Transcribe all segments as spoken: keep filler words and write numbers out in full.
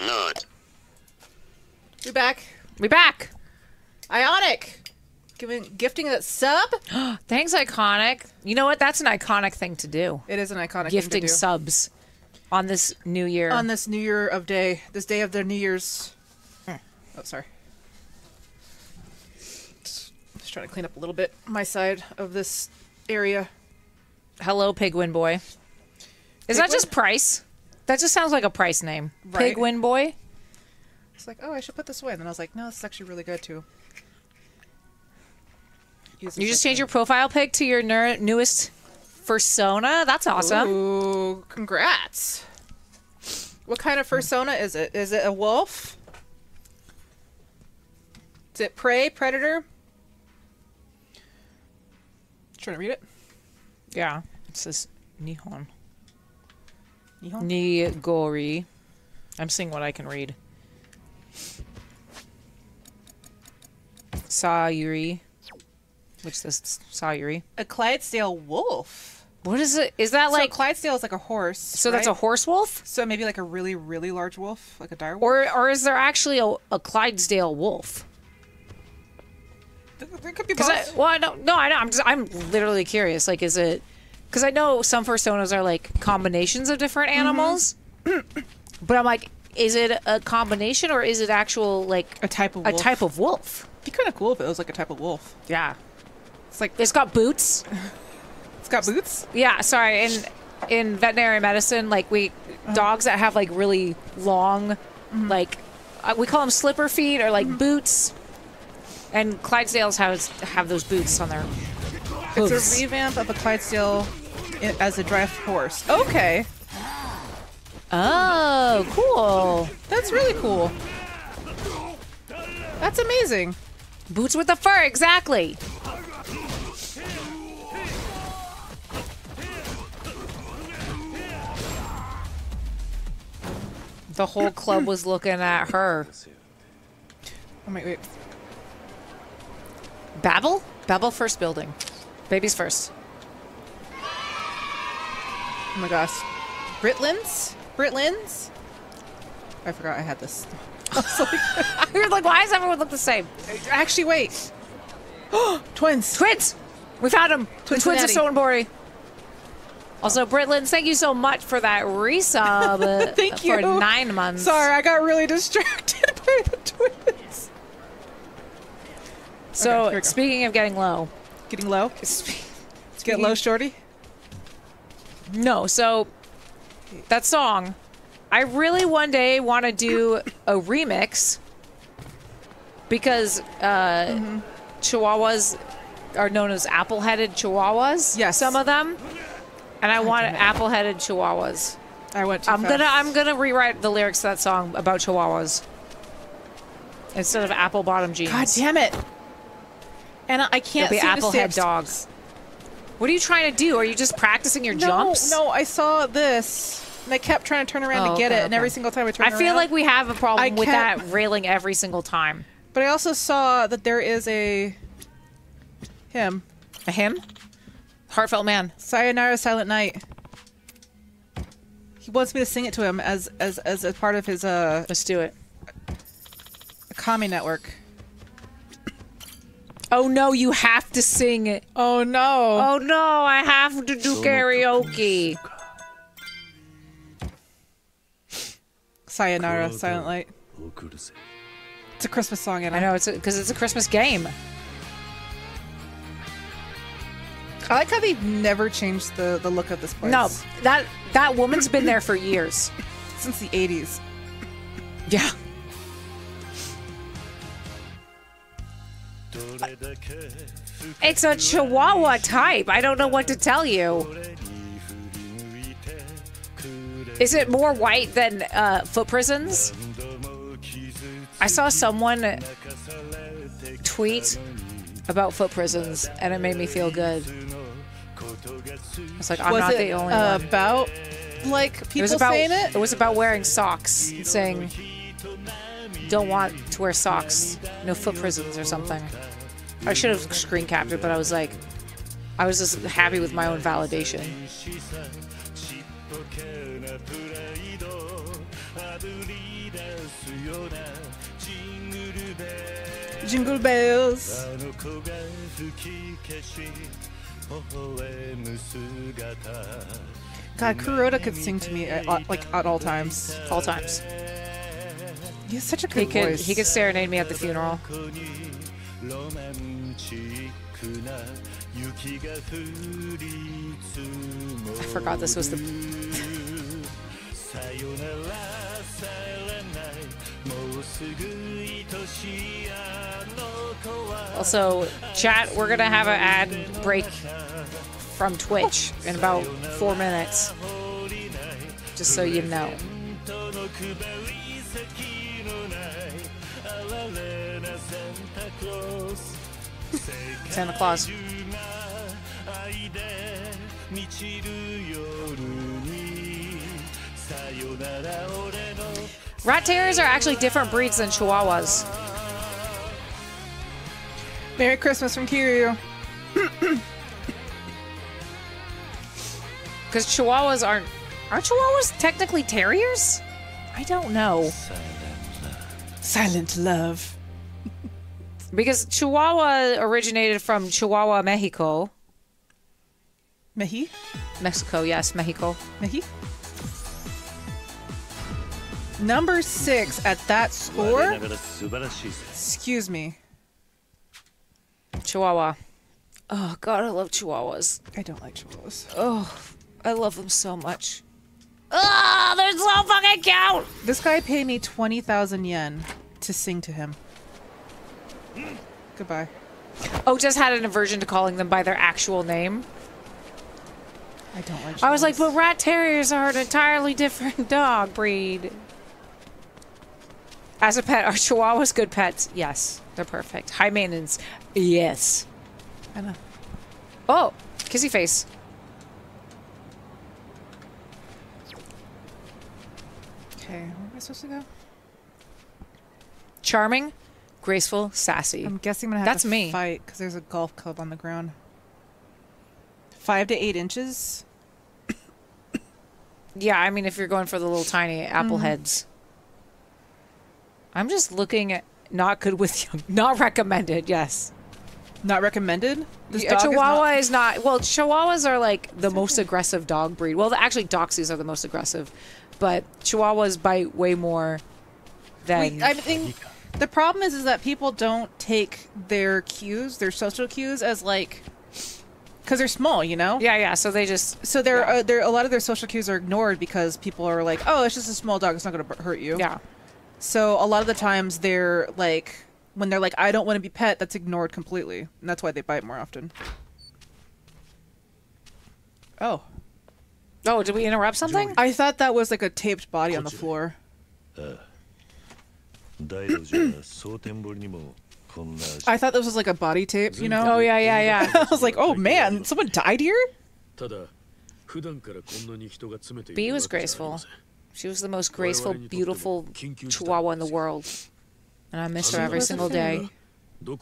Not. We back. We back. Ionic. Giving, gifting that sub. Thanks, Iconic. You know what? That's an iconic thing to do. It is an iconic gifting thing to do. Subs on this new year. On this new year of day. This day of the New Year's. Hmm. Oh, sorry. Just, just trying to clean up a little bit my side of this area. Hello, Pigwin Boy. Is Pigwin? That just Price? That just sounds like a Price name. Right? Pigwin Boy? It's like, oh, I should put this away. And then I was like, no, this is actually really good, too. Use you just change your profile pic to your ner newest fursona? That's awesome. Ooh, congrats. What kind of fursona is it? Is it a wolf? Is it prey? Predator? Trying to read it. Yeah. It says Nihon. Nihon? Ni-gori. I'm seeing what I can read. Sayuri. Which this Sayuri. A Clydesdale wolf. What is it? Is that so like Clydesdale is like a horse? So right? That's a horse wolf. So maybe like a really, really large wolf, like a dire wolf. Or, or is there actually a, a Clydesdale wolf? There, there could be both. I, well, I don't. No, I don't, I'm just. I'm literally curious. Like, is it? Because I know some fursonas are like combinations of different animals. Mm-hmm. But I'm like, is it a combination or is it actual like a type of wolf? a type of wolf? It'd be kind of cool if it was like a type of wolf. Yeah. It's like it's got boots. It's got boots? Yeah, sorry. In in veterinary medicine, like we uh-huh. dogs that have like really long mm-hmm. like uh, we call them slipper feet or like mm-hmm. boots. And Clydesdales have have those boots on their hooves. It's a revamp of a Clydesdale as a draft horse. Okay. Oh, cool. That's really cool. That's amazing. Boots with the fur, exactly. The whole club was looking at her. Oh my, wait. Babel? Babel first building. Babies first. Oh my gosh. Britlins? Britlins? I forgot I had this. I was like, we were like, why does everyone look the same? Actually, wait. Twins. Twins! We found them. Twins the twins of Dotonbori. Also, Britlins, thank you so much for that resub. Thank you. For nine months. Sorry, I got really distracted by the twins. So, okay, speaking of getting low. Getting low? Spe Let's get low, shorty? No, so that song. I really one day want to do a remix because uh, mm-hmm. Chihuahuas are known as apple-headed Chihuahuas. Yes. Some of them. And I want apple-headed Chihuahuas. I went too I'm fast. gonna I'm gonna rewrite the lyrics to that song about Chihuahuas instead of apple bottom jeans. God damn it! And I can't be apple-head dogs. What are you trying to do? Are you just practicing your no, jumps? No, I saw this and I kept trying to turn around oh, to get okay, it, and okay. every single time I turned around, I feel around, like we have a problem I with kept... that railing every single time. But I also saw that there is a him. A him? Heartfelt man. Sayonara Silent Night. He wants me to sing it to him as as as a part of his uh let's do it. Akame network. Oh no, you have to sing it. Oh no. Oh no, I have to do karaoke. Sayonara Silent Night. It's a Christmas song and I know it's because it's a Christmas game. I like how they've never changed the, the look of this place. No, that that woman's been there for years. Since the eighties. Yeah. It's a Chihuahua type. I don't know what to tell you. Is it more white than uh, Foot Prisons? I saw someone tweet about Foot Prisons, and it made me feel good. It's like I'm was not it the only uh, one. About like people it about, saying it. It was about wearing socks, and saying don't want to wear socks, no foot prisons or something. I should have screen capped it, but I was like, I was just happy with my own validation. Jingle bells. God, Kuroda could sing to me at, like at all times. All times. He has such a good he voice. Could, he could serenade me at the funeral. I forgot this was the... Also, chat, we're gonna have an ad break from Twitch in about four minutes. Just so you know. Santa Claus. Rat terriers are actually different breeds than Chihuahuas. Merry Christmas from Kiryu. Because Chihuahuas aren't... Aren't Chihuahuas technically terriers? I don't know. Silent love. Silent love. Because Chihuahua originated from Chihuahua, Mexico. Meji? Mexico, yes, Mexico. Meji? Number six at that score? Excuse me. Chihuahua. Oh, God, I love Chihuahuas. I don't like Chihuahuas. Oh, I love them so much. Oh, they're so fucking cute! This guy paid me twenty thousand yen to sing to him. Goodbye. Oh, just had an aversion to calling them by their actual name. I don't like Chihuahuas. I was like, but rat terriers are an entirely different dog breed. As a pet, are Chihuahuas good pets? Yes, they're perfect. High maintenance. Yes. I know. Oh, kissy face. Okay, where am I supposed to go? Charming, graceful, sassy. I'm guessing I'm gonna have That's to me. fight because there's a golf club on the ground. Five to eight inches. Yeah, I mean if you're going for the little tiny apple mm. heads. I'm just looking at not good with young, not recommended. Yes, not recommended. This yeah, dog Chihuahua is not... is not. Well, Chihuahuas are like the That's most okay. aggressive dog breed. Well, the, actually, Doxies are the most aggressive. But Chihuahuas bite way more than... Wait, I think the problem is, is that people don't take their cues, their social cues, as like... Because they're small, you know? Yeah, yeah, so they just... So they're, yeah. uh, they're, a lot of their social cues are ignored because people are like, oh, it's just a small dog, it's not going to hurt you. Yeah. So a lot of the times they're like... When they're like, I don't want to be pet, that's ignored completely. And that's why they bite more often. Oh. Oh, did we interrupt something? I thought that was like a taped body on the floor. I thought this was like a body tape, you know? Oh, yeah, yeah, yeah. I was like, oh man, someone died here? Bee was graceful. She was the most graceful, beautiful Chihuahua in the world. And I miss her every single day. Oh,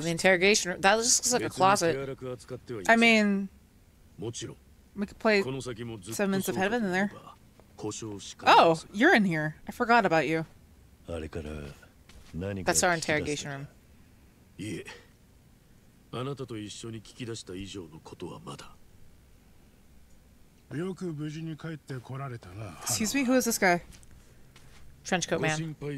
the interrogation room. That looks like a closet. I mean, we could play Seven Minutes of Heaven in there. Oh, you're in here. I forgot about you. That's our interrogation room. Excuse me, who is this guy? Trenchcoat man. I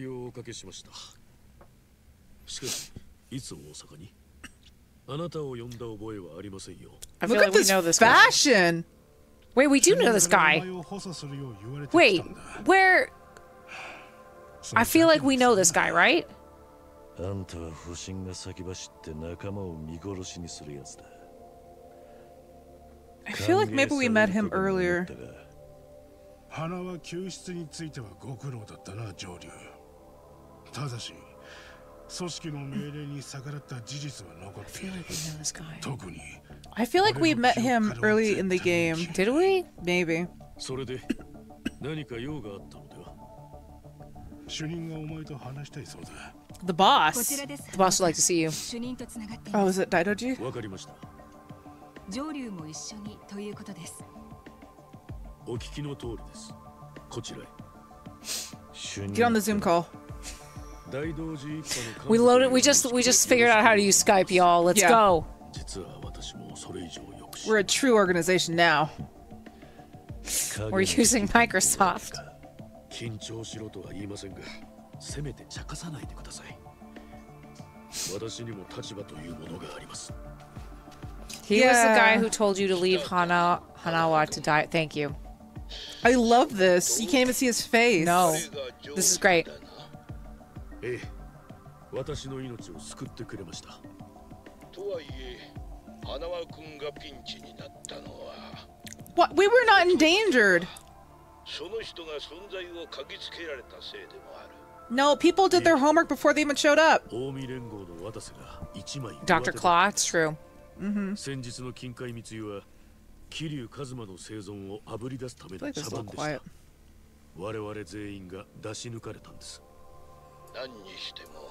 feel Look like at we this know this fashion! Guy. Wait, we do know this guy. Wait, where... I feel like we know this guy, right? I feel like maybe we met him earlier. I feel like we know this guy. I feel like we met him early in the game. Did we? Maybe. The boss. The boss would like to see you. Oh, is it Daidoji? Get on the Zoom call. We loaded. We just. We just figured out how to use Skype, y'all. Let's yeah. go. We're a true organization now. We're using Microsoft. He yeah. was the guy who told you to leave Hana Hanawa to die. Thank you. I love this. You can't even see his face. No, this is great. What? We were not endangered. No, people did their homework before they even showed up. Doctor Claw, it's true. Mm-hmm. Kiryu Kazuma no seizon wo aburidasuta me saban Wareware zein ga dashinukaretan desu. Nanni shitemo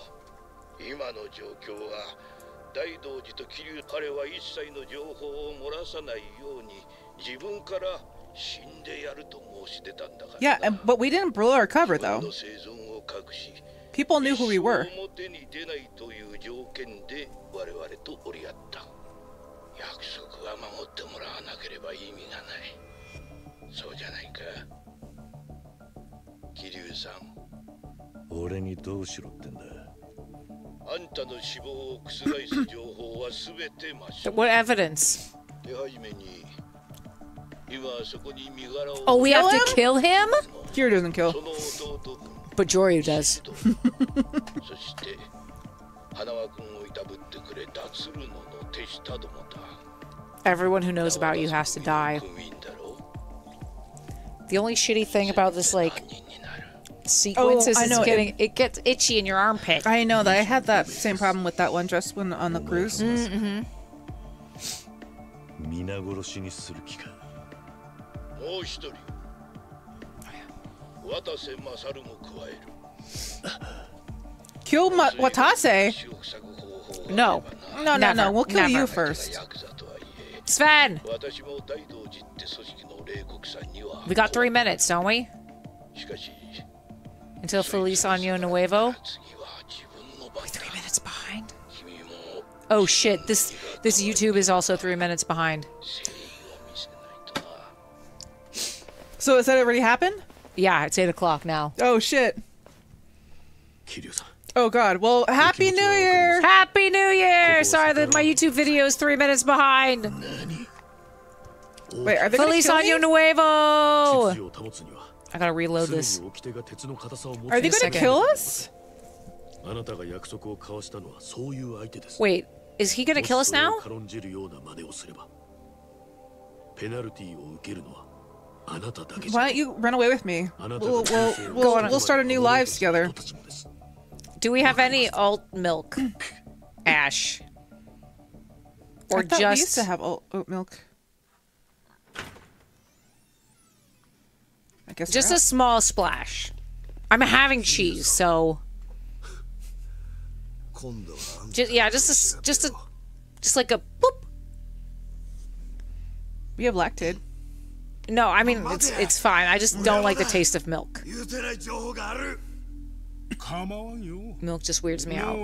ima no joukyou wa Daidoji to Kiryu kare wa issai no joujou o morasanai you ni jibun kara shinde yaru to moshitetan da kara. Yeah, and, but we didn't blow our cover though. People knew who we were. What evidence? Oh, we have to kill him? Kiryu doesn't kill. But Joryu does. Everyone who knows about you has to die. The only shitty thing about this like sequence oh, is it's getting it, it gets itchy in your armpit. I know that I had that same problem with that one dress when on the cruise. Mm-hmm. Kill Ma Watase? No. No, no, never, no. We'll kill never. you first. Sven! We got three minutes, don't we? Until Feliz Año Nuevo? Are we three minutes behind? Oh shit, this, this YouTube is also three minutes behind. So has that already happened? Yeah, it's eight o'clock now. Oh shit. Oh god, well, Happy New Year! Happy New Year! Sorry that my YouTube video is three minutes behind. Wait, are they Feliz Año Nuevo! I gotta reload this. Are they gonna kill us? Wait, is he gonna kill us now? Why don't you run away with me? We'll, we'll, we'll, we'll start a new lives together. Do we have any alt milk, Ash? Or I thought just we used to have alt oat milk. I guess just a small splash. I'm having cheese, so just, yeah, just a, just a, just like a boop. We have lactaid. No, I mean it's it's fine. I just don't like the taste of milk. Milk just weirds me out. I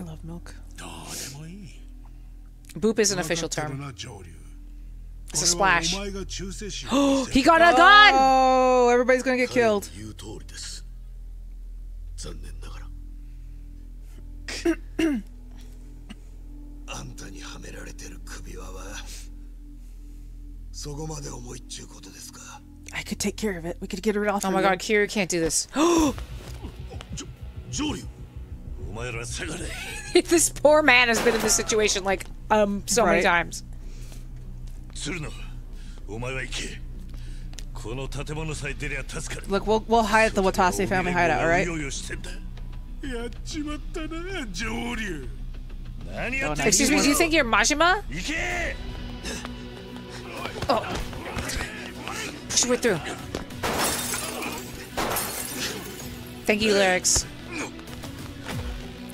love milk. Boop is an official term. It's a splash. He got a gun! Oh, everybody's gonna get killed. I could take care of it. We could get it off. Oh my god, Kiryu can't do this. This poor man has been in this situation like um so right. many times. Look, we'll we'll hide at the Watase family hideout, all right? Oh, nice. Excuse me, do you think you're Majima? Oh. Push your way through. Thank you, Lyrics.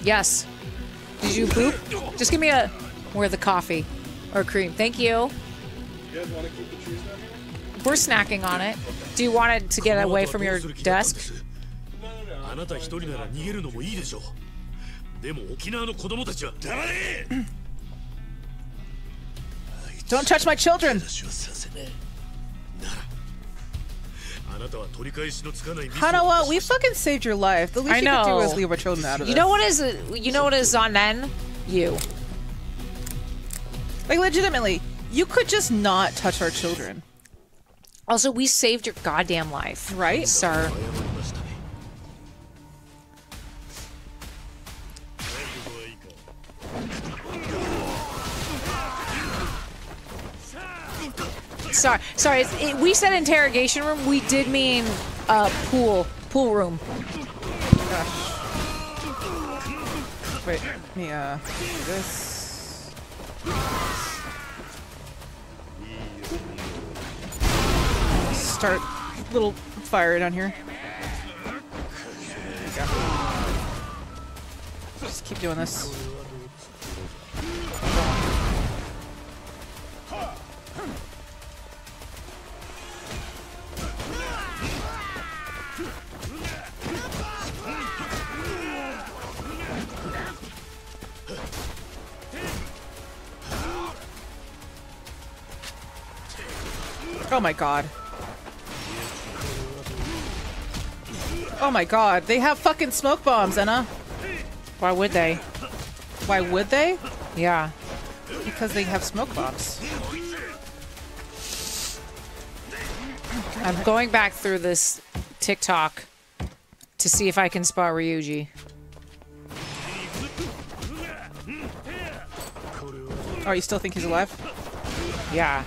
Yes. Did you poop? Just give me a... Where the coffee or cream. Thank you. You guys want to keep the cheese down here? We're snacking on it. Do you want it to get away from your desk? Don't touch my children! Hanawa, we fucking saved your life. The least I you know. could do is leave our children out of it. You this. know what is you know what is on then? You. Like legitimately, you could just not touch our children. Also, we saved your goddamn life. Right? Sir. Sorry, sorry. It's, it, we said interrogation room. We did mean uh, pool, pool room. Gosh. Wait, let me uh, do this. Start a little fire down here. Just keep doing this. Oh my god. Oh my god, they have fucking smoke bombs, Enna. Why would they? Why would they? Yeah. Because they have smoke bombs. I'm going back through this TikTok to see if I can spot Ryuji. Oh, you still think he's alive? Yeah.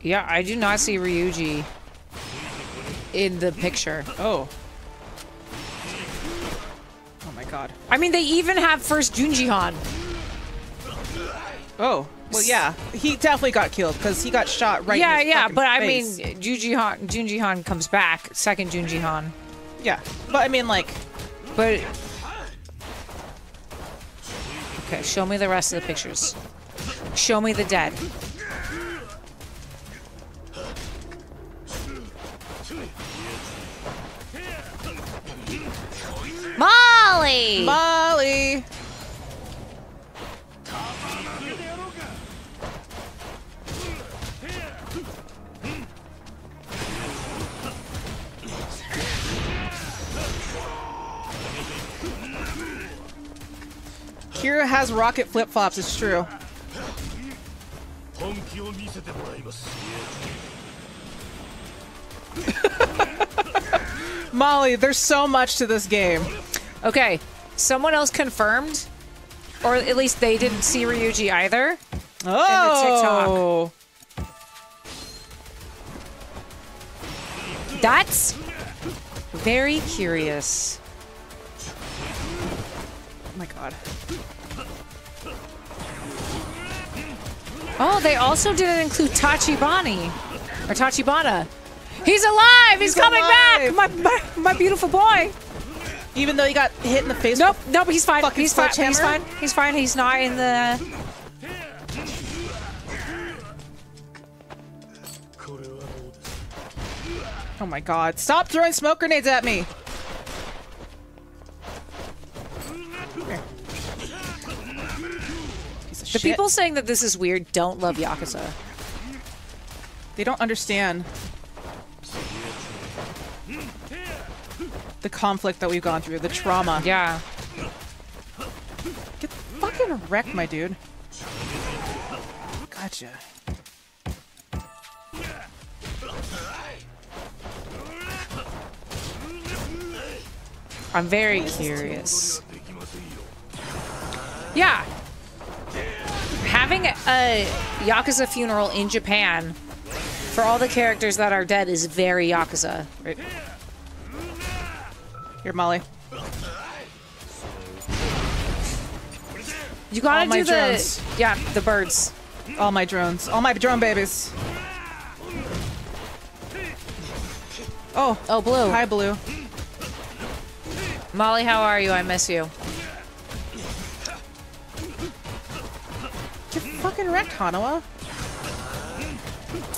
Yeah, I do not see Ryuji in the picture. Oh. Oh my god. I mean, they even have first Junjihan. Oh. Well, yeah. He definitely got killed because he got shot right yeah, in his Yeah, yeah, but I face. mean, Junjihan, Junjihan comes back. Second Junjihan. Yeah. But I mean, like... But... Okay, show me the rest of the pictures. Show me the dead. Molly! Molly! Kira has rocket flip-flops, it's true. Molly, there's so much to this game. Okay, someone else confirmed, or at least they didn't see Ryuji either. Oh! In the TikTok. That's very curious. Oh my god. Oh, they also didn't include Tachibana. Or Tachibana. He's alive! He's, He's coming alive. back! My, my my beautiful boy! Even though he got hit in the face. Nope, nope, he's fine. He's fine. He's fine. He's fine. He's not in the Oh my god. Stop throwing smoke grenades at me! The Shit. people saying that this is weird don't love Yakuza. They don't understand the conflict that we've gone through, the trauma. Yeah. Get fucking wrecked, my dude. Gotcha. I'm very curious. Yeah. Having a Yakuza funeral in Japan for all the characters that are dead is very Yakuza. Right. Here, Molly. You gotta do the drones. Yeah, the birds. All my drones. All my drone babies. Oh. Oh, Blue. Hi, Blue. Molly, how are you? I miss you. Get fucking wrecked, Hanawa.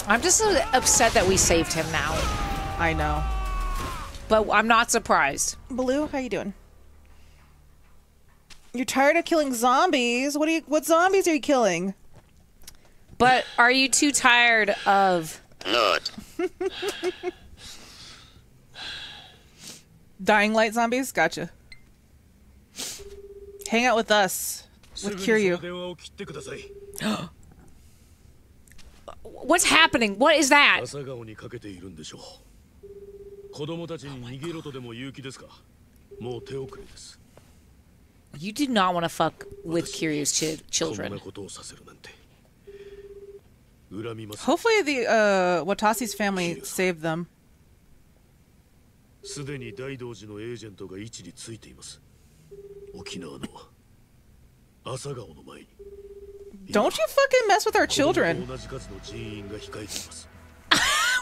I'm just upset that we saved him now. I know. But I'm not surprised. Blue, how you doing? You're tired of killing zombies? What are you? What zombies are you killing? But are you too tired of... Lord. Dying light zombies? Gotcha. Hang out with us. With Kiryu. What's happening? What is that? Oh, you do not want to fuck with Kiryu's ch children. Hopefully the uh, Watase's family saved them. Don't you fucking mess with our children.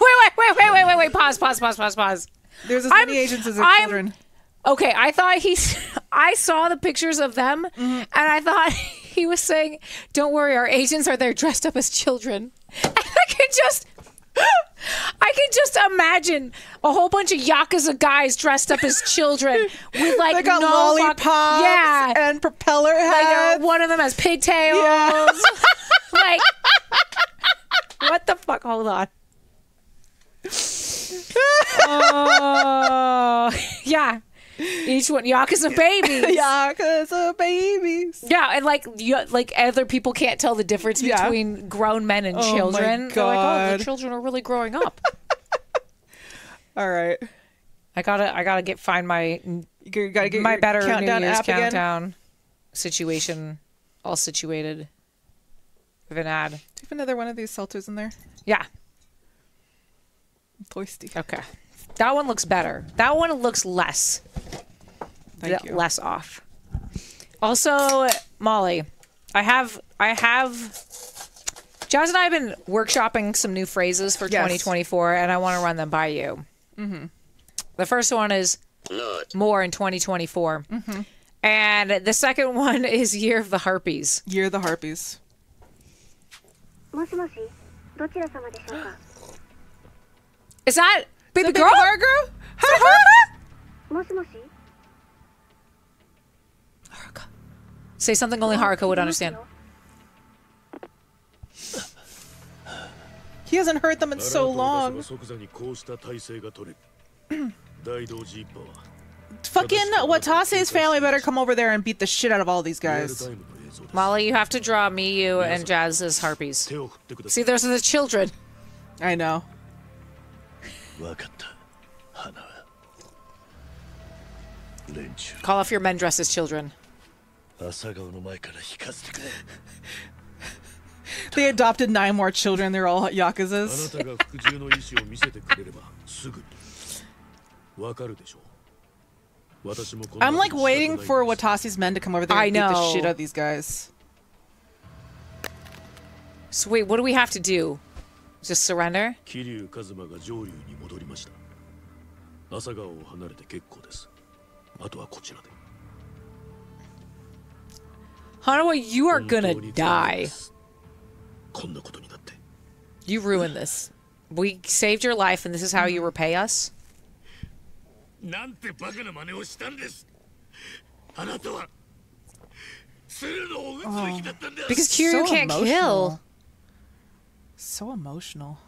Wait, wait, wait, wait, wait, wait, wait, pause, pause, pause, pause, pause. There's as many I'm, agents as our children. Okay, I thought he's... I saw the pictures of them, mm-hmm. and I thought he was saying, don't worry, our agents are there dressed up as children. And I could just... I can just imagine a whole bunch of Yakuza guys dressed up as children with like they got no lollipops yeah. and propeller heads. Like, uh, one of them has pigtails. Yeah. Like, what the fuck? Hold on. Oh, uh, yeah. Each one Yakuza babies. Yakuza babies. Yeah, and like y like other people can't tell the difference yeah. between grown men and oh children. My God. They're like, oh, the children are really growing up. All right. I gotta I gotta get find my you gotta get my better countdown New Year's app countdown again. Situation all situated with an ad. Do you have another one of these seltzers in there? Yeah. I'm thirsty. Okay. That one looks better. That one looks less. Thank you. Less off. Also, Molly, I have, I have, Jazz and I have been workshopping some new phrases for yes. twenty twenty-four, and I want to run them by you. Mm-hmm. The first one is more in twenty twenty-four. Mm-hmm. And the second one is Year of the Harpies. Year of the Harpies. Is that... Baby girl? Baby girl? Haruka? Haruka. Say something only Haruka would understand. He hasn't heard them in so long. Fucking Watase's family better come over there and beat the shit out of all these guys. Molly, you have to draw me, you, and Jazz as harpies. See, those are the children. I know. Call off your men dressed as children. They adopted nine more children. They're all Yakuzas. I'm like waiting for Watase's men to come over there and beat the shit out of these guys. So wait, what do we have to do? Just surrender? Kiryu Kazuma ga Joryu ni modorimashita. Asagao o hanarete kekkou desu. Ato wa kochira de. Hanawa, you are gonna die. Konna koto ni natte. You ruined this. We saved your life and this is how you repay us? Nante baka na mane o shita desu. Anata wa tsuru no o utsu beki datta desu. Because Kiryu can't kill. So emotional.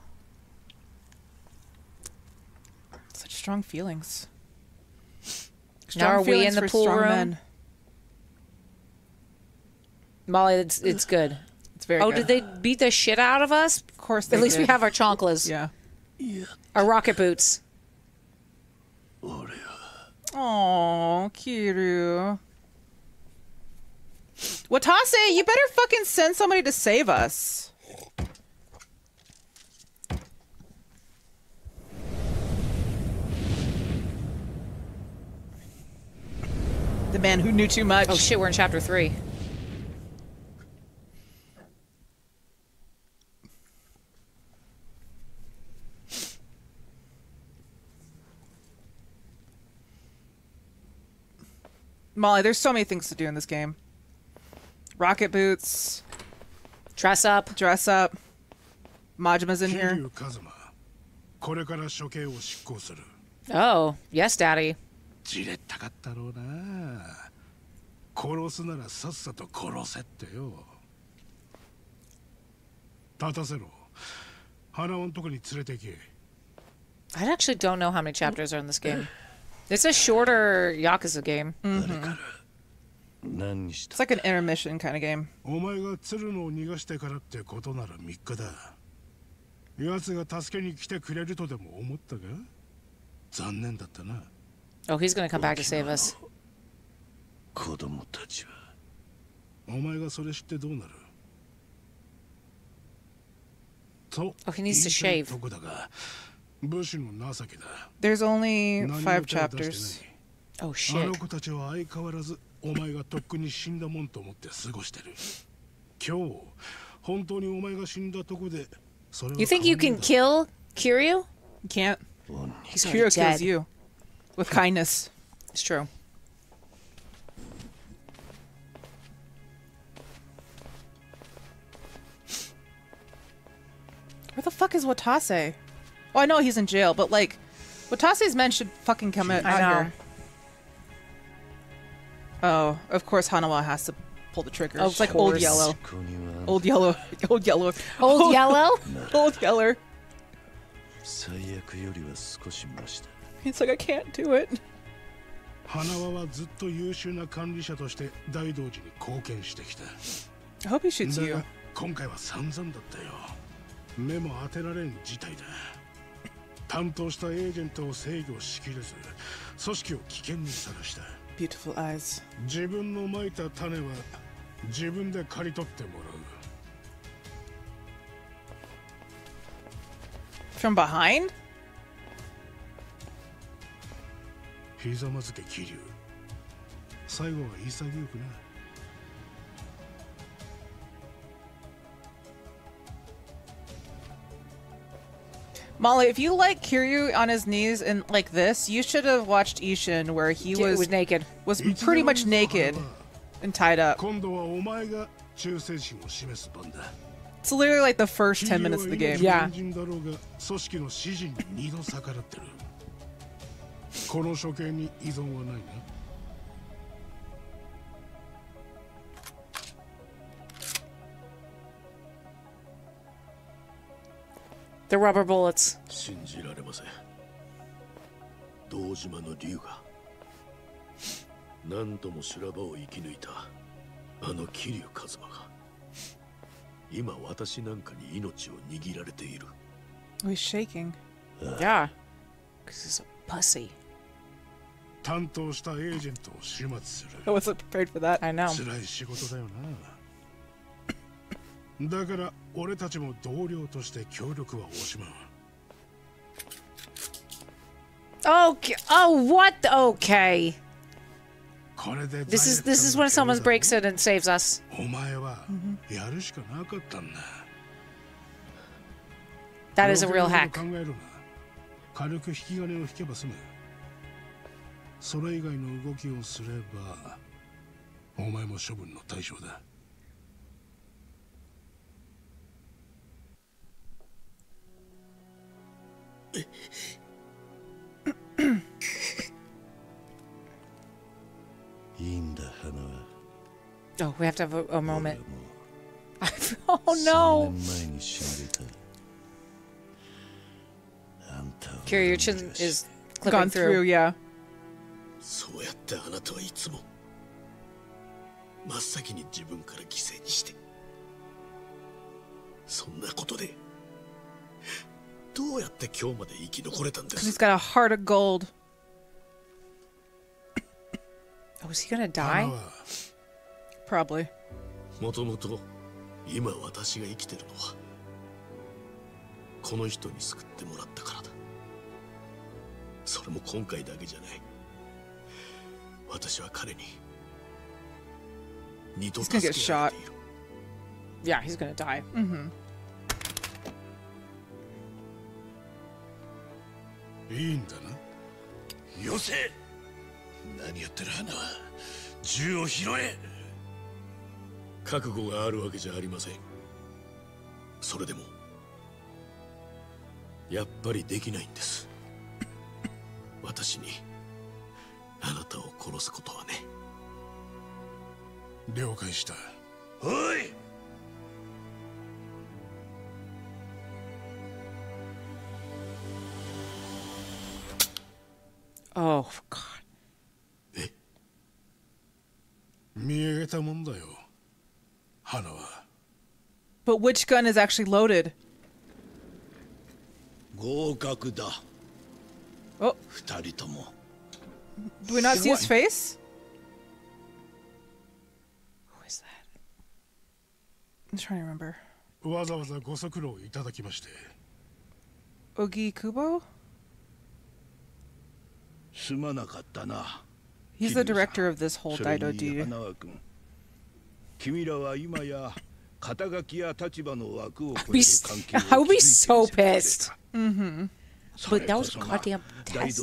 Such strong feelings. Strong now are feelings we in the pool room? Men. Molly, it's, it's good. It's very oh, good. Oh, did they beat the shit out of us? Of course they did. At least did. We have our chonklas. Yeah. yeah. Our rocket boots. Aw, Kiryu. Watase, you better fucking send somebody to save us. The man who knew too much. Oh shit, we're in chapter three. Molly, there's so many things to do in this game. Rocket boots. Dress up. Dress up. Majima's in here. Oh, yes, Daddy. I actually don't know how many chapters are in this game. It's a shorter Yakuza game. Mm-hmm. It's like an intermission kind of game. Oh, he's gonna come back to save us. Oh, he needs to shave. There's only five chapters. Oh shit. You think you can kill Kiryu? You can't. He's Kiryu kills you. With kindness. It's true. Where the fuck is Watase? Oh, I know he's in jail, but like, Watase's men should fucking come out, out here. Oh, of course Hanawa has to pull the trigger. Oh, it's like Old Yellow. Old Yellow. Old Yellow. Old Yellow? Old Yeller. It's like, I can't do it. I hope he shoots you. Beautiful eyes. From behind? Molly, if you like Kiryu on his knees and like this, you should have watched Ishin, where he was, was naked, was pretty much naked and tied up. It's literally like the first ten minutes of the game. Yeah. The rubber bullets. Oh, he's shaking. Yeah. Because he's a pussy. I wasn't prepared for that. I know. Okay. Oh, what? Okay. This is this is when someone breaks it and saves us. Mm-hmm. That is a real hack. Oh, we have to have a, a moment. Oh no! Kiryu, your chin is clipping gone through. through. Yeah. He's got a heart of gold. Oh, is he gonna die? Probably. He's gonna get shot. Yeah, he's gonna die. Mm-hmm. Oi! Oh God. Eh? But which gun is actually loaded? Oh. Do we not see his face? Who is that? I'm trying to remember. Ogi Kubo? He's the director of this whole Daidoji. I would be so pissed. Mm-hmm. But that was a goddamn test.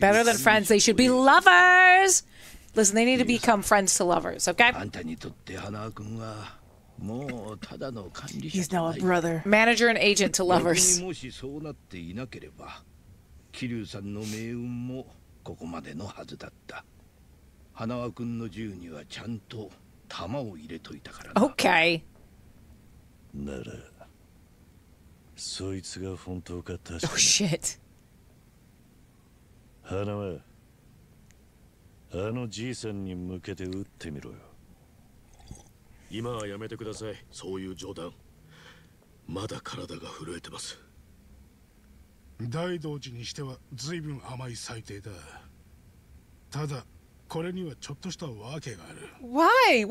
Better than friends, they should be lovers! Listen, they need to become friends to lovers, okay? He's now a brother. Manager and agent to lovers. Okay. Oh, shit. Why? What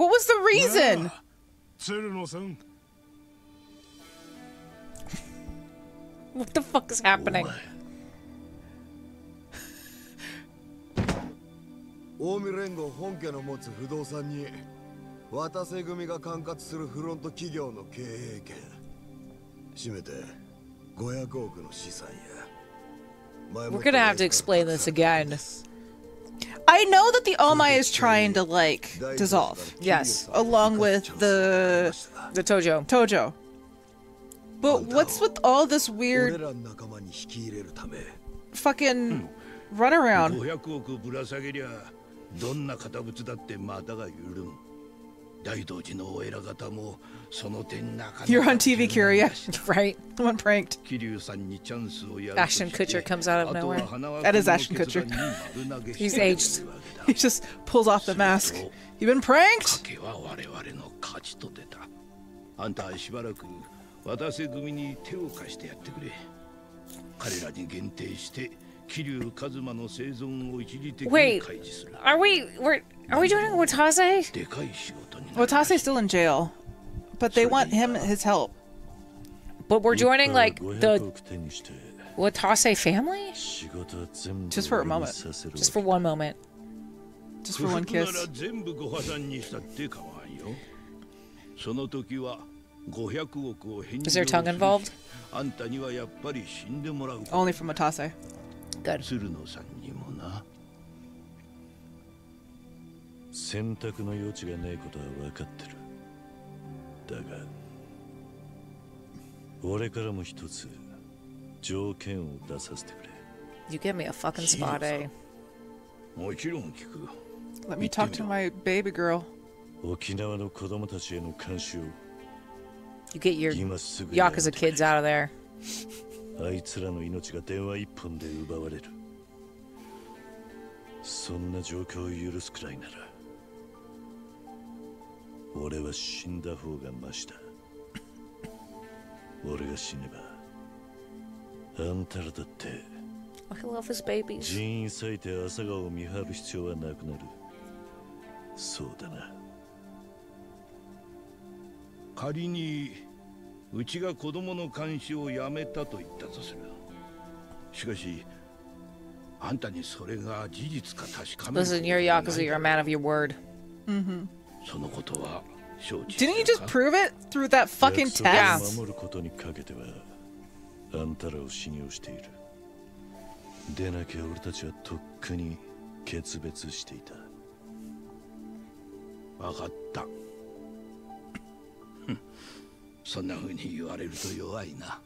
was the reason? What the fuck is happening? We're gonna have to explain this again. I know that the Omi is trying to like dissolve, yes, along with the the Tojo. Tojo. But what's with all this weird fucking runaround? You're on T V, Kiryu, right? The one pranked. Ashton Kutcher comes out of nowhere. That is Ashton Kutcher. He's aged. He just pulls off the mask. You've been pranked? Wait, are we we're are we doing Watase? Watase's still in jail, but they want him his help. But we're joining like the Watase family? Just for a moment. Just for one moment. Just for one kiss. Is there tongue involved? Only from Watase. Good. You give me a fucking spot, eh? Let me talk to my baby girl. You get your Yakuza kids out of there. I love his babies. 仮にうちが子供の監視をやめたと言ったとする。しかし、あんたにそれが事実か確かめることはない。Listen, you're Yakuza, you're a man of your word. Mm-hmm. そのことは承知したか? Didn't you just prove it through that fucking test? 約束を守ることにかけては、あんたらを信用している。でなきゃ俺たちはとっくに決別していた。わかった。そんな風に言われると弱いな。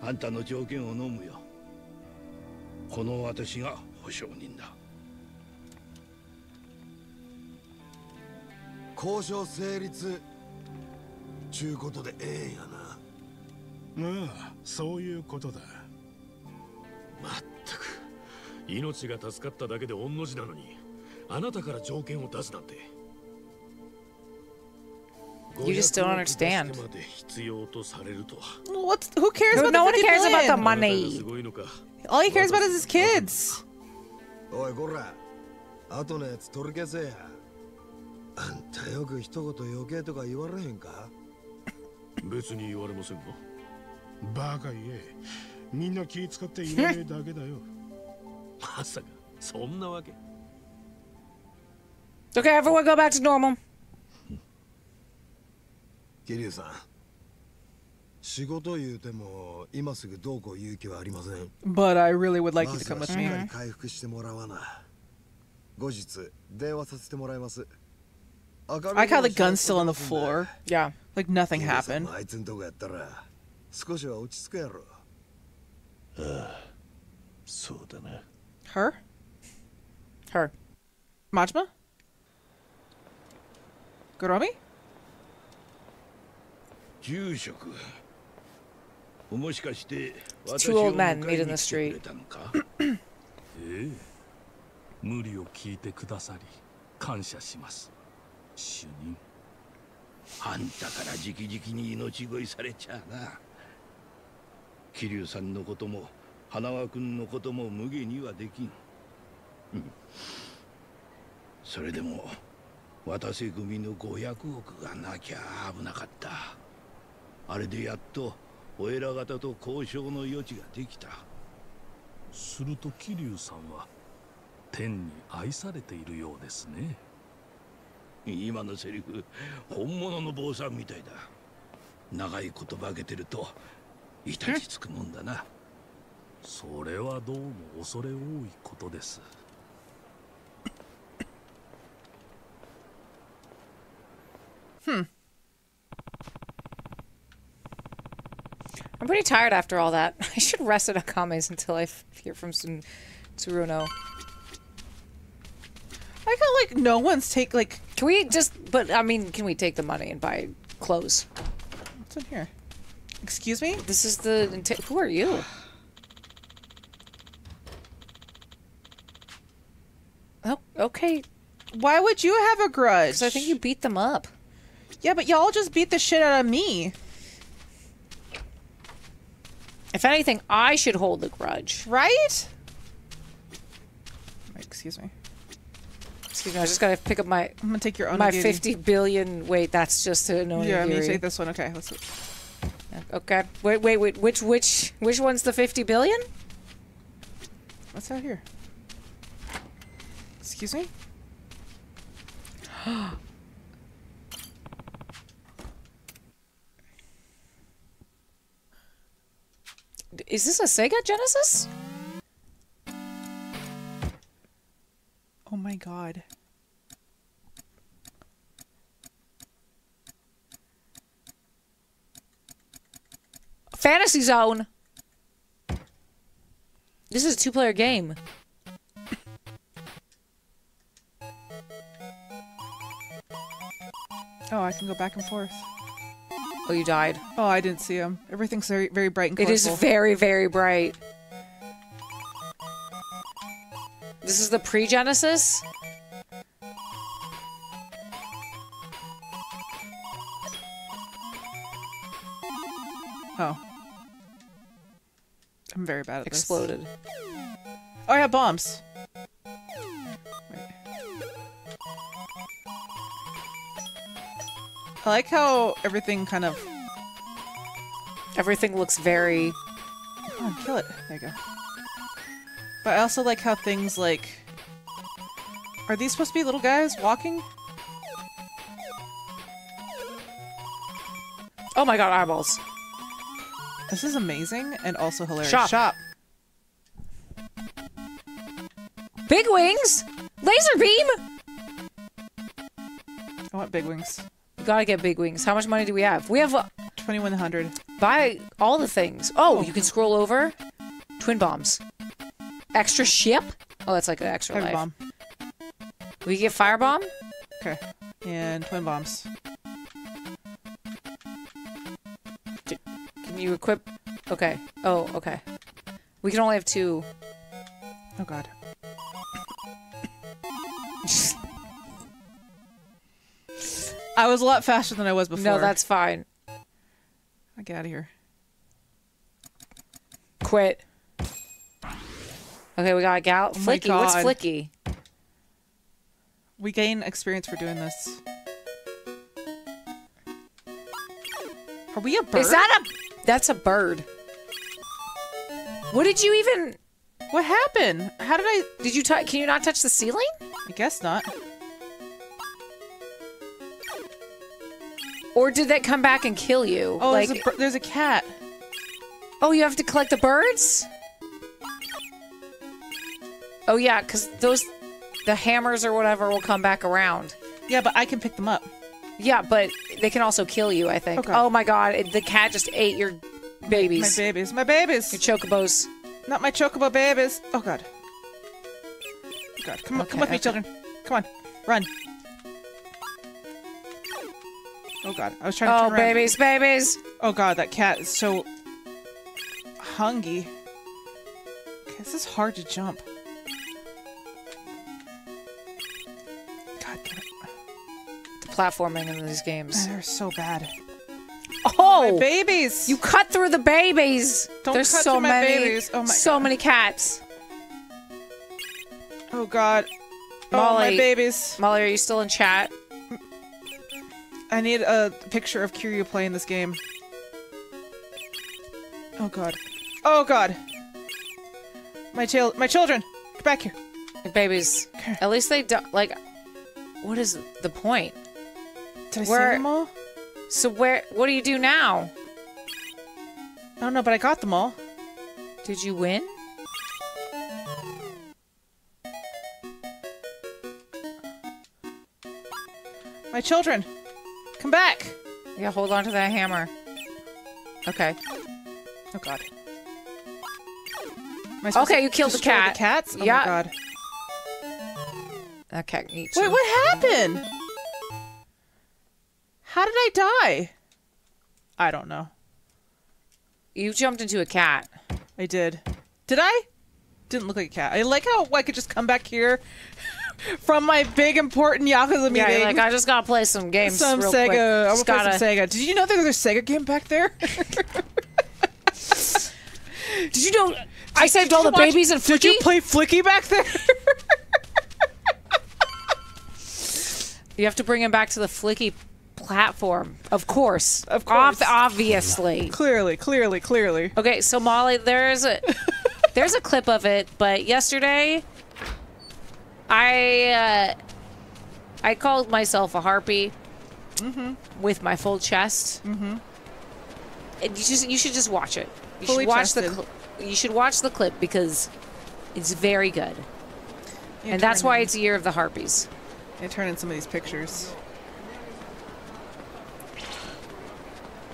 あんたの条件を飲むよ。この私が保証人だ。交渉成立ちゅうことでええやな。ああ、そういうことだ。まったく命が助かっただけで御の字なのに、あなたから条件を出すなんて。You just don't understand. What's, who cares about no one cares about the money. All he cares about is his kids. Okay, everyone go back to normal. 桐生さん、仕事言うても今すぐどうこう言う気はありません。But I really would like you to come with me. まずはしっかり回復してもらわな。後日電話させてもらいます。 I caught the gun still on the floor. Yeah, like nothing happened. あいつんとこやったら少しは落ち着くやろ。ああ、そうだな。Her? Her. Majima? Goromi?住職、もしかして私を迎えに来てくれたのか？ええ、無理を聞いてくださり感謝します、主任。あんたから直々に命乞いされちゃうな。桐生さんのことも花輪君のことも無下にはできん。それでも渡瀬組のごひゃくおくがなきゃ危なかった。あれでやっとお偉方と交渉の余地ができた。すると桐生さんは天に愛されているようですね。今のセリフ、本物の坊さんみたいだ。長い言葉あげてるといたちつくもんだな。それはどうも恐れ多いことです。Hmm. I'm pretty tired after all that. I should rest at Akame's until I hear from some Tsuruno. I got like no one's take like. Can we just? But I mean, can we take the money and buy clothes? What's in here? Excuse me. This is the. Who are you? Oh, okay. Why would you have a grudge? 'Cause I think you beat them up. Yeah, but y'all just beat the shit out of me. If anything, I should hold the grudge. Right? Excuse me. Excuse me, I just gotta pick up my... I'm gonna take your own. My fifty billion... Wait, that's just to know. Yeah, I'm gonna take this one. Okay, let's see. Okay. Wait, wait, wait. Which, which, which one's the fifty billion? What's out here? Excuse me? Is this a Sega Genesis? Oh my god. Fantasy Zone! This is a two-player game. Oh, I can go back and forth. Oh, you died. Oh, I didn't see him. Everything's very, very bright and colorful. It is very, very bright. This is the pre-Genesis? Oh. I'm very bad at this. Exploded. Oh, I have bombs. Wait. I like how everything kind of... Everything looks very... Come on, kill it. There you go. But I also like how things like... Are these supposed to be little guys walking? Oh my god, eyeballs. This is amazing and also hilarious. Shop. Shop. Big wings? Laser beam? I want big wings. We gotta get big wings. How much money do we have? We have... Uh, twenty-one hundred. Buy all the things. Oh, oh, you can scroll over. Twin bombs. Extra ship? Oh, that's like an extra fire life. Bomb. We get fire bomb? Okay. And twin bombs. Can you equip... Okay. Oh, okay. We can only have two. Oh, god. I was a lot faster than I was before. No, that's fine. I'll get out of here. Quit. Okay, we got a gal. Oh, Flicky, what's Flicky? We gain experience for doing this. Are we a bird? Is that a... That's a bird. What did you even... What happened? How did I... Did you touch... Can you not touch the ceiling? I guess not. Or did that come back and kill you? Oh, like... there's, a there's a cat. Oh, you have to collect the birds? Oh, yeah, because those... The hammers or whatever will come back around. Yeah, but I can pick them up. Yeah, but they can also kill you, I think. Okay. Oh, my god. It, the cat just ate your babies. My babies. My babies. Your chocobos. Not my chocobo babies. Oh, god. Oh, god. Come on. Okay, come with okay. me, children. Come on. Run. Oh, god. I was trying to oh, turn around. Oh, babies. Babies. Oh, god. That cat is so... hungry. Okay, this is hard to jump. Platforming in these games. They're so bad. Oh! My babies! You cut through the babies! Don't There's cut so through my many, babies. Oh my so god. many cats. Oh god. Molly, oh, my babies. Molly, are you still in chat? I need a picture of Kiryu playing this game. Oh god. Oh god! My child, my children! Get back here! Your babies. Okay. At least they don't, like... What is the point? Did I save them all? So where? What do you do now? I don't know, but I got them all. Did you win? My children, come back! Yeah, hold on to that hammer. Okay. Oh god. Okay, you killed the cat. The cats? Oh yeah. my god. That cat eats you. Wait, what happened? How did I die? I don't know. You jumped into a cat. I did. Did I? Didn't look like a cat. I like how I could just come back here from my big important Yakuza meeting. Yeah, like I just gotta play some games. Some real Sega. Quick. I wanna play gotta... some Sega. Did you know there was a Sega game back there? Did you know I did saved all the watch... babies and Flicky? Did you play Flicky back there? You have to bring him back to the Flicky platform. Of course. Of course. Ob obviously. Clearly, clearly, clearly. Okay, so Molly, there's a there's a clip of it, but yesterday I uh, I called myself a harpy mm-hmm. with my full chest. Mm-hmm. And you just you should just watch it. You Fully should watch chested. the you should watch the clip because it's very good. You're and that's why it's Year of the Harpies. I turn in some of these pictures.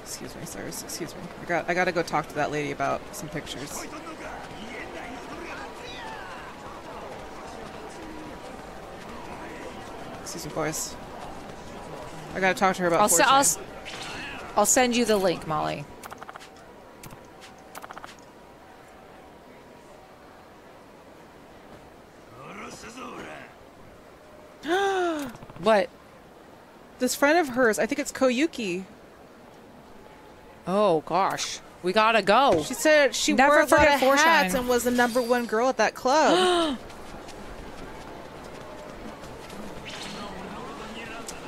Excuse me, sir. Excuse me. I got. I gotta go talk to that lady about some pictures. Excuse me, boys. I gotta talk to her about. I'll, I'll, I'll send you the link, Molly. What? This friend of hers, I think it's Koyuki. Oh gosh, we gotta go. She said she Never wore a lot of hats and was the number one girl at that club.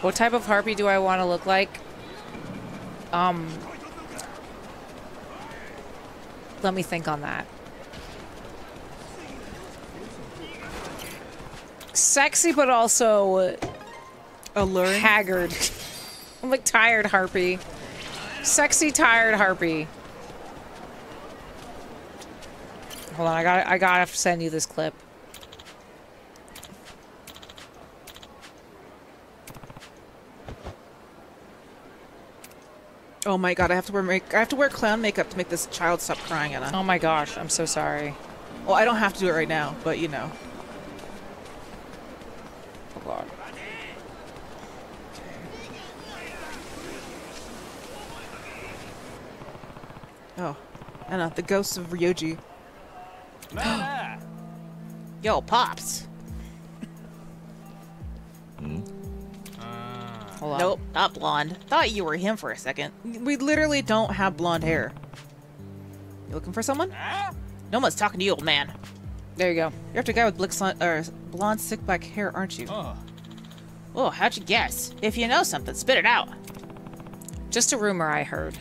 What type of harpy do I want to look like? Um, let me think on that. Sexy, but also alluring. Haggard. I'm like tired harpy. Sexy, tired harpy. Hold on, I gotta, I gotta have to send you this clip. Oh my god, I have to wear make I have to wear clown makeup to make this child stop crying, Anna. Oh my gosh, I'm so sorry. Well, I don't have to do it right now, but you know. Oh god. Oh, Anna, the ghost of Ryuji. Yo, Pops. Hmm? Uh, nope, not blonde. Thought you were him for a second. We literally don't have blonde hair. You looking for someone? Uh, no one's talking to you, old man. There you go. You're after a guy with blixon, er, blonde, sick black hair, aren't you? Oh. Oh, how'd you guess? If you know something, spit it out. Just a rumor I heard.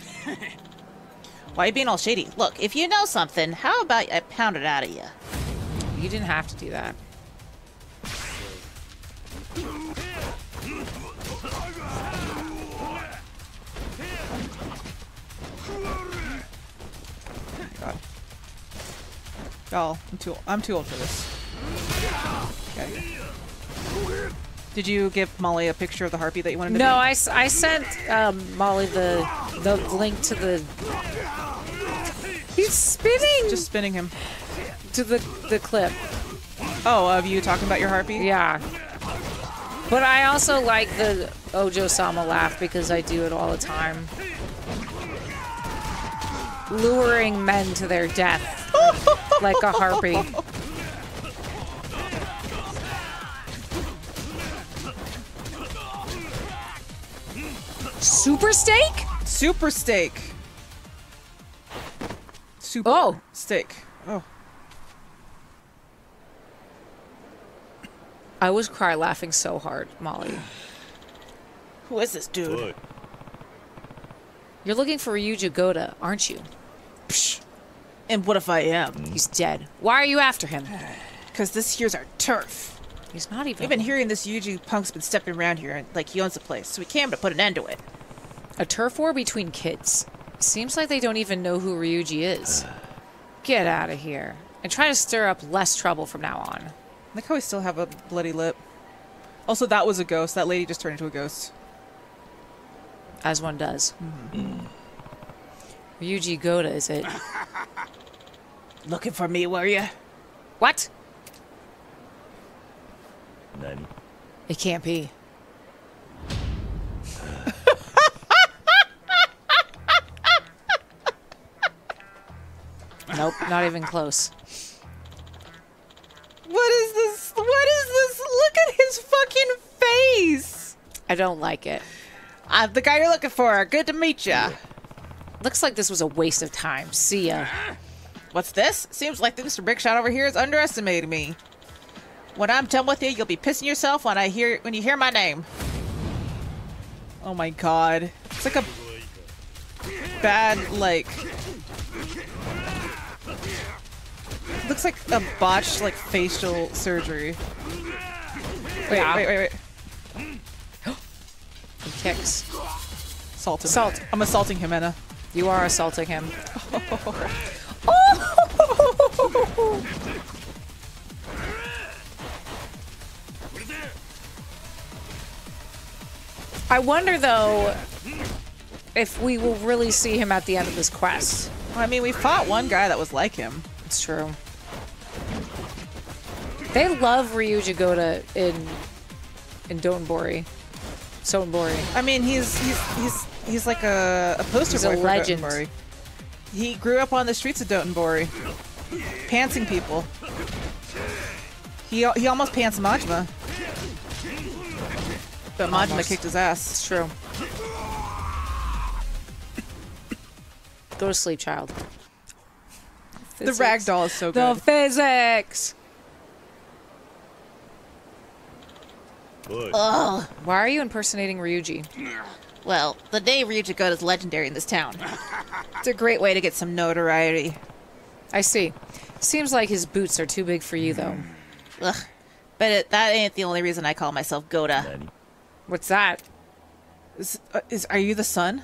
Why are you being all shady? Look, if you know something, how about I pound it out of you? You didn't have to do that. God. Y'all, I'm too I'm too old for this. Okay. Did you give Molly a picture of the harpy that you wanted to No, I, I sent um, Molly the the link to the He's spinning. Just spinning him. To the the clip. Oh, of you talking about your harpy? Yeah. But I also like the Ojo-sama laugh because I do it all the time. Luring men to their death. Like a harpy. Super steak? Super steak. Super oh. steak. Oh. I was cry laughing so hard, Molly. Who is this dude? Good. You're looking for Ryuji Goda, aren't you? Psh. And what if I am? He's dead. Why are you after him? Because this here's our turf. He's not even... We've been hearing this Ryuji punk's been stepping around here and, like he owns the place, so we came to put an end to it. A turf war between kids. Seems like they don't even know who Ryuji is. Get out of here. And try to stir up less trouble from now on. Like how we still have a bloody lip. Also, that was a ghost. That lady just turned into a ghost. As one does. Mm-hmm. Ryuji Goda, is it? Looking for me, were you? What? None. It can't be. Nope, not even close. What is this? What is this? Look at his fucking face. I don't like it. I'm the guy you're looking for. Good to meet ya. Looks like this was a waste of time. See ya. What's this? Seems like Mister Big Shot over here is underestimating me. When I'm done with you, you'll be pissing yourself when I hear when you hear my name. Oh my god. It's like a bad like looks like a botched, like, facial surgery. Wait, yeah. wait, wait, wait. He kicks. Salt him. Salt. I'm assaulting him, Anna. You are assaulting him. Oh. Oh. I wonder, though, if we will really see him at the end of this quest. Well, I mean, we fought one guy that was like him. It's true. They love Ryuji Goda in in Dotonbori. Dotonbori. I mean, he's he's he's he's like a, a poster he's boy a for legend. Dotonbori. He grew up on the streets of Dotonbori, pantsing people. He he almost pants Majima, but Majima almost. kicked his ass. It's true. Go to sleep, child. Physics. The ragdoll is so good. The physics! Ugh. Why are you impersonating Ryuji? Well, the name Ryuji Goda is legendary in this town. It's a great way to get some notoriety. I see. Seems like his boots are too big for you, though. Ugh. But it, that ain't the only reason I call myself Goda. Daddy. What's that? Is, uh, is are you the son?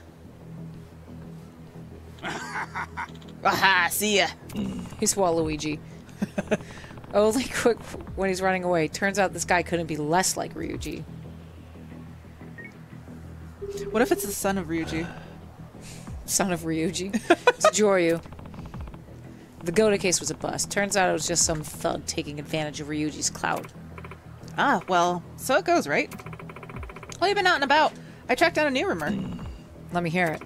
Aha! See ya. He's Waluigi. Only quick when he's running away. Turns out this guy couldn't be less like Ryuji. What if it's the son of Ryuji? Son of Ryuji? It's Joryu. The Goda case was a bust. Turns out it was just some thug taking advantage of Ryuji's clout. Ah, well, so it goes, right? Well, you've been out and about. I tracked down a new rumor. Let me hear it.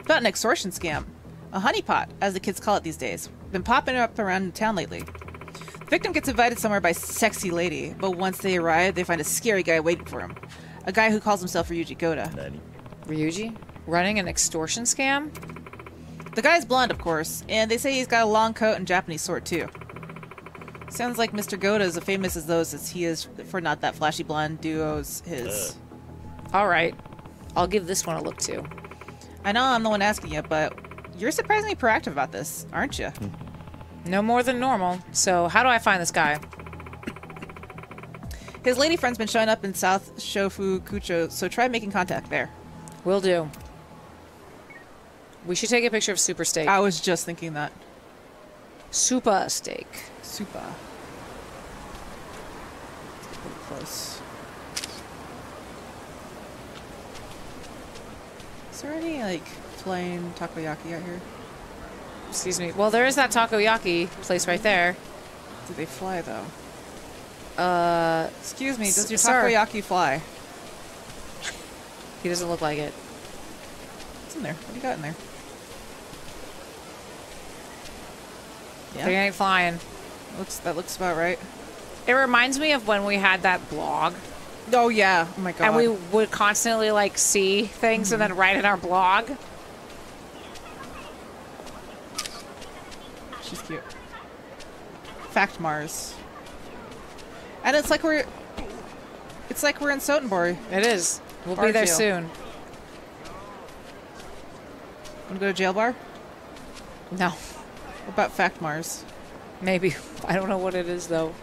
About an extortion scam. A honeypot, as the kids call it these days. Been popping up around town lately. The victim gets invited somewhere by a sexy lady, but once they arrive, they find a scary guy waiting for him. A guy who calls himself Ryuji Goda. Daddy. Ryuji? Running an extortion scam? The guy's blonde, of course, and they say he's got a long coat and Japanese sword, too. Sounds like Mister Goda is as famous as those as he is for not that flashy blonde duos his. Uh. Alright. I'll give this one a look, too. I know I'm the one asking you, but you're surprisingly proactive about this, aren't you? No more than normal. So how do I find this guy? His lady friend's been showing up in South Shofukucho, so try making contact there. Will do. We should take a picture of Super Steak. I was just thinking that. Super Steak. Super. Pretty close. Is there any, like, plain takoyaki out here? Excuse me. Well, there is that takoyaki place right there. Do they fly, though? Uh, excuse me, does your takoyaki fly? He doesn't look like it. What's in there? What do you got in there? Yeah. They ain't flying. Looks, that looks about right. It reminds me of when we had that blog. Oh, yeah. Oh, my God. And we would constantly, like, see things mm-hmm. and then write in our blog. She's cute. Fact Mars. And it's like we're, it's like we're in Dotonbori. It is. We'll bar be there jail. soon. Want to go to jail bar? No. What about Fact Mars? Maybe. I don't know what it is though.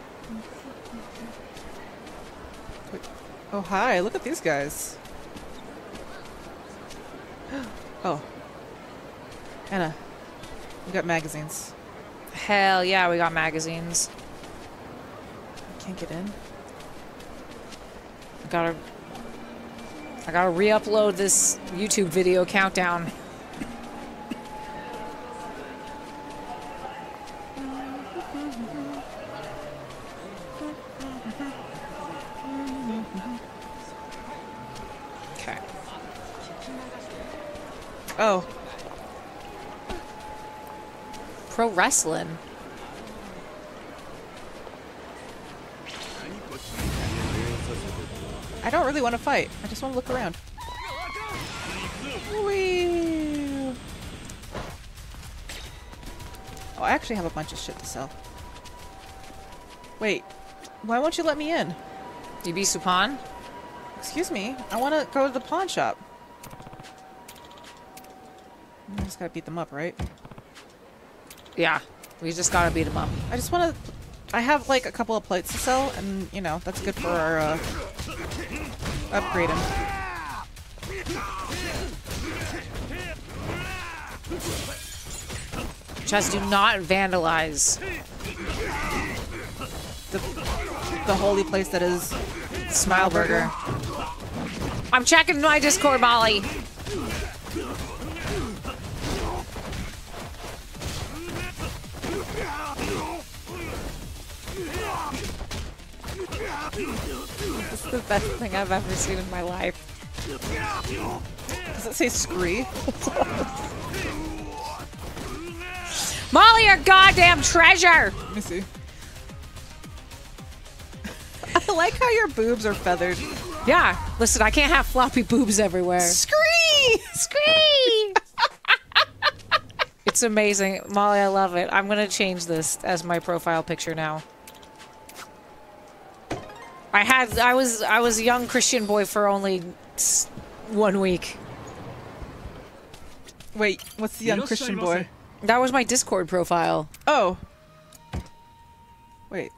Oh hi! Look at these guys. Oh. Anna, we got magazines. Hell yeah, we got magazines. Can't get in. I gotta, I gotta re-upload this YouTube video countdown. Okay. Oh. Pro wrestling. I don't really want to fight. I just want to look around. Whee! Oh, I actually have a bunch of shit to sell. Wait, why won't you let me in? Yubisu Pawn? Excuse me, I want to go to the pawn shop. I just gotta beat them up, right? Yeah, we just gotta beat them up. I just want to... I have, like, a couple of plates to sell, and, you know, that's good for our, uh... upgrade him. Just do not vandalize the, the holy place that is Smileburger. I'm checking my Discord, Molly. This is the best thing I've ever seen in my life. Does it say scree? Molly, your goddamn treasure! Let me see. I like how your boobs are feathered. Yeah. Listen, I can't have floppy boobs everywhere. Scree! Scree! It's amazing. Molly, I love it. I'm gonna change this as my profile picture now. I had I was I was a young Christian boy for only one week. Wait, what's the young Christian boy? That was my Discord profile. Oh. Wait.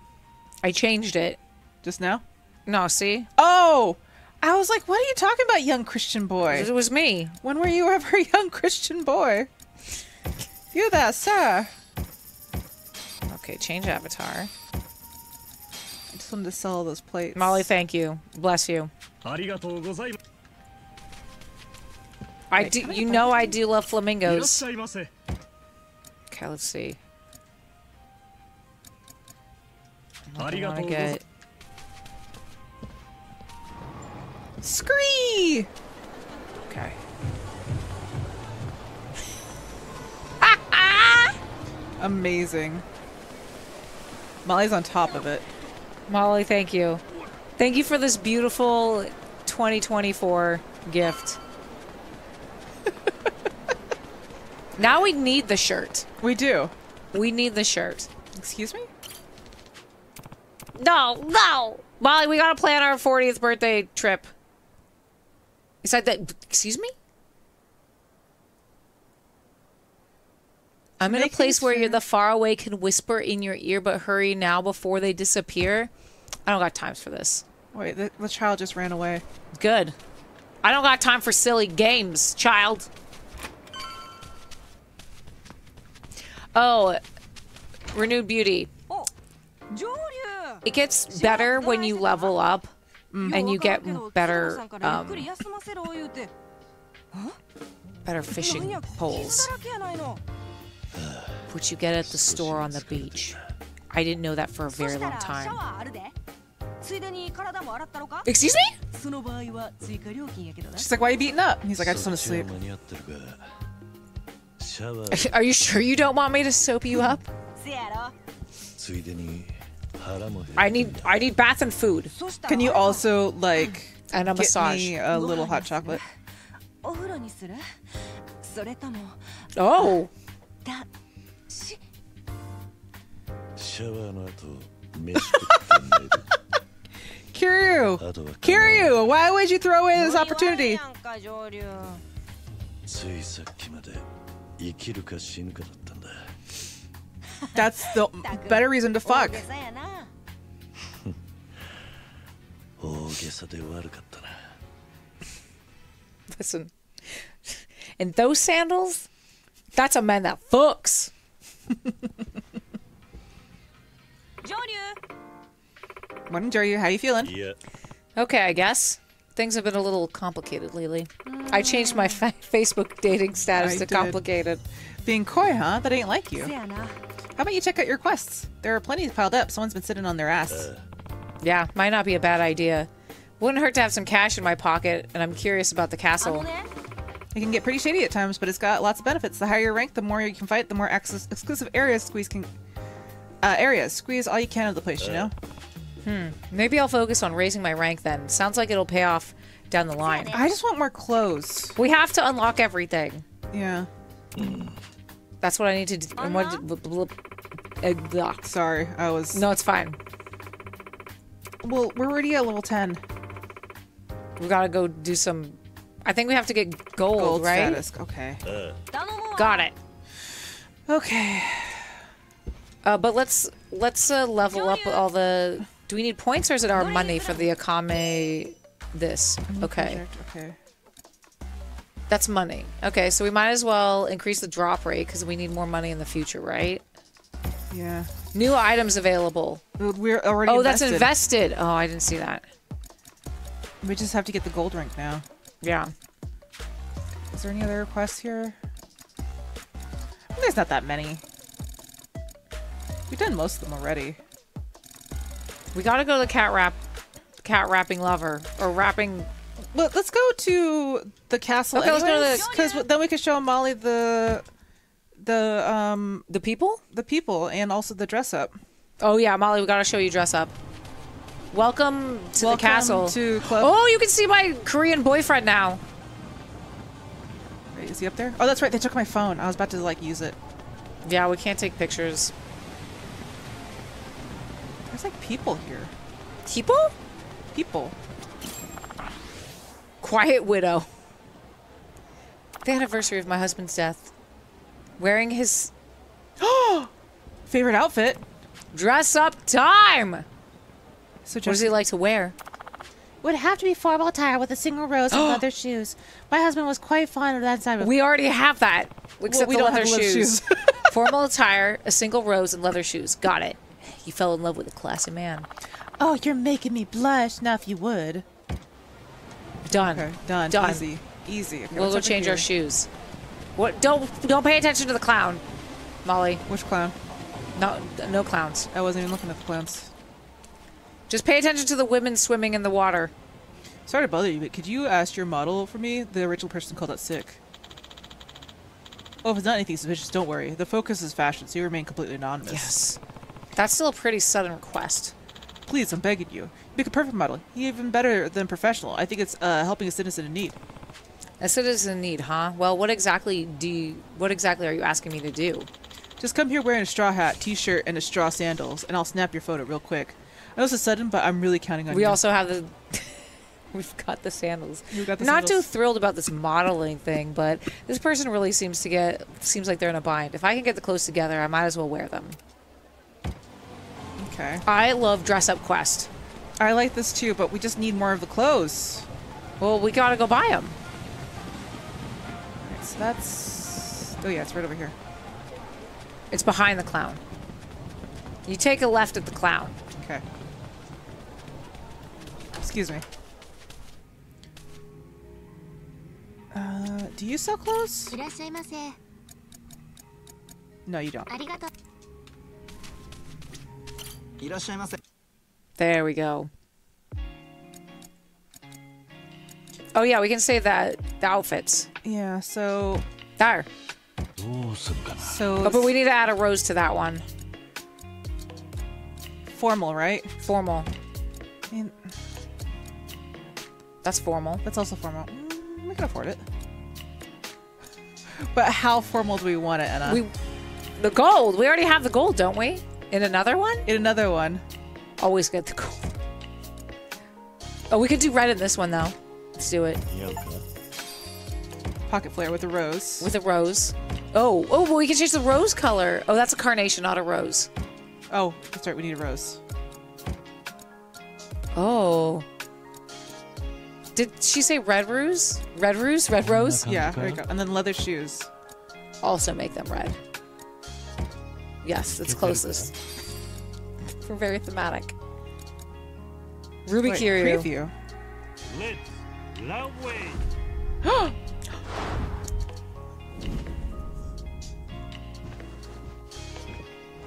I changed it. Just now? No, see? Oh! I was like, what are you talking about, young Christian boy? It was me. When were you ever a young Christian boy? You that, sir. Okay, change avatar. I just wanted to sell all those plates. Molly, thank you. Bless you. I do. You know I do love flamingos. Okay, let's see. What do I want to get? Scree! Okay. Amazing. Molly's on top of it. Molly, thank you. Thank you for this beautiful twenty twenty-four gift. Now we need the shirt. We do. We need the shirt. Excuse me? No, no! Molly, we gotta plan our fortieth birthday trip. Is that that? Excuse me? I'm in a place where you're the far away can whisper in your ear, but hurry now before they disappear. I don't got time for this. Wait, the, the child just ran away. Good. I don't got time for silly games, child. Oh, renewed beauty. Oh. It gets better when you level up. Mm. And you get better, um, better fishing poles, which you get at the store on the beach. I didn't know that for a very long time. Excuse me? She's like, why are you beating up? And he's like, I just want to sleep. Are you sure you don't want me to soap you up? I need I need bath and food. Can you also like and a get massage? Me a little hot chocolate. Oh. Kiryu, Kiryu, why would you throw away this opportunity? That's the better reason to fuck. Listen, in those sandals, that's a man that fucks. Joryu. Morning, Joryu. How you feeling? Yeah. Okay, I guess. Things have been a little complicated lately. Mm. I changed my fa Facebook dating status I to did. complicated. Being coy, huh? That ain't like you. How about you check out your quests? There are plenty piled up. Someone's been sitting on their ass. Uh. Yeah, might not be a bad idea. Wouldn't hurt to have some cash in my pocket, and I'm curious about the castle. It can get pretty shady at times, but it's got lots of benefits. The higher your rank, the more you can fight, the more ex exclusive areas squeeze can... Uh, areas. Squeeze all you can of the place, you know? Hmm. Maybe I'll focus on raising my rank then. Sounds like it'll pay off down the line. I just want more clothes. We have to unlock everything. Yeah. Mm. That's what I need to do. Uh-huh. what did, bl bl bl uh, Sorry, I was... No, it's fine. Well, we're already at level ten. We gotta go do some... I think we have to get gold, gold right? Status. Okay. Uh. Got it. Okay. Uh, but let's let's uh, level up all the... Do we need points or is it our money for the Akame this? Okay. Okay. That's money. Okay, so we might as well increase the drop rate because we need more money in the future, right? Yeah. New items available. We're already Oh, invested. that's invested. Oh, I didn't see that. We just have to get the gold rank now. Yeah. Is there any other requests here? There's not that many. We've done most of them already. We gotta go to the cat wrap, cat wrapping lover or wrapping. Look, let's go to the castle. Okay, anyways, let's go to the. Because then we can show Molly the, the um the people, the people, and also the dress up. Oh yeah, Molly, we gotta show you dress up. Welcome to Welcome the castle. To club. Oh, you can see my Korean boyfriend now. Wait, is he up there? Oh, that's right. They took my phone. I was about to like use it. Yeah, we can't take pictures. There's like people here. People? People. Quiet widow. the anniversary of my husband's death. Wearing his... favorite outfit. Dress up time! So just... What does he like to wear? Would have to be formal attire with a single rose and leather shoes. My husband was quite fond of that side of... We already have that. Except well, we the don't leather have shoes. shoes. Formal attire, a single rose, and leather shoes. Got it. You fell in love with a classy man. Oh, you're making me blush. Now if you would. Done. Okay, done. Done. Easy. Easy. Okay, we'll go change here? our shoes. What? Don't don't pay attention to the clown, Molly. Which clown? No, no clowns. I wasn't even looking at the clowns. Just pay attention to the women swimming in the water. Sorry to bother you, but could you ask your model for me? The original person called out sick. Oh, if it's not anything suspicious, don't worry. The focus is fashion, so you remain completely anonymous. Yes. That's still a pretty sudden request. Please, I'm begging you. You make a perfect model. You're even better than professional. I think it's uh, helping a citizen in need. A citizen in need, huh? Well, what exactly do you, what exactly are you asking me to do? Just come here wearing a straw hat, t-shirt, and a straw sandals, and I'll snap your photo real quick. I know it's sudden, but I'm really counting on we you. We also have the... We've got the sandals. You got the Not sandals. too thrilled about this modeling thing, but this person really seems to get... Seems like they're in a bind. If I can get the clothes together, I might as well wear them. Okay. I love dress-up quest. I like this too, but we just need more of the clothes. Well, we gotta go buy them. Alright, so that's... Oh yeah, it's right over here. It's behind the clown. You take a left at the clown. Okay. Excuse me. Uh, do you sell clothes? No, you don't. There we go. Oh yeah, we can say that the outfits. Yeah, so there. So oh, but we need to add a rose to that one. Formal, right? Formal. I mean, that's formal. That's also formal. We can afford it. But how formal do we want it, Anna? We, the gold. We already have the gold, don't we? In another one? In another one. Always get the gold. Oh, we could do red in this one, though. Let's do it. Yeah, okay. Pocket flare with a rose. With a rose. Oh, oh, well, we can change the rose color. Oh, that's a carnation, not a rose. Oh, that's right. We need a rose. Oh. Did she say red rose? Red rose? Red rose? Yeah, there you go. And then leather shoes. Also make them red. Yes, it's closest. We're very thematic. Ruby Wait, Kiryu. Preview.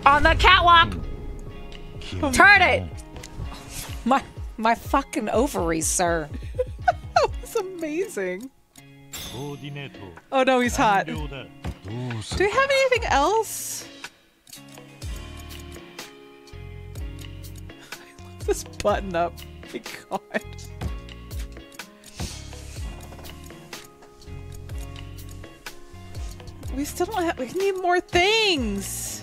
On the catwalk! Oh, Turn it! My, my fucking ovaries, sir. That was amazing. Oh no, he's hot. Do we have anything else? I love this button up. My god. We still don't have... We need more things!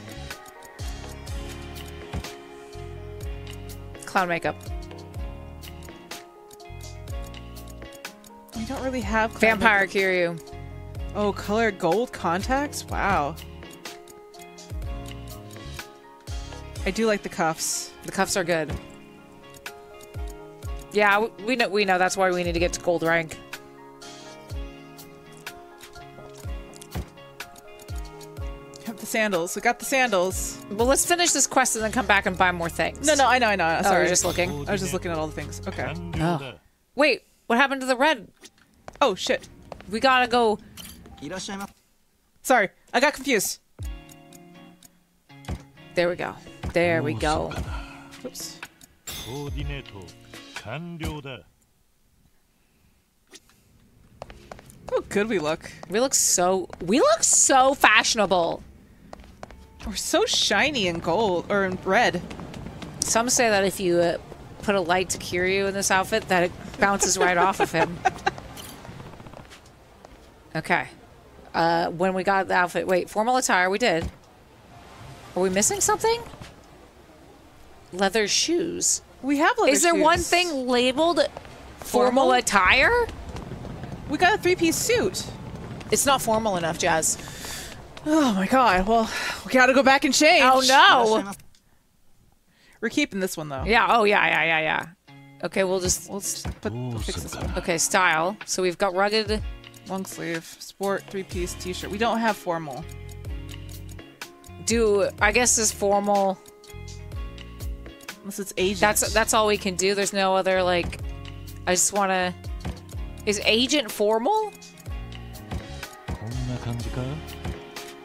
Clown makeup. We don't really have clown Vampire makeup. Kiryu. Oh, colored gold contacts? Wow. I do like the cuffs. The cuffs are good. Yeah, we know, we know. That's why we need to get to gold rank. Sandals. We got the sandals. Well, let's finish this quest and then come back and buy more things. No, no, I know, I know. Sorry, I was just looking. I was just looking at all the things. Okay. Oh. Wait, what happened to the red? Oh, shit. We gotta go. Sorry, I got confused. There we go. There we go. Oops. How good we look. We look so... We look so fashionable. We're so shiny in gold, or in red. Some say that if you uh, put a light to Kiryu in this outfit, that it bounces right off of him. Okay. Uh, when we got the outfit... Wait, formal attire, we did. Are we missing something? Leather shoes. We have leather shoes. Is there shoes. one thing labeled formal, formal attire? We got a three-piece suit. It's not formal enough, Jazz. Oh my god, well, we gotta go back and change. Oh no! We're keeping this one though. Yeah, oh yeah, yeah, yeah, yeah. Okay, we'll just, we'll just put, we'll fix this one. Okay, style. So we've got rugged. Long sleeve, sport, three-piece, t-shirt. We don't have formal. Do, I guess is formal. Unless it's agent. That's, that's all we can do. There's no other, like, I just wanna, is agent formal?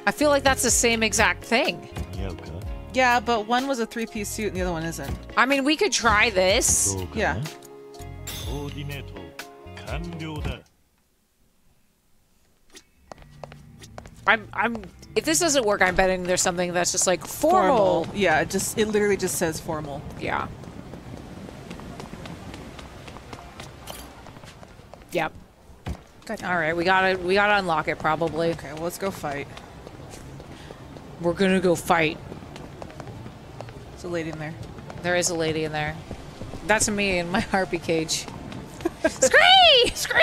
I feel like that's the same exact thing. Yeah, okay. Yeah, but one was a three-piece suit and the other one isn't. I mean, we could try this. Yeah. I'm, I'm, if this doesn't work, I'm betting there's something that's just like formal. formal. Yeah, it just, it literally just says formal. Yeah. Yep. Good. All right, we gotta, we gotta unlock it probably. Okay, well, let's go fight. We're gonna go fight. There's a lady in there. There is a lady in there. That's me in my harpy cage. Scream! Scream!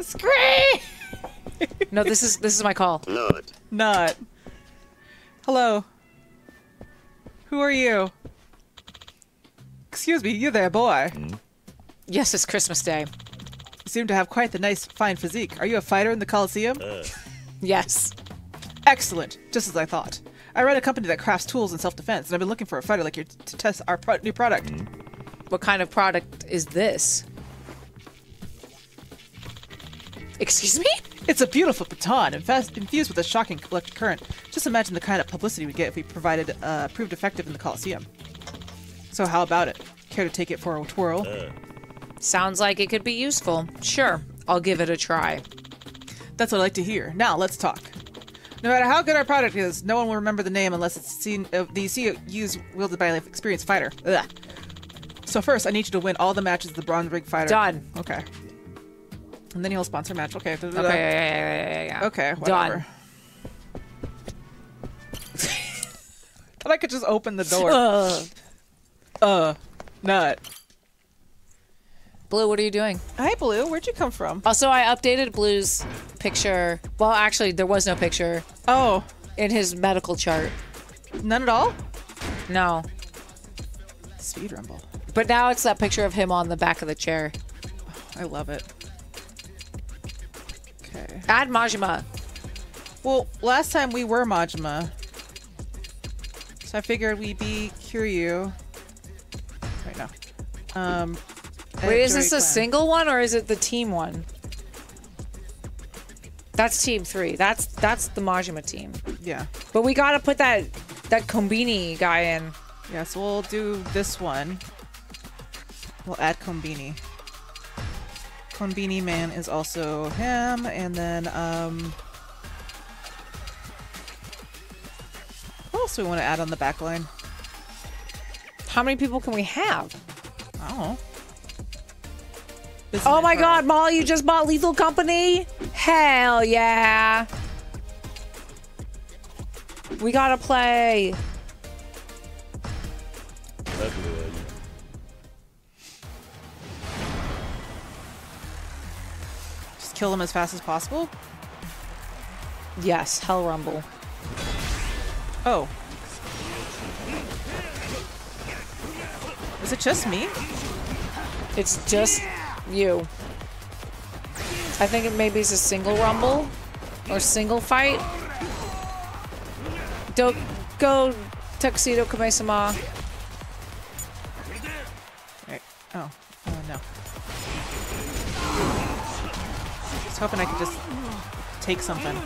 Scream! No, this is this is my call. Not. Not. Hello. Who are you? Excuse me, you there, boy? Mm. Yes, it's Christmas Day. You seem to have quite the nice, fine physique. Are you a fighter in the Coliseum? Uh. Yes. Excellent. Just as I thought. I run a company that crafts tools in self-defense, and I've been looking for a fighter like you to test our pro new product. Mm. What kind of product is this? Excuse me? It's a beautiful baton, infused with a shocking electric current. Just imagine the kind of publicity we'd get if we provided uh, proved effective in the Coliseum. So how about it? Care to take it for a twirl? Uh. Sounds like it could be useful. Sure, I'll give it a try. That's what I like to hear. Now, let's talk. No matter how good our product is, no one will remember the name unless it's seen uh, the C U's wielded by an experienced fighter. Ugh. So first, I need you to win all the matches of the Bronze Ring Fighter. Done. Okay. And then you'll sponsor a match. Okay. Da, da, okay. Da. Yeah, yeah, yeah, yeah, yeah. Okay. Whatever. But I could just open the door. Uh. uh. Nut. Blue, what are you doing? Hi, Blue. Where'd you come from? Also, I updated Blue's picture. Well, actually, there was no picture. Oh. In his medical chart. None at all? No. Speed rumble. But now it's that picture of him on the back of the chair. I love it. Okay. Add Majima. Well, last time we were Majima. So I figured we'd be Kiryu. Right now. Um, Wait, is this a single one or is it the team one? That's team three. That's that's the Majima team. Yeah. But we gotta put that, that Kombini guy in. Yeah, so we'll do this one. We'll add Kombini. Kombini Man is also him, and then um, what else do we want to add on the back line? How many people can we have? I don't know. Isn't oh my god, Molly, you just bought Lethal Company? Hell yeah! We gotta play. Just kill them as fast as possible? Yes, Hell Rumble. Oh. Is it just me? It's just you. I think it maybe is a single rumble or single fight. Do go Tuxedo Kame-sama. Oh, uh, no. I was hoping I could just take something.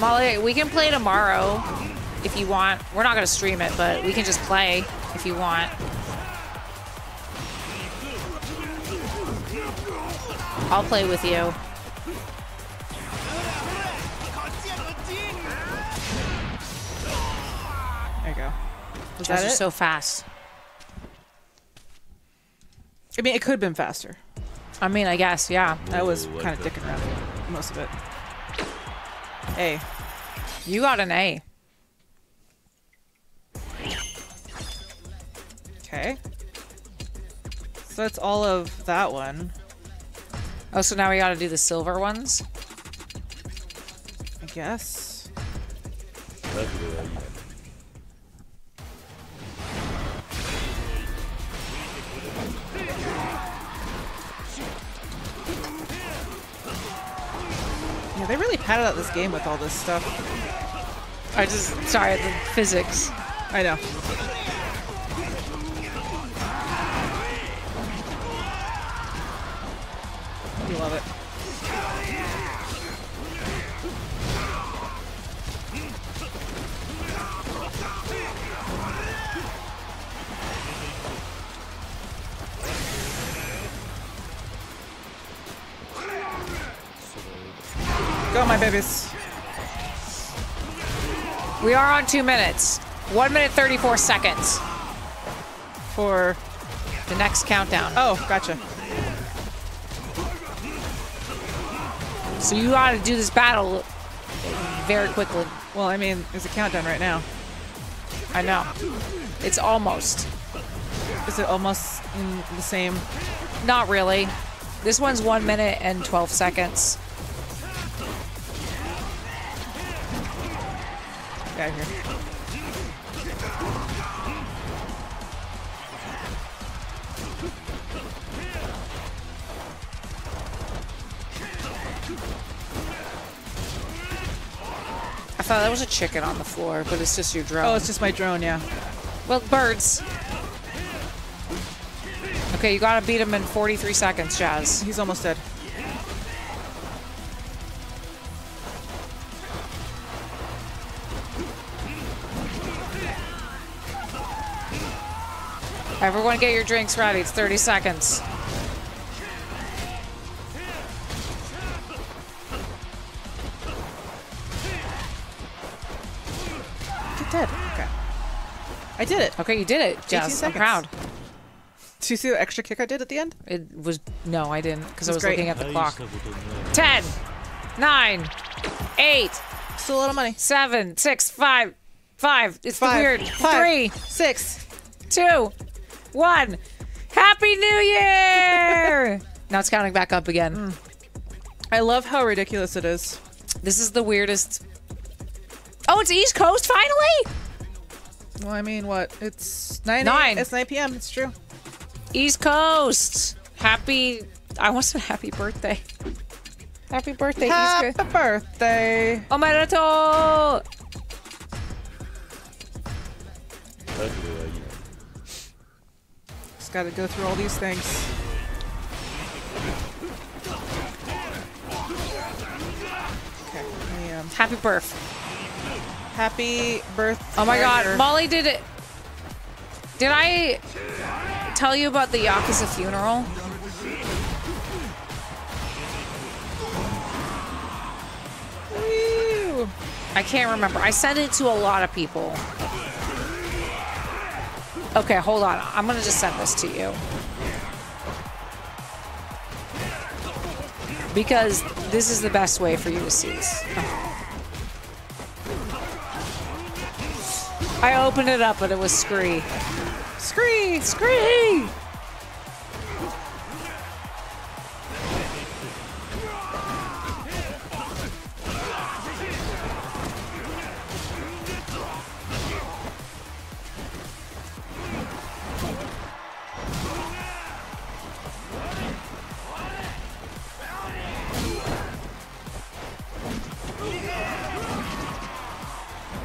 Molly, we can play tomorrow if you want. We're not gonna stream it, but we can just play if you want. I'll play with you. There you go. Those are so fast. I mean, it could have been faster. I mean, I guess, yeah. Ooh, I was kind of dicking around most of it. A. You got an A. Okay. So that's all of that one. Oh, so now we gotta do the silver ones? I guess. That's good. Yeah, they really padded out this game with all this stuff. I just, sorry, the physics. I know. You love it. Go, my babies. We are on two minutes. one minute thirty-four seconds. For the next countdown. Oh, gotcha. So you ought to do this battle very quickly. Well, I mean, there's a countdown right now. I know. It's almost. Is it almost in the same? Not really. This one's one minute and twelve seconds. Get out of here. I thought that was a chicken on the floor, but it's just your drone. Oh, it's just my drone, yeah. Well, birds. Okay, you gotta beat him in forty-three seconds, Jazz. He's almost dead. Everyone get your drinks ready. It's thirty seconds. I did it. Okay, you did it, Jazz. I'm proud. Did you see the extra kick I did at the end? It was... No, I didn't, because I was great. Looking at the clock. Ten, nine, eight. Still a lot of money. Seven, six, five, five. It's five, the weird. Five, three, six, two, one. Happy New Year! Now it's counting back up again. Mm. I love how ridiculous it is. This is the weirdest... Oh, it's East Coast, finally? Well, I mean, what? It's nine. nine. It's nine p m It's true. East Coast. Happy. I want some happy birthday. Happy birthday, happy East Coast. Happy birthday. Omedetou. Just gotta go through all these things. Okay. Let me, um... Happy birth. Happy birthday. Oh my god, Molly did it. Did I tell you about the Yakuza funeral? Woo. I can't remember. I sent it to a lot of people. Okay, hold on. I'm gonna just send this to you. Because this is the best way for you to see this. Oh. I opened it up, but it was Scree. Scree! Scree!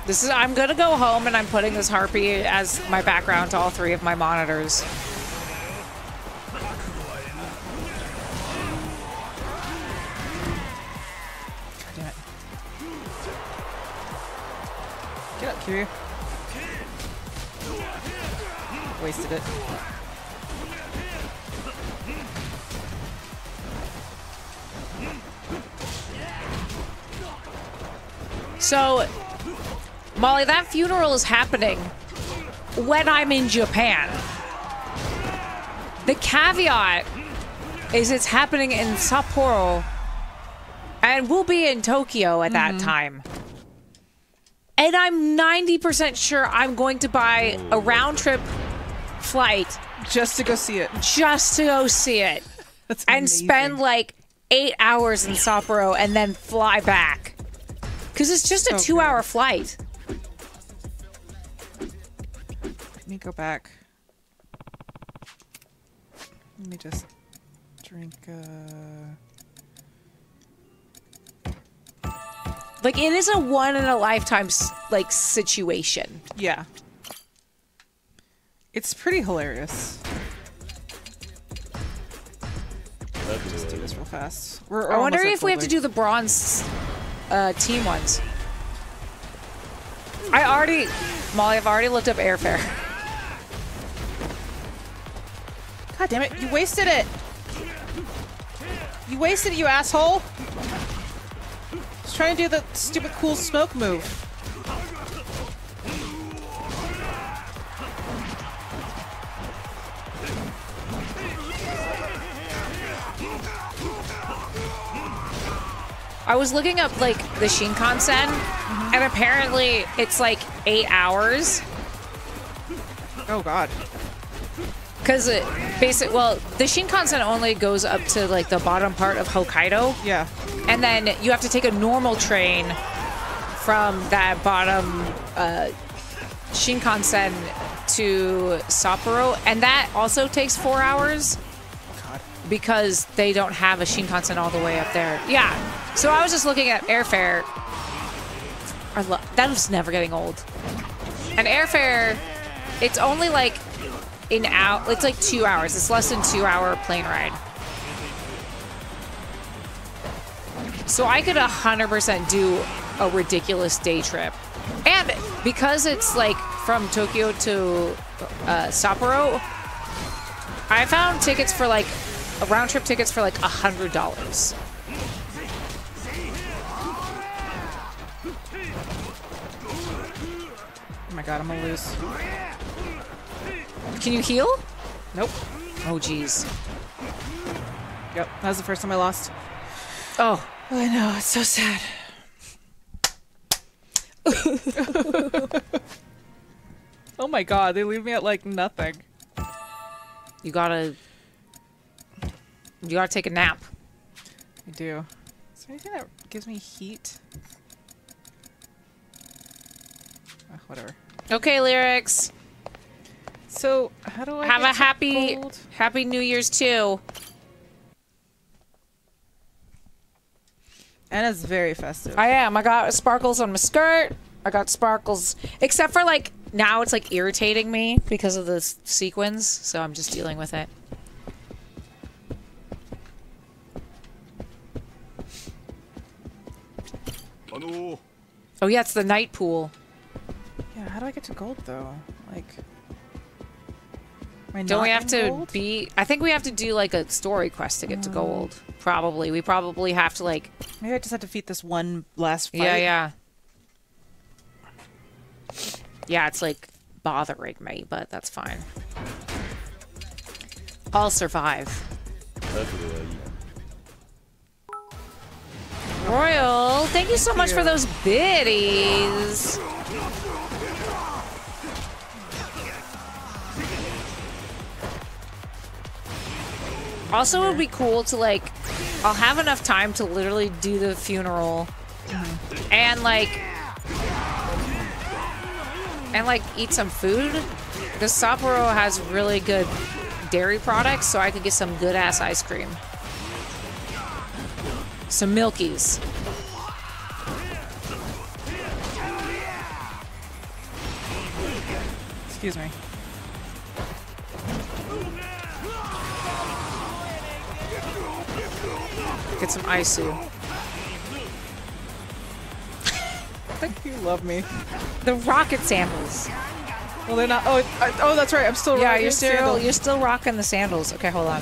This is, I'm gonna go home and I'm putting this harpy as my background to all three of my monitors. God damn it. Get up, Kiryu. Wasted it. So, Molly, that funeral is happening when I'm in Japan. The caveat is it's happening in Sapporo, and we'll be in Tokyo at that mm-hmm. time. And I'm ninety percent sure I'm going to buy a round trip flight just to go see it. Just to go see it. That's and amazing. Spend like eight hours in Sapporo and then fly back. Because it's just a okay. two-hour flight. Let me go back. Let me just drink. Uh... Like it is a one in a lifetime like situation. Yeah. It's pretty hilarious. Let's just do this real fast. We're I wonder if we have to do the bronze uh, team ones. I already, Molly, I've already looked up airfare. God damn it! You wasted it. You wasted it, you asshole. Just trying to do the stupid cool smoke move. I was looking up like the Shinkansen, mm-hmm. and apparently it's like eight hours. Oh God! Because it basically, well, the Shinkansen only goes up to like the bottom part of Hokkaido. Yeah. And then you have to take a normal train from that bottom uh, Shinkansen to Sapporo, and that also takes four hours. God. Because they don't have a Shinkansen all the way up there. Yeah. So I was just looking at airfare. I love that was never getting old. And airfare, it's only like an hour. It's like two hours. It's less than two hour plane ride. So I could a hundred percent do a ridiculous day trip, and because it's like from Tokyo to uh, Sapporo, I found tickets for like round trip tickets for like a hundred dollars. Oh my god, I'm gonna lose. Can you heal? Nope. Oh, jeez. Yep, that was the first time I lost. Oh. I know, it's so sad. Oh my god, they leave me at, like, nothing. You gotta... You gotta take a nap. I do. Is there anything that gives me heat? Uh, whatever. Okay, lyrics. So how do I have a happy gold? Happy New Year's too? Anna's very festive. I am. I got sparkles on my skirt. I got sparkles, except for like now it's like irritating me because of the sequins, so I'm just dealing with it. Hello. Oh yeah, it's the night pool. Yeah, how do I get to gold though? Like. Don't we have to gold? be? I think we have to do like a story quest to get mm. to gold. Probably. We probably have to like. Maybe I just have to defeat this one last fight. Yeah, yeah. Yeah, it's like bothering me, but that's fine. I'll survive. Royal, thank you so much for those biddies. Also, it would be cool to, like, I'll have enough time to literally do the funeral and, like, and, like, eat some food. The Sapporo has really good dairy products, so I could get some good-ass ice cream. Some Milkies. Excuse me. Get some Isu. You love me. The rocket sandals. Well, they're not. Oh, I, oh, that's right. I'm still. Yeah, you're still. Sandals. You're still rocking the sandals. Okay, hold on.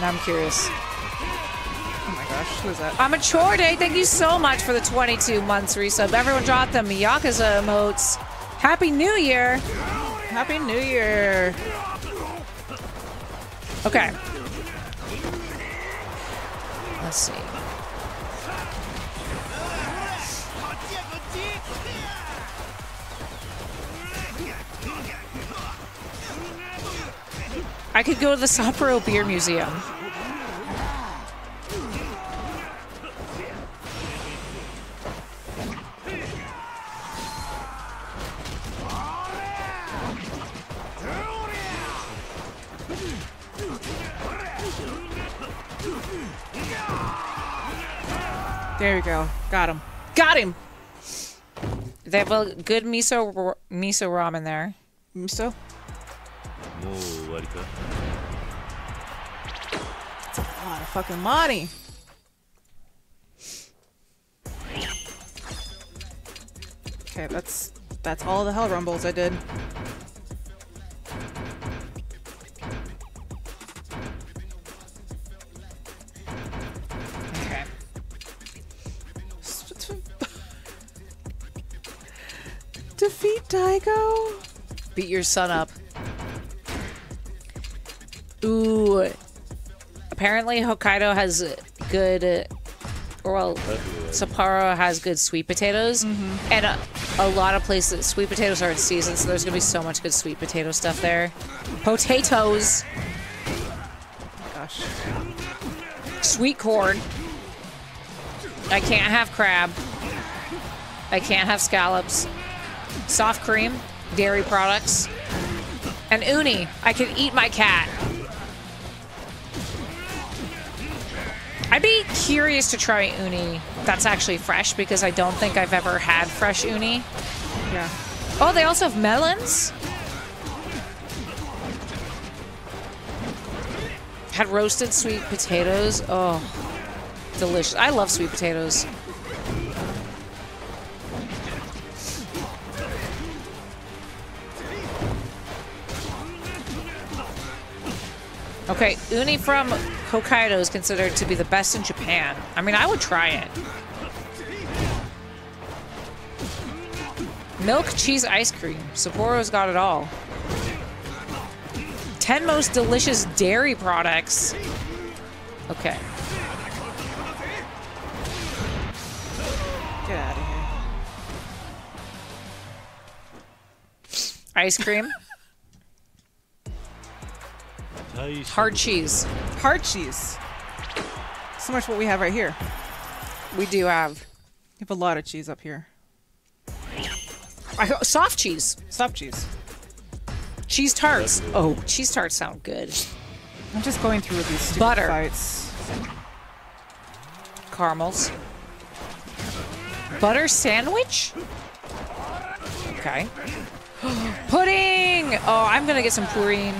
Now I'm curious. Oh my gosh, who is that? I'm a chore day. Thank you so much for the twenty-two months resub. Everyone dropped them Yakuza emotes. Happy New Year! Happy New Year! Okay. Let's see. I could go to the Sapporo Beer Museum. There we go. Got him. Got him! They have a good miso miso ramen there. Miso? That's a lot of fucking money. Okay, that's that's all the Hell Rumbles I did. Defeat Daigo. Beat your son up. Ooh. Apparently Hokkaido has good, or well, Sapporo has good sweet potatoes. Mm-hmm. And a, a lot of places, sweet potatoes are in season, so there's going to be so much good sweet potato stuff there. Potatoes. Oh, gosh. Sweet corn. I can't have crab. I can't have scallops. Soft cream, dairy products, and uni. I can eat my cat. I'd be curious to try uni that's actually fresh, because I don't think I've ever had fresh uni. Yeah. Oh, they also have melons. Had roasted sweet potatoes. Oh, delicious. I love sweet potatoes. Okay, uni from Hokkaido is considered to be the best in Japan. I mean, I would try it. Milk cheese ice cream. Sapporo's got it all. ten most delicious dairy products. Okay. Get out of here. Ice cream? Hard cheese. Hard cheese. So much what we have right here. We do have. We have a lot of cheese up here. I, soft cheese. Soft cheese. Cheese tarts. Oh, cheese tarts sound good. I'm just going through with these stupid butter fights. Caramels. Butter sandwich? Okay. Pudding! Oh, I'm gonna get some purine.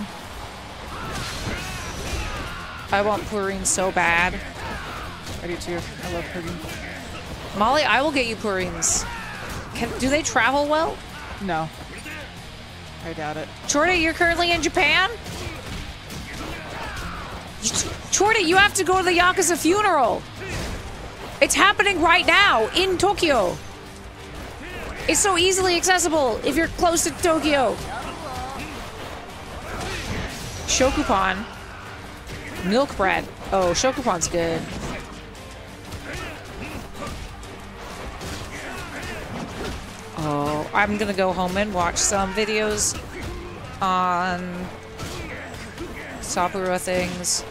I want purine so bad. I do too. I love purine. Molly, I will get you purines. Can, do they travel well? No. I doubt it. Chorda, you're currently in Japan? Chorda, you have to go to the Yakuza funeral. It's happening right now in Tokyo. It's so easily accessible if you're close to Tokyo. Shokupan. Milk bread. Oh, Shokupan's good. Oh, I'm gonna go home and watch some videos on Sapporo things.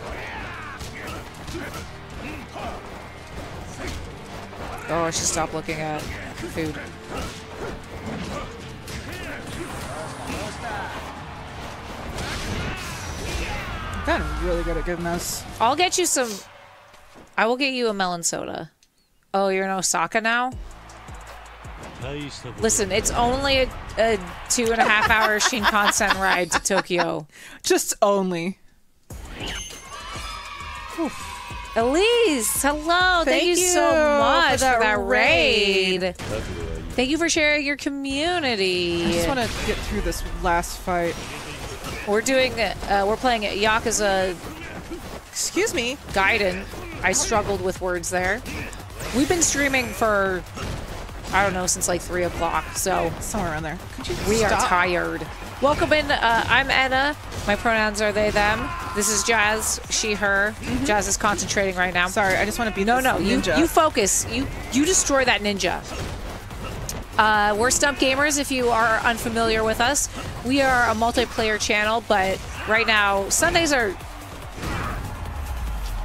Oh, I should stop looking at food. I'm really good at giving us. I'll get you some. I will get you a melon soda. Oh, you're in Osaka now? Listen, it's only a, a two and a half hour Shinkansen ride to Tokyo. Just only. Oof. Elise, hello. Thank, Thank you, you so much for that, for that raid. raid. Thank you for sharing your community. I just want to get through this last fight. We're doing, uh, we're playing Yakuza... Excuse me. Gaiden. I struggled with words there. We've been streaming for, I don't know, since like three o'clock, so... Somewhere around there. Could you we stop? are tired. Welcome in. Uh, I'm Enna. My pronouns are they, them. This is Jazz, she, her. Mm-hmm. Jazz is concentrating right now. Sorry, I just want to be No, no, you, you focus. You, you destroy that ninja. Uh, we're Stump Gamers, if you are unfamiliar with us. We are a multiplayer channel, but right now, Sundays are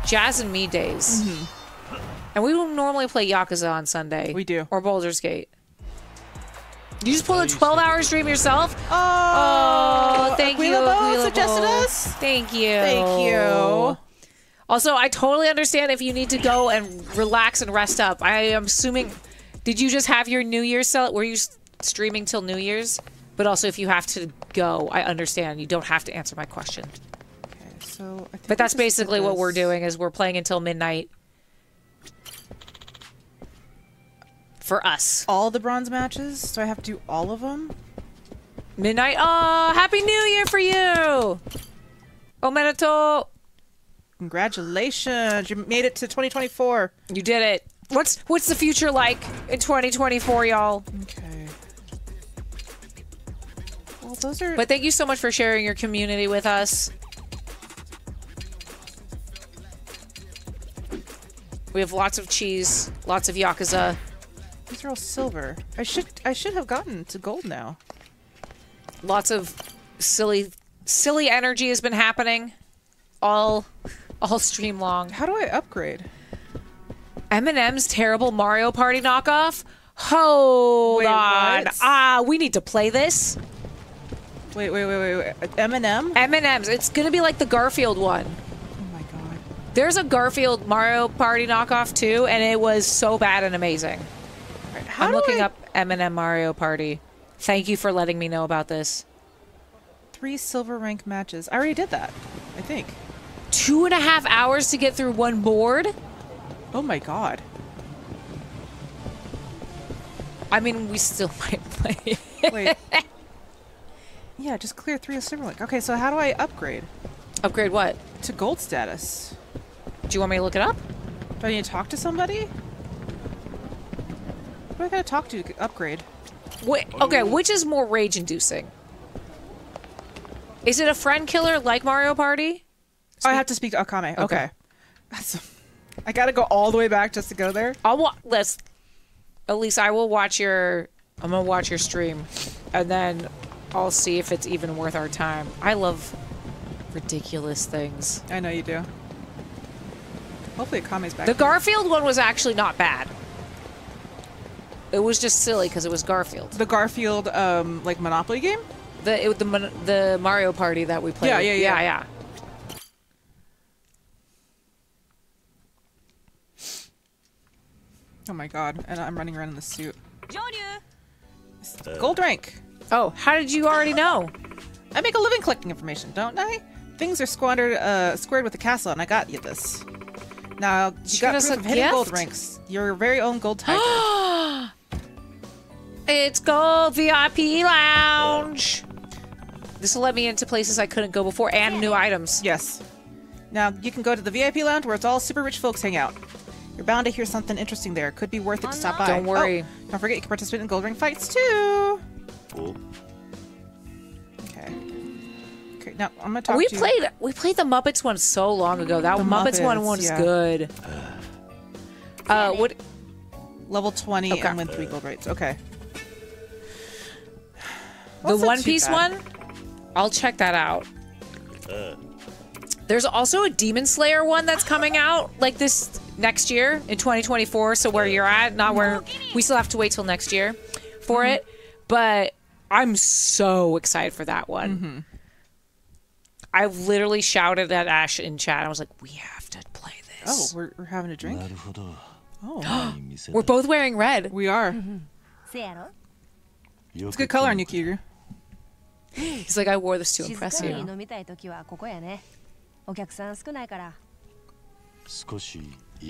Jazz and me days. Mm-hmm. And we don't normally play Yakuza on Sunday. We do. Or Baldur's Gate. You just pulled a twelve hour stream yourself? Oh, oh thank you. Suggested us. Thank you. Thank you. Also, I totally understand if you need to go and relax and rest up. I am assuming, did you just have your New Year's cel- Were you streaming till New Year's? But also, if you have to go, I understand. You don't have to answer my question. Okay, so I think but that's basically what we're doing, is we're playing until midnight. For us. All the bronze matches? So I have to do all of them? Midnight? Oh, Happy New Year for you! Omedetou! Congratulations! You made it to twenty twenty-four. You did it. What's what's the future like in twenty twenty-four, y'all? Okay. Well, those are. But thank you so much for sharing your community with us. We have lots of cheese, lots of Yakuza. These are all silver. I should I should have gotten to gold now. Lots of silly silly energy has been happening. All. All stream long. How do I upgrade? M and M's terrible Mario Party knockoff? Hold wait, on. What? Ah, we need to play this. Wait, wait, wait, wait, wait. M and M? M and M's. It's gonna be like the Garfield one. Oh my god. There's a Garfield Mario Party knockoff too, and it was so bad and amazing. All right, how I'm looking I... up M and M Mario Party. Thank you for letting me know about this. Three silver rank matches. I already did that, I think. Two and a half hours to get through one board? Oh my god. I mean, we still might play it. Wait. Yeah, just clear three of Silverlink. Okay, so how do I upgrade? Upgrade what? To gold status. Do you want me to look it up? Do I need to talk to somebody? Who do I gotta talk to to upgrade? Wait, okay, which is more rage-inducing? Is it a friend killer like Mario Party? Oh, I have to speak to Akame. Okay. okay. I gotta go all the way back just to go there. I'll watch. Let's. Elise, I will watch your. I'm gonna watch your stream, and then I'll see if it's even worth our time. I love ridiculous things. I know you do. Hopefully, Akame's back. The Garfield one was actually not bad. It was just silly because it was Garfield. The Garfield, um, like Monopoly game. The it, the the Mario Party that we played. Yeah, yeah, yeah, yeah. yeah. Oh my god, and I'm running around in the suit. Joryu! Gold rank! Oh, how did you already know? I make a living collecting information, don't I? Things are squandered, uh, squared with the castle, and I got you this. Now, you she got proof of hidden gold ranks. Your very own gold tiger. It's Gold V I P Lounge! This will let me into places I couldn't go before, and new items. Yes. Now, you can go to the V I P Lounge where it's all super rich folks hang out. You're bound to hear something interesting there. Could be worth it to stop by. Don't worry. Oh, don't forget you can participate in Gold Ring fights too. Cool. Okay. Okay. Now I'm gonna talk. We to played. You. We played the Muppets one so long ago. That the Muppets, Muppets one was yeah. good. Uh, what? Level twenty okay. and win three gold rates. Okay. Well, the One Piece bad. one. I'll check that out. Uh. There's also a Demon Slayer one that's coming out like this. Next year in twenty twenty-four, so where you're at, not where we still have to wait till next year for mm-hmm. it. But I'm so excited for that one. Mm-hmm. I literally shouted at Ash in chat. I was like, "We have to play this." Oh, we're, we're having a drink. Oh, we're both wearing red. We are. Mm-hmm. It's a good color on you, Kiryu. He's like, "I wore this to impress you." Well,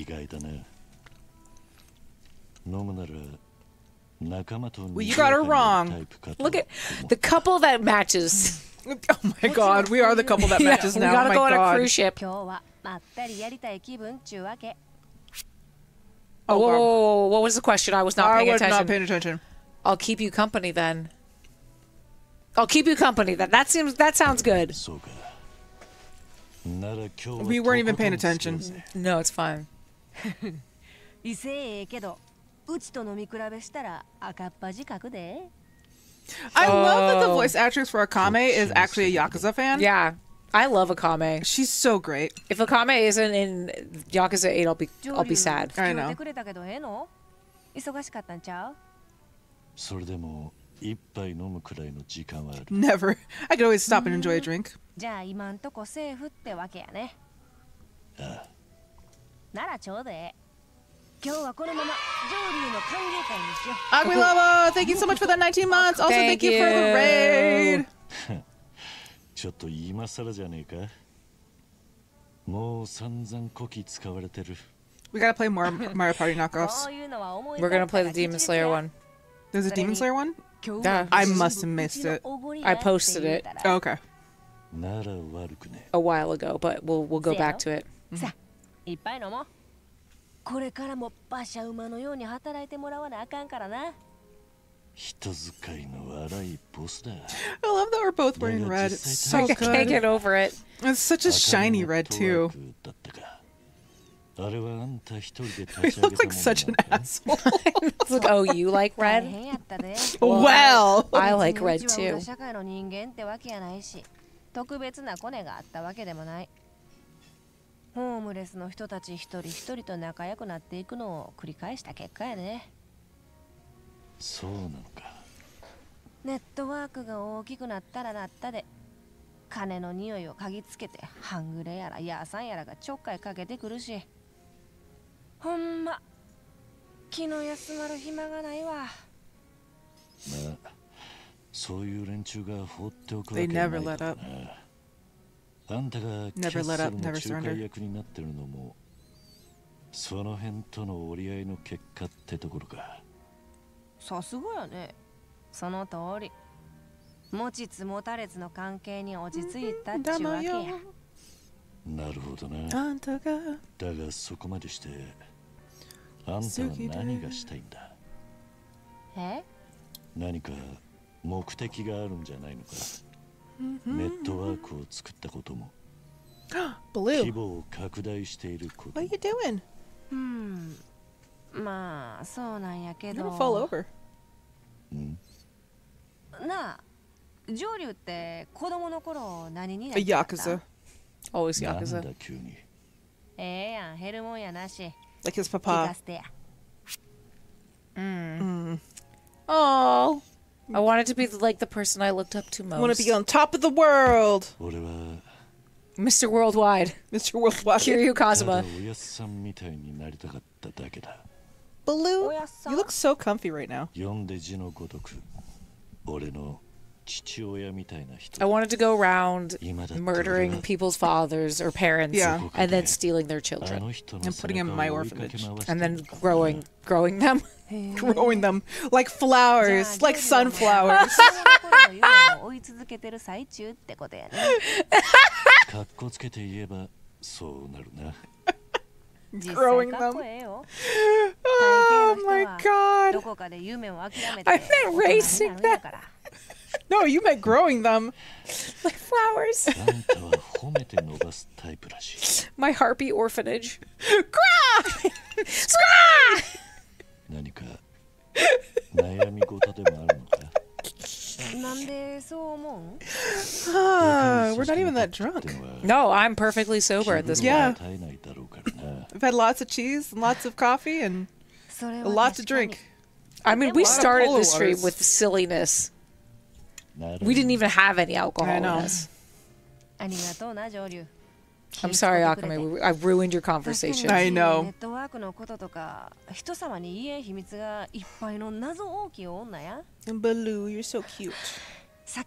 you got her wrong. Look at the couple that matches. Oh my god, we are the couple that matches yeah, now. We gotta oh go god. on a cruise ship. Oh, whoa, whoa, whoa, what was the question? I was not I paying was attention. Not paying attention. I'll keep you company then. I'll keep you company then. That seems. That sounds good. We weren't even paying attention. No, it's fine. I love that the voice actress for Akame is actually a Yakuza fan. Yeah. I love Akame. She's so great. If Akame isn't in Yakuza eight, I'll be I'll be sad. I know. Never. I could always stop and enjoy a drink. Aguilava, thank you so much for that nineteen months. Also, thank, thank you. you for the raid. We gotta play more Mario Party knockoffs. We're gonna play the Demon Slayer one. There's a Demon Slayer one? Yeah. I must have missed it. I posted it. Oh, okay. A while ago, but we'll we'll go back to it. Mm-hmm. I love that we're both wearing red. It's so good. I can't get over it. It's such a shiny red too. We look like such an asshole. It's like, oh, you like red? Well, I like red too. They never let up. Never let up, never surrender. Mm-hmm. Blue. What are you doing? Hmm. You're gonna fall over. A Yakuza. Always Yakuza. Like his papa. Mm. Mm. Oh. I wanted to be like the person I looked up to most. I want to be on top of the world. Mister Worldwide. Mister Worldwide. Kiryu Kazuma. Blue, you look so comfy right now. I wanted to go around murdering people's fathers or parents, yeah, and then stealing their children. And putting them in my orphanage. And then growing, growing them. Growing them like flowers, like sunflowers. Growing them. Oh my god. I meant racing them. No, you meant growing them. Like flowers. My harpy orphanage. Scra! Scra! uh, we're not even that drunk. No, I'm perfectly sober at this point. Yeah. I've had lots of cheese and lots of coffee and lots of drink. I mean, we started the stream with silliness. We didn't even have any alcohol in us. I'm sorry, Akame. I ruined your conversation. I know. And Baloo, you're so cute. Wish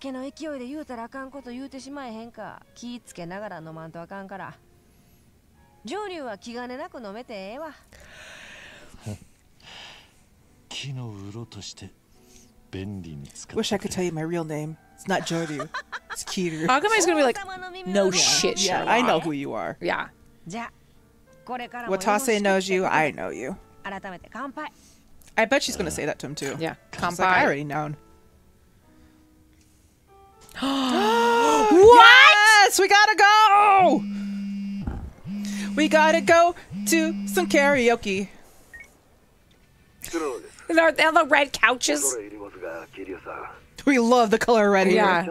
I could tell you my real name. It's not Joryu. It's Kiryu. Akame's gonna be like, no shit, yeah, Sherlock. I know who you are. Yeah. Watase knows you. I know you. I bet she's gonna say that to him too. Yeah. Kanpai. Like, I already known. What? Yes, we gotta go. We gotta go to some karaoke. And are they on the red couches? We love the color red here. Yeah.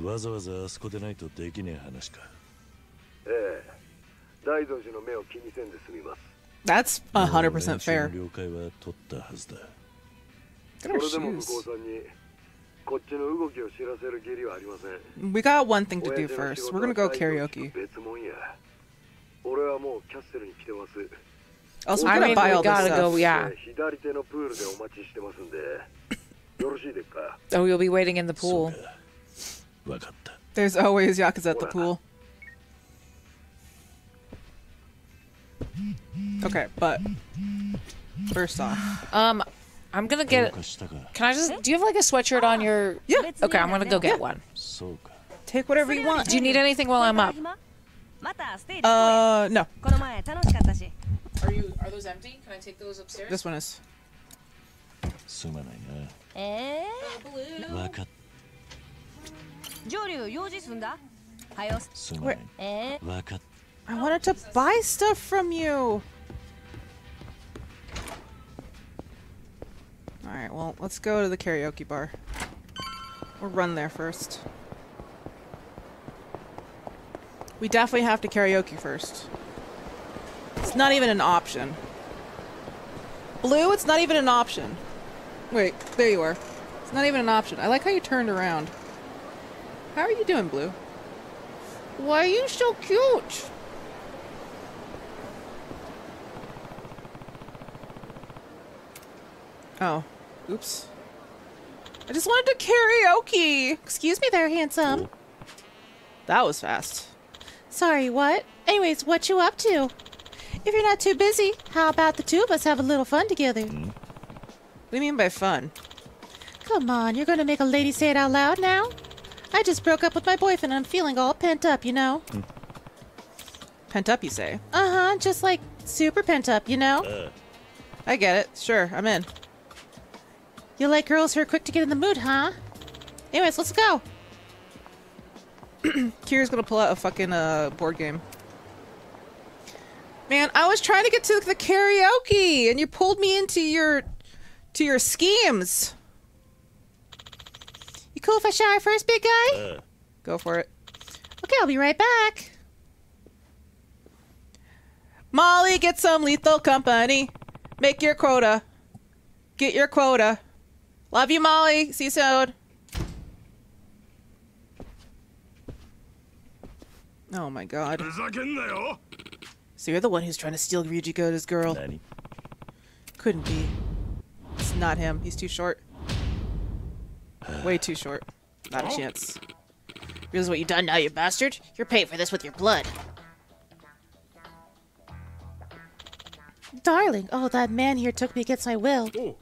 わざわざあそこでないとできねえ話か。ええ、大道寺の目を気にせんで済みます。That's a hundred percent fair. 了解は取ったはずだ。これでも向こうさんにこっちの動きを知らせる義理はありません。We got one thing to do first. We're gonna go karaoke. 別もんや。俺はもうキャッセルに来てます。Also, I'm gonna buy all this stuff. Yeah. Oh, you'll be waiting in the pool. There's always Yakuza at the pool. Okay, but first off, um, I'm gonna get. Can I just? Do you have like a sweatshirt on your? Yeah. Okay, I'm gonna go get one. Take whatever you want. Do you need anything while I'm up? Uh, no. Are you? Are those empty? Can I take those upstairs? This one is. Eh? Where? Eh? I wanted to buy stuff from you. All right. Well, let's go to the karaoke bar. We'll run there first. We definitely have to karaoke first. It's not even an option. Blue, it's not even an option. Wait, there you are. It's not even an option. I like how you turned around. How are you doing, Blue? Why are you so cute? Oh, oops. I just wanted to karaoke. Excuse me there, handsome. That was fast. Sorry, what? Anyways, what you up to? If you're not too busy, how about the two of us have a little fun together? What do you mean by fun? Come on, you're gonna make a lady say it out loud now? I just broke up with my boyfriend and I'm feeling all pent up, you know? Mm. Pent up, you say? Uh-huh, just like super pent up, you know? Uh. I get it. Sure, I'm in. You like girls who are quick to get in the mood, huh? Anyways, let's go! Kira's gonna pull out a fucking uh, board game. Man, I was trying to get to the karaoke, and you pulled me into your, to your schemes. You cool if I shower first, big guy? Uh. Go for it. Okay, I'll be right back. Molly, get some Lethal Company. Make your quota. Get your quota. Love you, Molly. See you soon. Oh my God. So you're the one who's trying to steal Ryuji Goda's girl. Nanny. Couldn't be. It's not him. He's too short. Way too short. Not a chance. This is what you done now, you bastard. You're paying for this with your blood. Darling, oh, that man here took me against my will. Oh,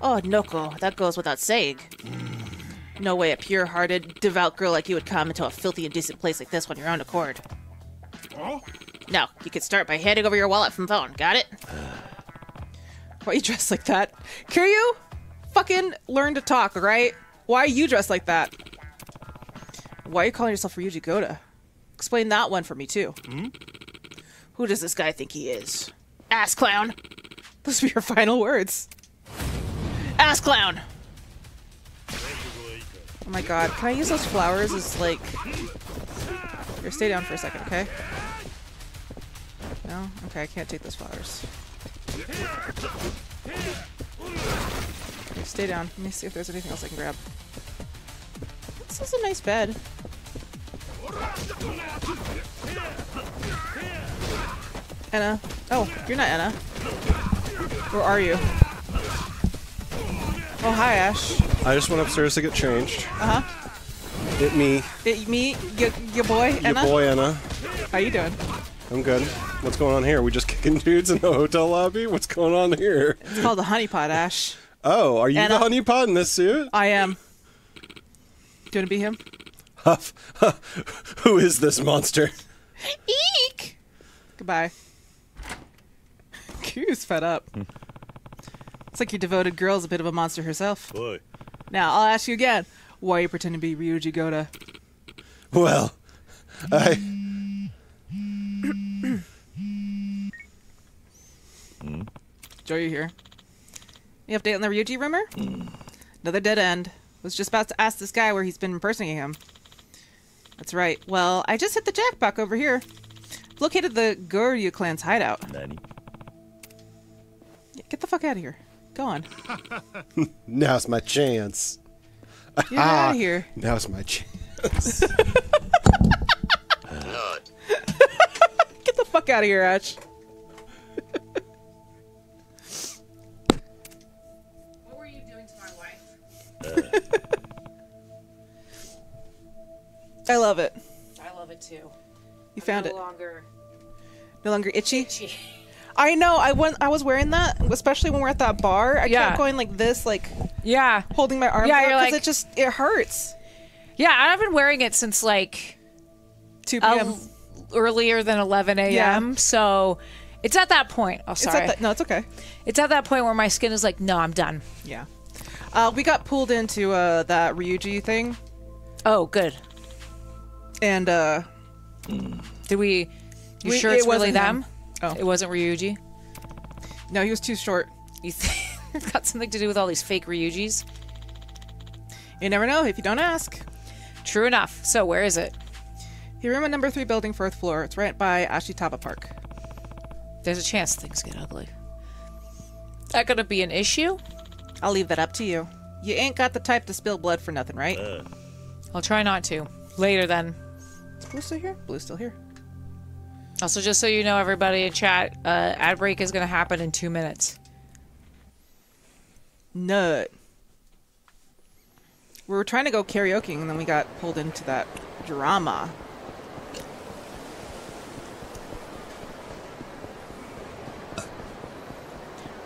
oh Noko, that goes without saying. No way a pure-hearted, devout girl like you would come into a filthy, indecent place like this on your own accord. Oh? No, you could start by handing over your wallet from phone. Got it? Why are you dressed like that? Kiryu, fucking learn to talk, alright? Why are you dressed like that? Why are you calling yourself Ryuji Goda? Explain that one for me, too. Hmm? Who does this guy think he is? Ass clown! Those were your final words. Ass clown! Oh my God, can I use those flowers as, like... Here, stay down for a second, okay? No? Okay, I can't take those flowers. Stay down. Let me see if there's anything else I can grab. This is a nice bed. Anna. Oh, you're not Anna. Where are you? Oh, hi, Ash. I just went upstairs to get changed. Uh-huh. It me. It me? Your, your boy, Anna? Your boy, Anna. How you doing? I'm good. What's going on here? We just kicking dudes in the hotel lobby? What's going on here? It's called the honeypot, Ash. Oh, are you Anna? The honeypot in this suit? I am. Do you want to be him? Huff. Huff. Who is this monster? Eek! Goodbye. Q's fed up. Mm. It's like your devoted girl's a bit of a monster herself. Boy. Now, I'll ask you again. Why are you pretending to be Ryuji Goda? Well, I... Joryu here. Any update on the Ryuji rumor? Mm. Another dead end. Was just about to ask this guy where he's been impersonating him. That's right. Well, I just hit the jackpot over here. Located the Goryu clan's hideout. Nanny. Yeah, get the fuck out of here. Go on. Now's my chance. Get out of here. Now's my chance. Get the fuck out of here, Ash. What were you doing to my wife? I love it. I love it too. You found it. No longer. No longer itchy. Itchy. I know. I was I was wearing that, especially when we're at that bar. I yeah. kept going like this, like yeah, holding my arms yeah, up because like, it just it hurts. Yeah, I've been wearing it since like two p m earlier than eleven a m Yeah. So it's at that point. Oh, sorry. It's at that, no, it's okay. It's at that point where my skin is like, no, I'm done. Yeah. Uh, we got pulled into uh, that Ryuji thing. Oh, good. And uh, did we? You we, sure it's it really them? them? Oh. It wasn't Ryuji? No, he was too short. He's got something to do with all these fake Ryujis. You never know if you don't ask. True enough. So where is it? Your room at number three building, fourth floor. It's right by Ashitaba Park. There's a chance things get ugly. Is that gonna be an issue? I'll leave that up to you. You ain't got the type to spill blood for nothing, right? Uh. I'll try not to. Later then. Is Blue still here? Blue's still here. Also, just so you know, everybody in chat, uh, ad break is going to happen in two minutes. Nut. We were trying to go karaoke, and then we got pulled into that drama.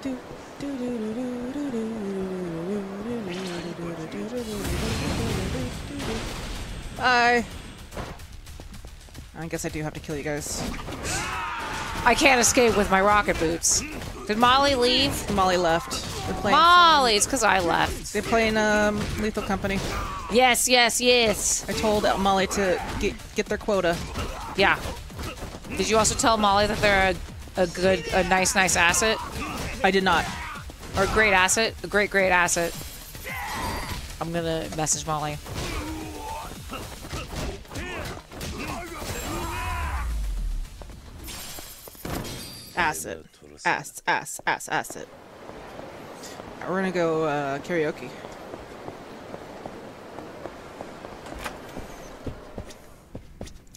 Do, do, do, do, do, do, do. Bye. I guess I do have to kill you guys. I can't escape with my rocket boots. Did Molly leave? Molly left. They're playing Molly, it's because I left. They're playing um, Lethal Company. Yes, yes, yes. I told Molly to get, get their quota. Yeah. Did you also tell Molly that they're a, a good, a nice, nice asset? I did not. Or a great asset? A great, great asset. I'm going to message Molly. Acid. Ass, ass, ass, acid. We're gonna go uh, karaoke.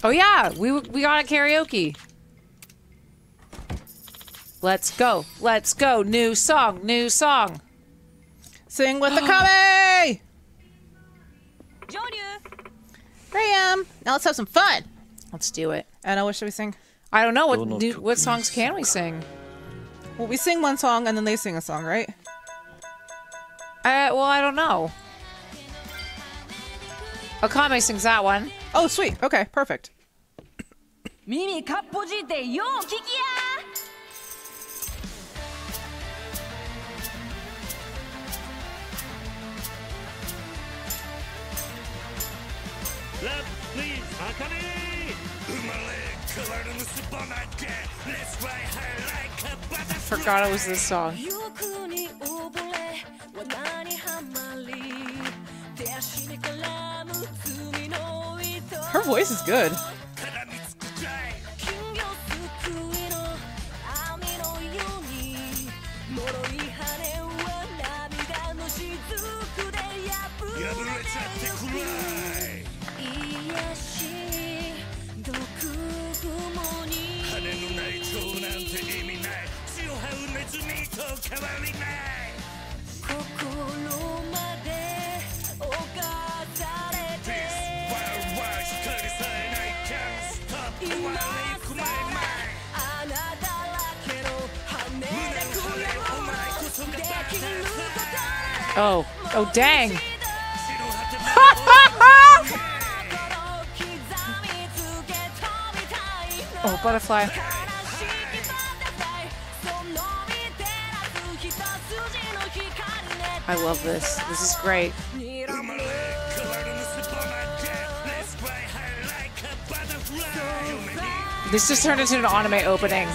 Oh yeah, we we got a karaoke. Let's go, let's go. New song, new song. Sing with the Akame. Joryu. Graham. Now let's have some fun. Let's do it. I know. What should we sing? I don't know what do, what songs can we sing? Well, we sing one song and then they sing a song, right? Uh, well, I don't know. Akame sings that one. Oh, sweet. Okay, perfect. Love, please, Akame! Forgot it was this song. Her voice is good. Oh, oh dang. Oh, butterfly. I love this. This is great. This just turned into an anime opening.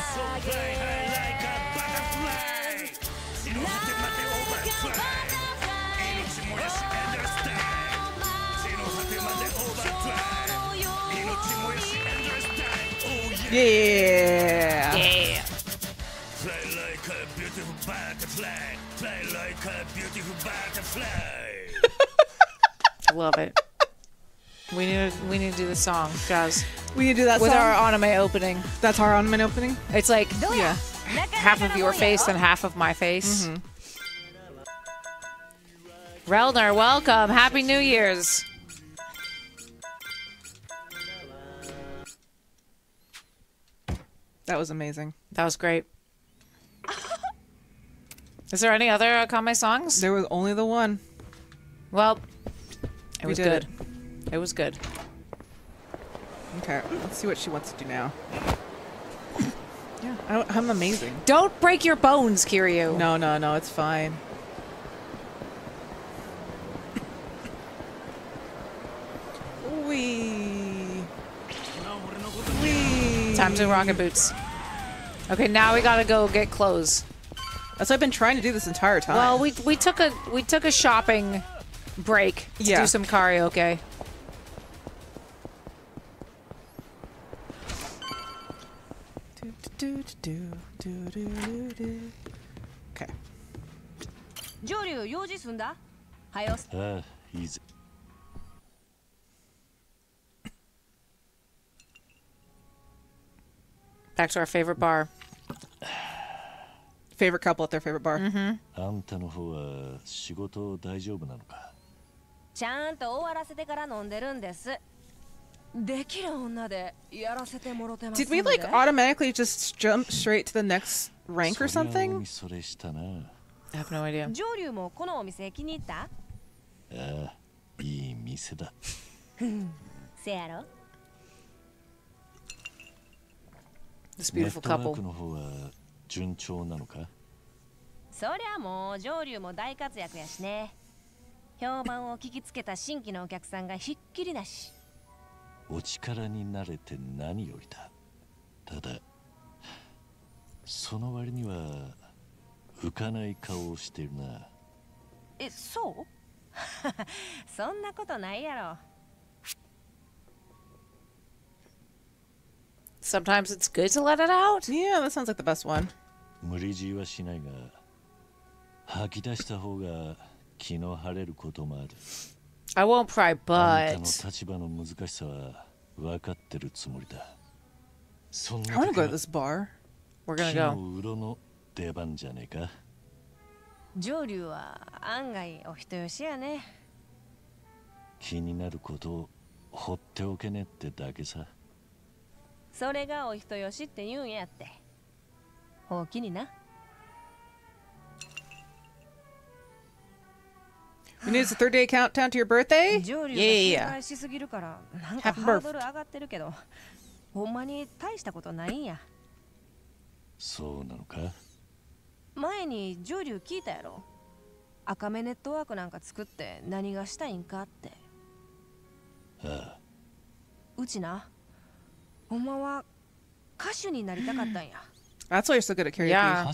Yeah. Yeah. Fly like a beautiful butterfly. Fly like a beautiful butterfly. Love it. We need to, we need to do the song, guys. We need to do that with song? Our anime opening. That's our anime opening. It's like yeah, half of your face and half of my face. Mm-hmm. Relner, welcome. Happy New Year's. That was amazing. That was great. Is there any other Akame songs? There was only the one. Well, it was good. It. It was good. Okay, let's see what she wants to do now. Yeah, I, I'm amazing. Don't break your bones, Kiryu. No, no, no, it's fine. Wee. Wee. Time to rocket boots. Okay, now we gotta go get clothes. That's what I've been trying to do this entire time. Well, we we took a we took a shopping break to yeah. do some karaoke. Do, do, do, do, do, do. Okay. Joryu, you just sunda? Hayos. Ah, he's. Back to our favorite bar. Favorite couple at their favorite bar. Mm-hmm. Anta no hou wa shigoto daijoubu nano ka? Chanto owarasete kara nonderun desu. Did we like automatically just jump straight to the next rank or something? I have no idea. This beautiful couple. Sometimes it's good to let it out. Yeah, that sounds like the best one. I won't cry, but I want to go to this bar. We're gonna go. You need a thirty-day countdown to your birthday? Yeah, yeah, yeah. Happy birthday. That's why you're so good at karaoke. Yeah.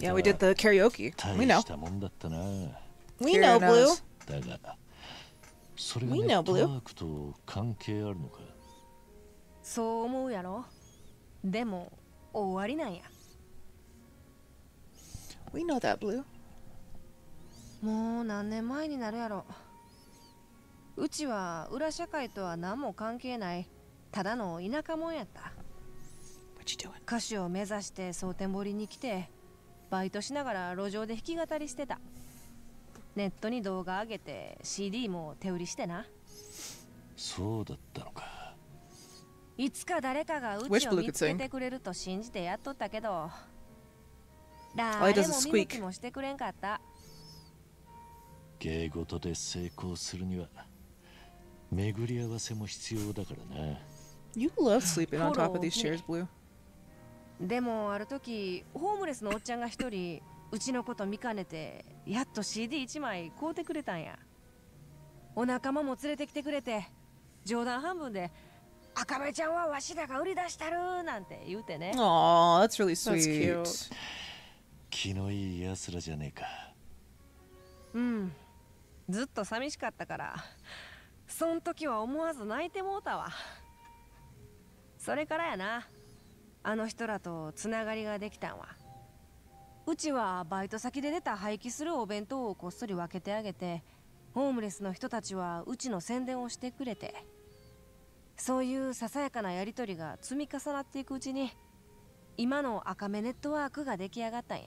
Yeah, we did the karaoke. We know. We know, Blue. We know, Blue. We know that, Blue. What you doing? Wish Blue could sing. All he does is squeak. You love sleeping on top of these chairs, Blue. Aw, that's really sweet. That's cute. そん時は思わず泣いてもうたわ。それからやな、あの人らとつながりができたんは。うちはバイト先で出た廃棄するお弁当をこっそり分けてあげて、ホームレスの人たちはうちの宣伝をしてくれて、そういうささやかなやり取りが積み重なっていくうちに、今のアカメネットワークが出来上がったんや。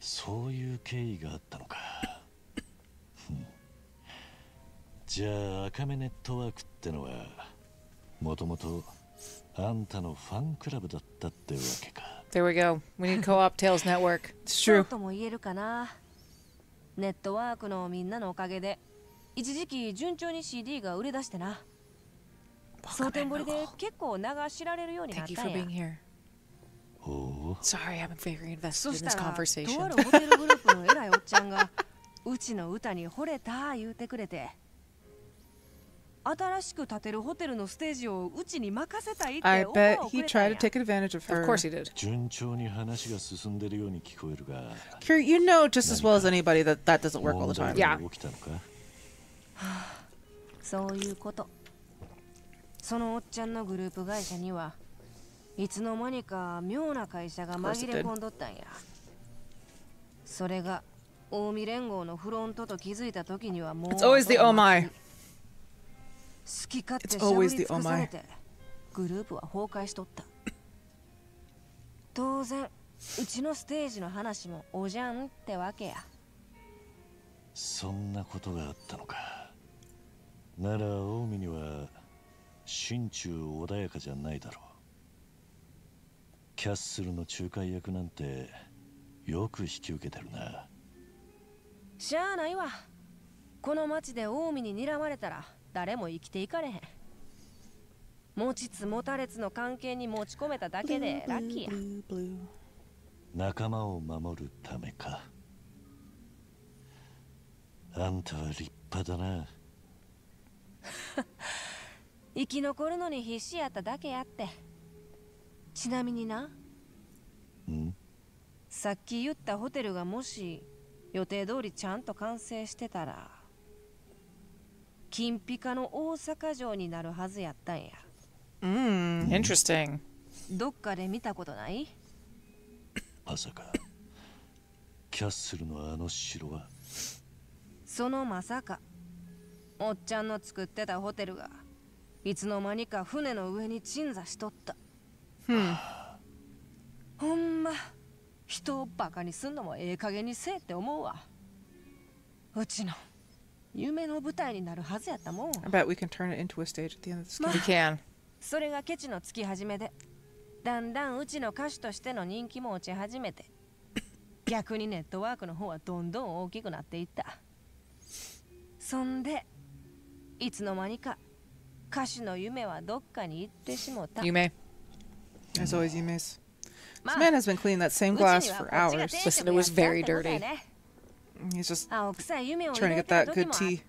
そういう経緯があったのか。じゃあアカメネットワークってのはもともとあんたのファンクラブだったってわけか。 There we go. We need co-op Tales Network. It's true. そうとも言えるかな。ネットワークのみんなのおかげで一時期順調に シーディー が売れ出してな。蒼天堀で結構名が知られるようになったんや。 Thank you for being here. Oh. Sorry, I'm very invested in this conversation. そしたらとあるホテルグループの偉いおっちゃんがうちの歌に惚れた言うてくれて。新しく建てるホテルのステージをうちに任せたいってオファーをくれたんや。 I bet he tried to take advantage of her. Of course he did. 順調に話が進んでるように聞こえるが。Kiryu, you know just as well as anybody that that doesn't work all the time. Yeah. そういうこと。そのおっちゃんのグループ会社にはいつの間にか妙な会社が紛れ込んどったんや。それが近江連合のフロントと気づいた時にはもう。It's always the oh my.It's always the oh my. グループは崩壊しとった。当然、うちのステージの話もおじゃんってわけや。そんなことがあったのか。なら近江には心中穏やかじゃないだろう。キャッスルの仲介役なんてよく引き受けてるな。しゃあないわ。この町で近江に睨まれたら。誰も生きていかれへん。持ちつ持たれつの関係に持ち込めただけでラッキーや。仲間を守るためか。あんたは立派だな。生き残るのに必死やっただけやって。ちなみにな。ん？さっき言ったホテルがもし予定通りちゃんと完成してたら。金ピカの大阪城になるはずやったんや。うん、interesting。どっかで見たことない？まさかキャッスルのあの城は。そのまさか、おっちゃんの作ってたホテルがいつの間にか船の上に鎮座しとった。うん。ほんま、人をバカにすんのもええ加減にせえって思うわ。うちの。夢の舞台になるはずやったもん。I bet we can turn it into a stage at the end of this game. We can. それがケチのつき始めで、だんだんうちの歌手としての人気も落ち始めて、逆にネットワークの方はどんどん大きくなっていった。そんで、いつの間にか歌手の夢はどっかに行ってしもた。夢。As always, Yume's. This man has been cleaning that same glass for hours. Listen, it was very dirty.He's just trying to get that good tea.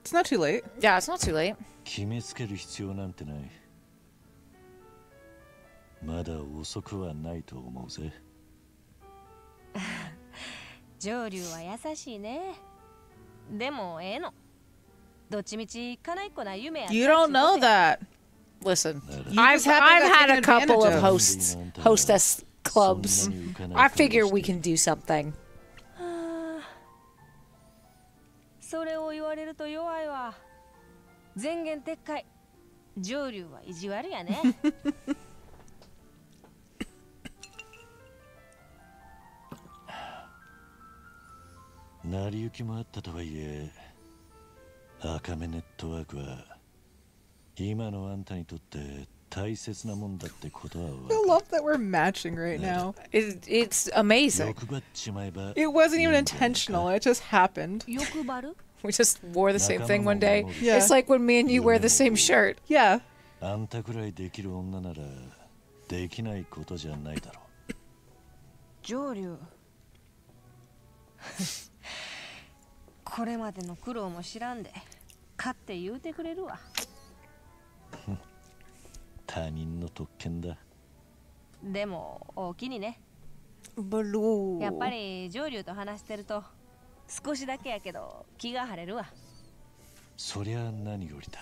It's not too late. Yeah, it's not too late. You don't know that.Listen, I've, I've had a couple of hosts, hostess clubs. I figure we can do something. I love that we're matching right now. It, it's amazing. It wasn't even intentional. It just happened. We just wore the same thing one day. Yeah. It's like when me and you wear the same shirt. Yeah. Joryu. これまでの苦労も知らんで、勝って言うてくれるわ。他人の特権だ。でも大きにね。Blue. やっぱり上流と話してると少しだけやけど気が晴れるわ。そりゃ何よりだ。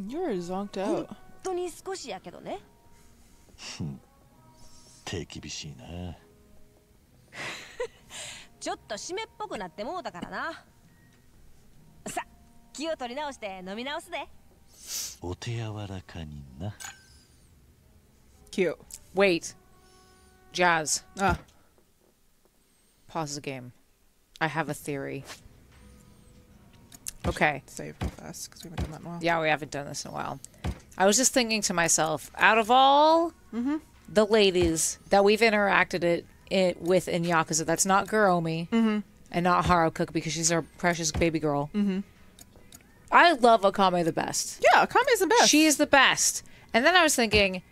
You're zonked out. 本当に少しやけどね。手厳しいな。ちょっと湿っぽくなってもうたからな。さ、気を取り直して飲み直すで。お手柔らかにな。Cute. Wait. Jazz. Ah. Pause the game. I have a theory. Okay. Save with us because we haven't done that in a while. Yeah, we haven't done this in a while. I was just thinking to myself, out of all mm-hmm. the ladies that we've interacted it, it with in Yakuza, that's not Guromi mm-hmm. and not Haruka because she's our precious baby girl. Mm-hmm. I love Akame the best. Yeah, Akame's the best. She is the best. And then I was thinking,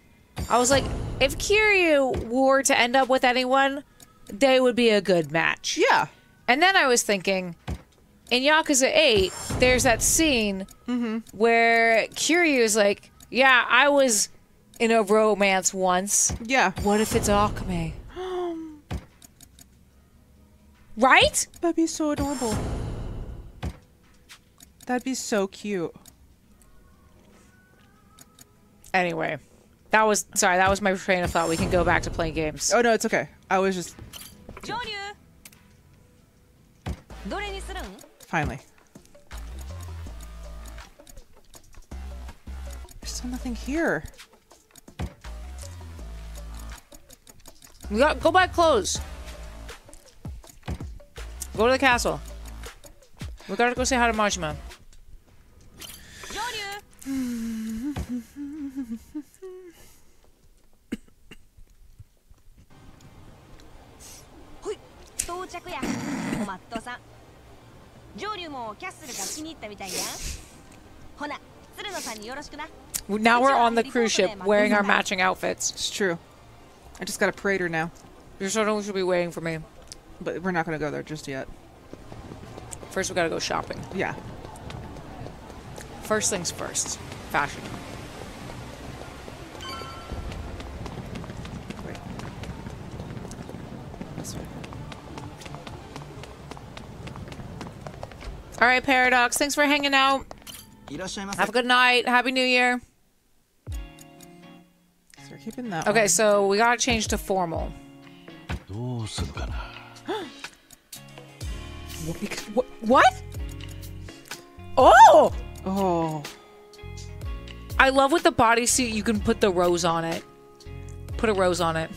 I was like, if Kiryu were to end up with anyone, they would be a good match. Yeah. And then I was thinking, in Yakuza eight, there's that scene mm-hmm. where Kiryu is like, yeah, I was in a romance once. Yeah. What if it's Akame? Right? That'd be so adorable. That'd be so cute. Anyway. That was, sorry, that was my train of thought. We can go back to playing games. Oh, no, it's okay. I was just... Finally. There's still nothing here. We got, go buy clothes. Go to the castle. We gotta go say hi to Majima. Now we're on the cruise ship wearing our matching outfits. It's true. I just got a praetor now. Your shuttle should be waiting for me. But we're not going to go there just yet. First, we got to go shopping. Yeah. First things first. Fashion. Wait. This way. All right, Paradox. Thanks for hanging out. Have a good night. Happy New Year. So we're keeping that. Okay, one. So we gotta change to formal. what, what? Oh! Oh! I love with the bodysuit you can put the rose on it. Put a rose on it.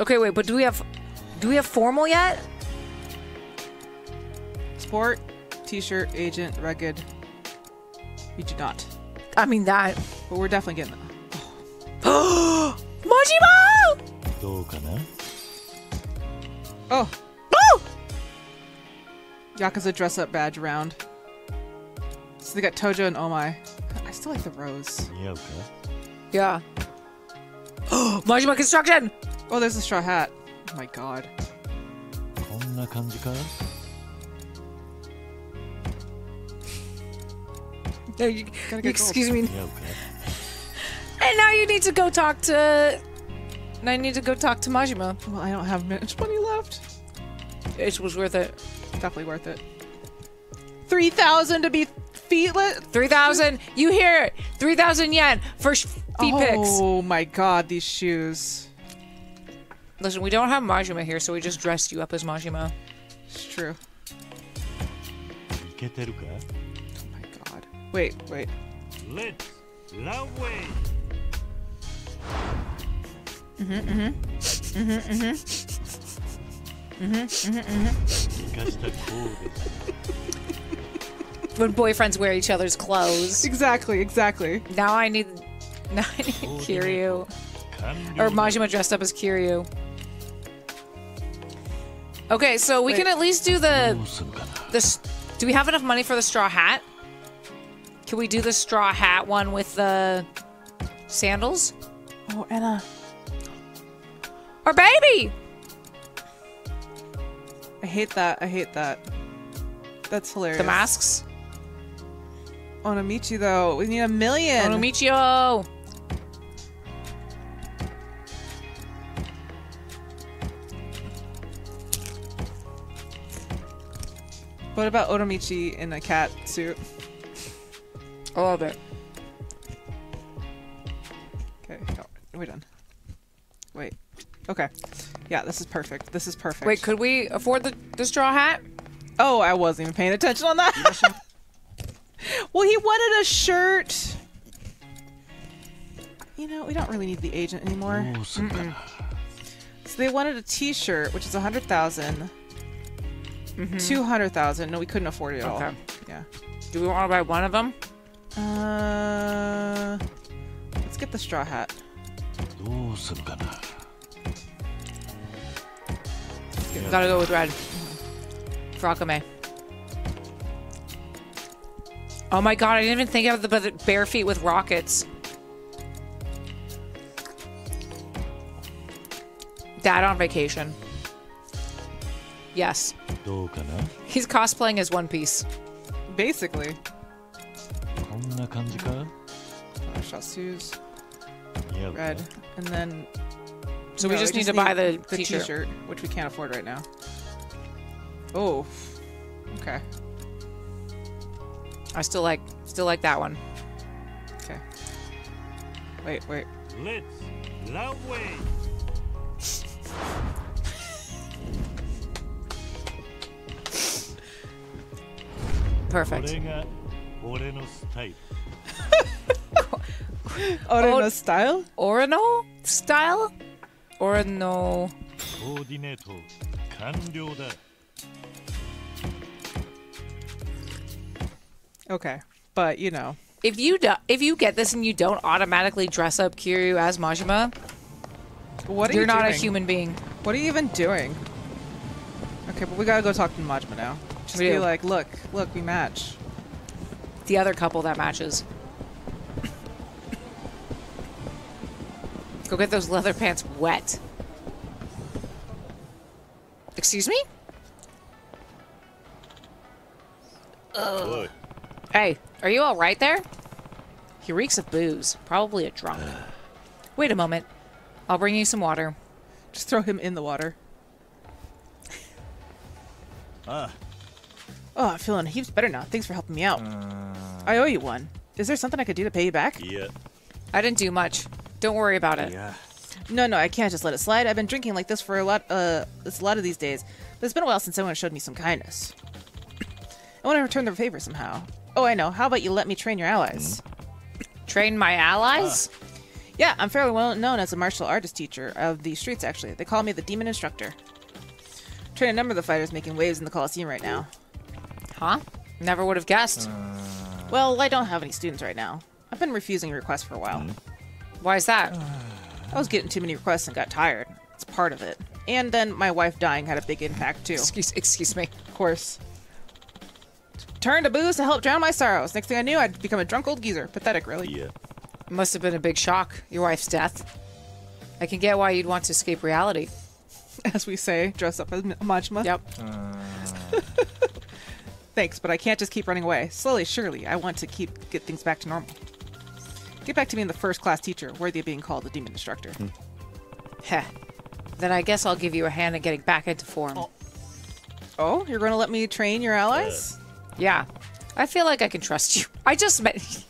Okay, wait, but do we have do we have formal yet? Sport, t-shirt, agent, rugged. You do not. I mean that. But we're definitely getting that. Oh. Majima! Oh. Oh! Yakuza dress-up badge round. So they got Tojo and Omi. God, I still like the rose. Yeah, okay. Yeah. Oh, Majima construction! Oh, there's the straw hat. Oh my god. こんな感じか? No, you, excuse gold. me. Yeah, okay. And now you need to go talk to. And I need to go talk to Majima. Well, I don't have much money left. It was worth it. Definitely worth it. Three thousand to be feetless. Three thousand. You hear it? Three thousand yen for feet oh, pics. Oh my god, these shoes. Listen, we don't have Majima here, so we just dressed you up as Majima. It's true. Wait, wait. Let's love way. Mhm, mhm. Mhm, mhm. Mhm, mhm, mhm. When boyfriends wear each other's clothes. Exactly, exactly. Now I need now I need Kiryu. Or Majima dressed up as Kiryu. Okay, so we wait. can at least do the this do we have enough money for the straw hat? Can we do the straw hat one with the sandals? Oh, Anna. Our baby! I hate that. I hate that. That's hilarious. The masks? Onomichi, though. We need a million. Onomichi-o! What about Otomichi in a cat suit? I love it. Okay, we're done. Wait. Okay. Yeah, this is perfect. This is perfect. Wait, could we afford the, the straw hat? Oh, I wasn't even paying attention on that. Well, he wanted a shirt. You know, we don't really need the agent anymore. Mm-mm. So they wanted a t-shirt, which is one hundred thousand. Mm-hmm. two hundred thousand. No, we couldn't afford it at okay. all. Yeah. Do we want to buy one of them? Uh, let's get the straw hat. Yeah. Gotta go with red. For Akame. Oh my god, I didn't even think of the bare feet with rockets. Dad on vacation. Yes. He's cosplaying as One Piece. Basically. Red. And then... So no, we just we need just to need buy the, the t-shirt, which we can't afford right now. Oh. Okay. I still like still like that one. Okay. Wait, wait. Let's love way. Perfect. Oreno style? Oreno style? Oreno. Okay, but you know, if you do, if you get this and you don't automatically dress up Kiryu as Majima, what are you're you not doing? A human being. What are you even doing? Okay, but we gotta go talk to Majima now. Just be like, look, look, we match. The other couple that matches. Go get those leather pants wet. Excuse me? Ugh. Hey, are you all right there? He reeks of booze. Probably a drunk. Wait a moment. I'll bring you some water. Just throw him in the water. Ah. Oh, I'm feeling heaps better now. Thanks for helping me out. Uh, I owe you one. Is there something I could do to pay you back? Yeah. I didn't do much. Don't worry about it. Yeah. No, no, I can't just let it slide. I've been drinking like this for a lot, uh, it's a lot of these days. But it's been a while since someone showed me some kindness. I want to return the favor somehow. Oh, I know. How about you let me train your allies? Train my allies? Uh. Yeah, I'm fairly well known as a martial artist teacher of the streets, actually. They call me the Demon Instructor. Train a number of the fighters making waves in the Coliseum right now. Huh? Never would have guessed. Uh, well, I don't have any students right now. I've been refusing requests for a while. Mm. Why is that? Uh, I was getting too many requests and got tired. It's part of it. And then my wife dying had a big impact, too. Excuse, excuse me. Of course. Turned to booze to help drown my sorrows. Next thing I knew, I'd become a drunk old geezer. Pathetic, really. Yeah. It must have been a big shock, your wife's death. I can get why you'd want to escape reality. As we say, dress up as Majima. Yep. Uh... Thanks, but I can't just keep running away. Slowly, surely, I want to keep get things back to normal. Get back to being the first-class teacher, worthy of being called the Demon Instructor. Hmm. Heh. Then I guess I'll give you a hand in getting back into form. Oh, oh you're going to let me train your allies? Uh. Yeah. I feel like I can trust you. I just met...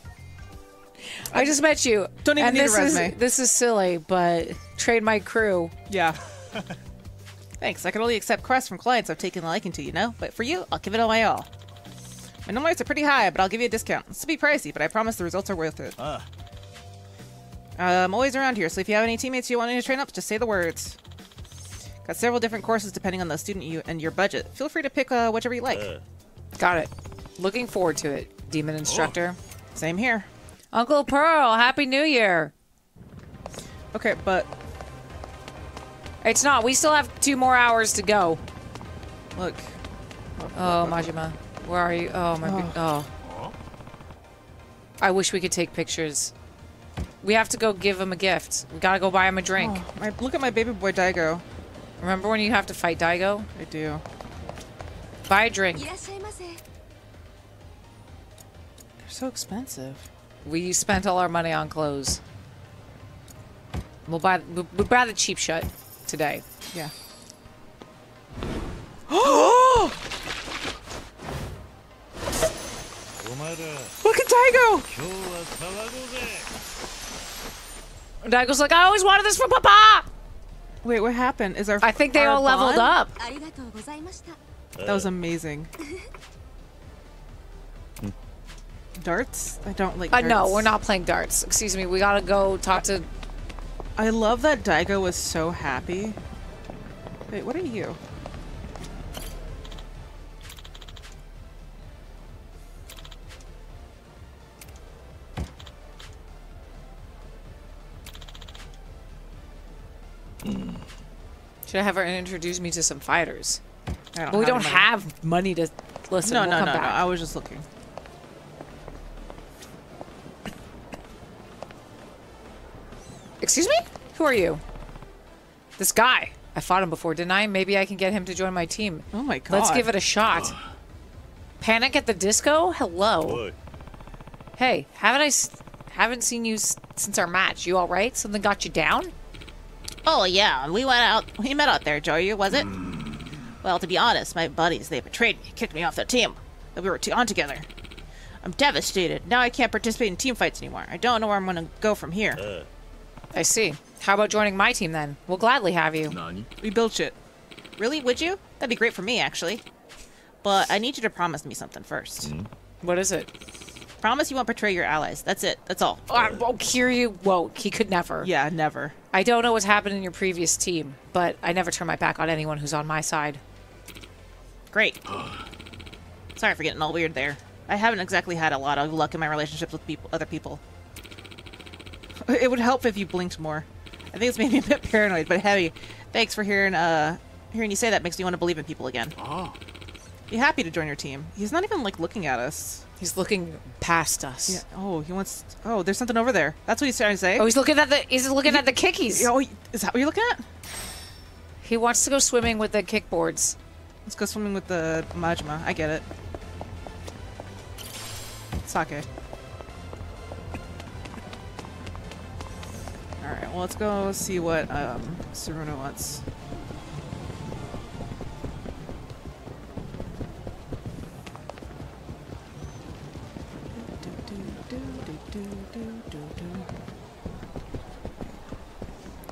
I just met you. Don't even and need this a resume. Is, this is silly, but train my crew. Yeah. Thanks. I can only accept requests from clients I've taken a liking to, you know? But for you, I'll give it all my all. My numbers are pretty high, but I'll give you a discount. This will be pricey, but I promise the results are worth it. Uh. Uh, I'm always around here, so if you have any teammates you want to train up, just say the words. Got several different courses depending on the student you and your budget. Feel free to pick uh, whichever you like. Uh. Got it. Looking forward to it, Demon Instructor. Oh. Same here. Uncle Pearl, Happy New Year! Okay, but... It's not. We still have two more hours to go. Look. Oh, Majima. Where are you? Oh, my... Oh. oh. I wish we could take pictures. We have to go give him a gift. We gotta go buy him a drink. Oh, my, look at my baby boy, Daigo. Remember when you have to fight Daigo? I do. Buy a drink. They're so expensive. We spent all our money on clothes. We'll buy, we'll, we'll buy the cheap shot. Today. Yeah. Oh! Look at Daigo! Daigo's like, I always wanted this for Papa! Wait, what happened? Is our I think they all leveled up. That was amazing. Darts? I don't like darts. Uh, no, we're not playing darts. Excuse me, we gotta go talk to... I love that Daigo was so happy. Wait, what are you? Should I have her introduce me to some fighters? I don't well, we don't money. have money to listen. No, we'll no, come no, back. no. I was just looking. Excuse me? Who are you? This guy. I fought him before, didn't I? Maybe I can get him to join my team. Oh my god. Let's give it a shot. Panic at the Disco? Hello. Boy. Hey, haven't I s haven't seen you s since our match. You all right? Something got you down? Oh yeah, we went out. We met out there, Joryu, was it? Mm. Well, to be honest, my buddies, they betrayed me, kicked me off their team. That we were on together. I'm devastated. Now I can't participate in team fights anymore. I don't know where I'm going to go from here. Uh. I see. How about joining my team then? We'll gladly have you. None. We built it. Really? Would you? That'd be great for me, actually. But I need you to promise me something first. Mm. What is it? Promise you won't betray your allies. That's it. That's all. Uh, oh, Kiryu won't. He could never. Yeah, never. I don't know what's happened in your previous team, but I never turn my back on anyone who's on my side. Great. Sorry for getting all weird there. I haven't exactly had a lot of luck in my relationships with people, other people. It would help if you blinked more. I think it's made me a bit paranoid, but heavy. Thanks for hearing uh, hearing you say that. Makes me want to believe in people again. Oh. Be happy to join your team. He's not even, like, looking at us. He's looking past us. Yeah. Oh, he wants... Oh, there's something over there. That's what he's trying to say. Oh, he's looking at the... He's looking he, at the kickies. Oh, is that what you're looking at? He wants to go swimming with the kickboards. Let's go swimming with the Majima. I get it. Sake. Alright, well, let's go see what um, Tsuruno wants.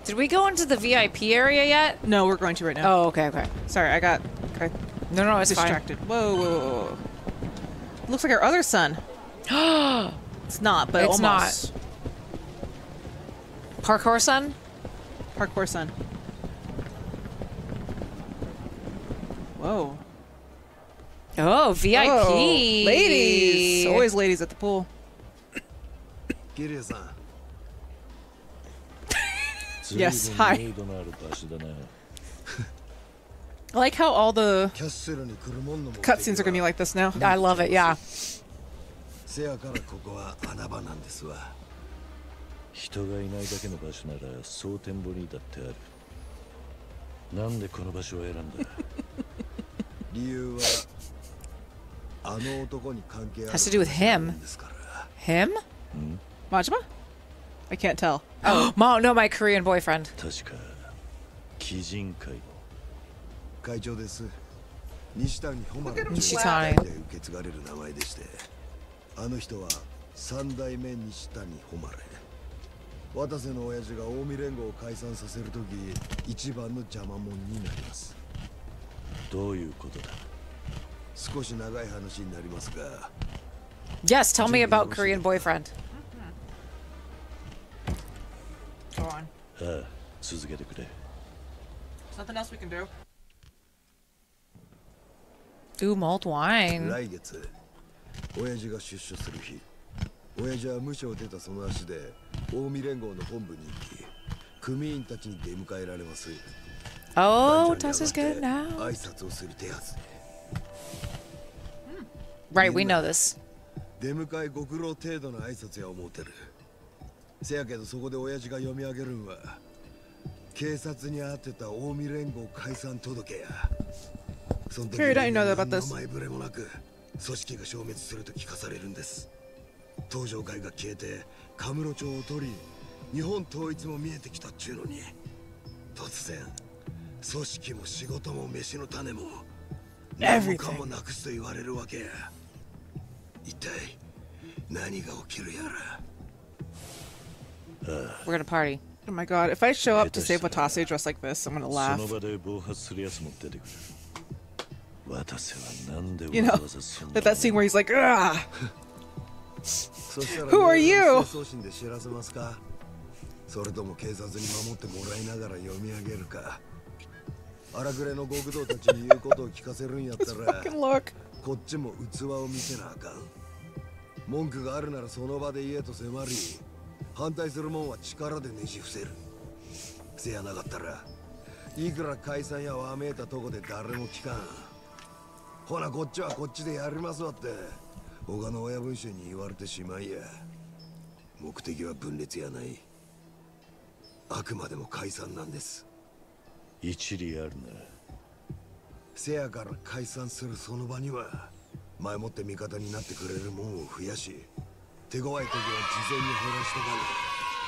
Did we go into the V I P area yet? No, we're going to right now. Oh, okay, okay. Sorry, I got okay. No, no, I was distracted. Fine. Whoa, whoa, whoa. Looks like our other son. It's not, but it's almost. Not. Parkour son? Parkour son. Whoa. Oh, V I P. Whoa. Ladies. Always ladies at the pool. Get his on. Yes, hi. I like how all the cutscenes are gonna be like this now. I love it, yeah. Has to do with him. Him? Majima? I can't tell. Oh, Ma, no, my Korean boyfriend. Nishitani. Yes, tell me about Korean boyfriend. Go on. Uh, There's nothing else we can do. Ooh, malt wine. Oh, Tessa's good now. Mm. Right, we know this. Period, I know about this. Everything. We're gonna party. Oh my god, if I show up to save Watase dressed like this, I'm gonna laugh. You know, like that scene where he's like, ah! Who are you? His fucking look.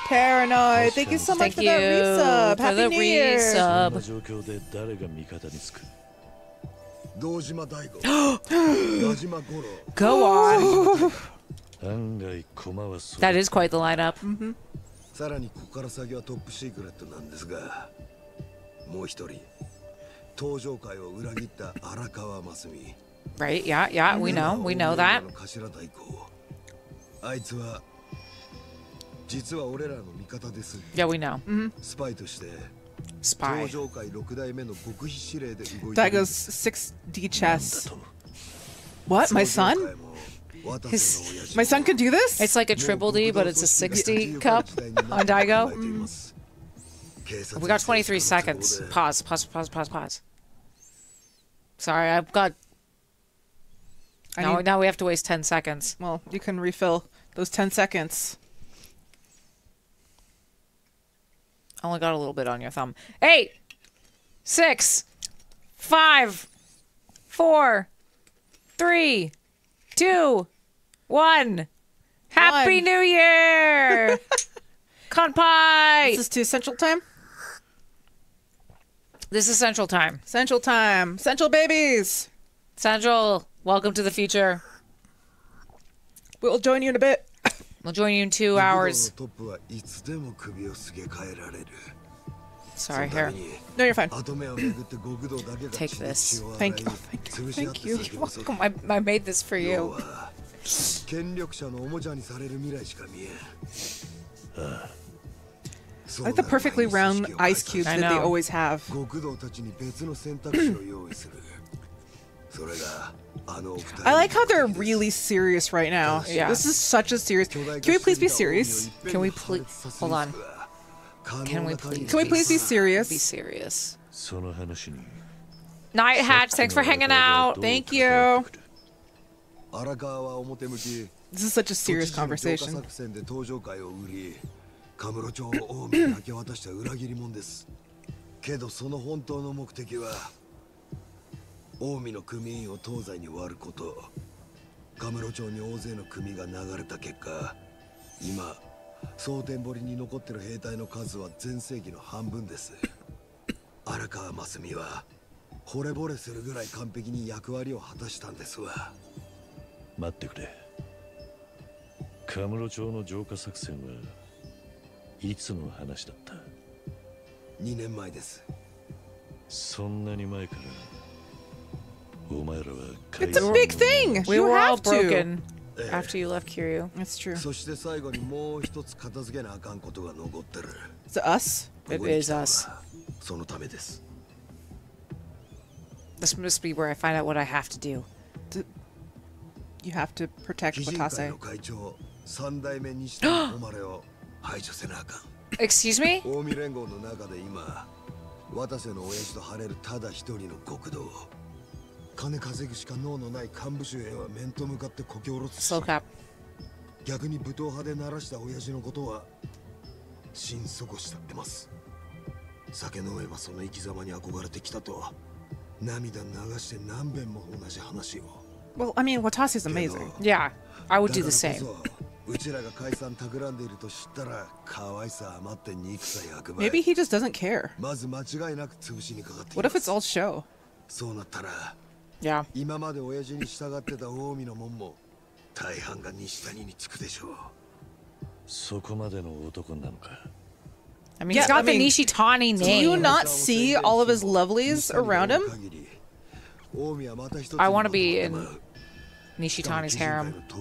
Paranoid, thank you so much thank for that resub. Happy the New Year. Resub. Go on. That is quite the lineup. Mm-hmm. Right, yeah, yeah, we know, we know that. Yeah, we know. Mm-hmm. Spy. Daigo's six D chess. What? My son? His, my son could do this? It's like a triple D, but it's a sixty cup on Daigo. Mm. We got twenty-three seconds. Pause, pause, pause, pause, pause. Sorry, I've got... I now, need... now we have to waste ten seconds. Well, you can refill those ten seconds. I only got a little bit on your thumb. Eight, six, five, four, three, two, one. Happy one. New Year! Kanpai! This is to Central Time? This is Central Time. Central Time. Central babies! Central, welcome to the future. We'll join you in a bit. We'll join you in two hours. Sorry, here. No, you're fine. Take this. Thank you. Oh, thank you. Thank you. You're welcome. I, I made this for you. I like the perfectly round ice cubes that they always have. I like how they're really serious right now. Yeah. This is such a serious... Can we please be serious? Can we please... Hold on. Can we please... Can we please be serious? Be serious. Night Hatch, thanks for hanging out. Thank you. This is such a serious conversation. It's a big thing! We you were all broken to. After you left Kiryu. That's true. It's us? It is us. This must be where I find out what I have to do. You have to protect Watase. Excuse me? Slow cap. Well, I mean, Watase is amazing. Yeah, I would do the same. Maybe he just doesn't care. What if it's all show? Yeah. 大半が西谷につくでしょう。そこまでの男なのか。 I mean, yeah, he's got I mean, the Nishitani name. Do you not see all of his lovelies around him? I want to be in Nishitani's harem. I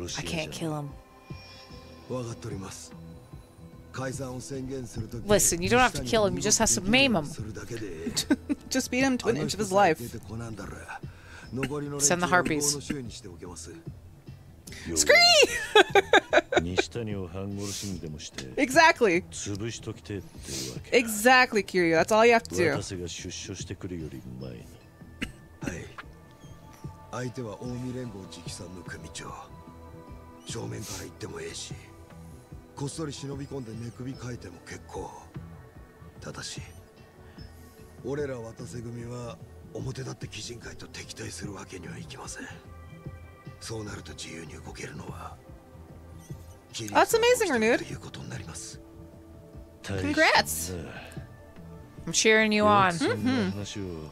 can't kill him. Listen, you don't have to kill him, you just have to maim him. Just beat him to an inch of his life. Send the harpies. Scream! Exactly. Exactly, Kiryu. That's all you have to do. That's amazing, Renewed. Congrats! I'm cheering you on. Mm-hmm.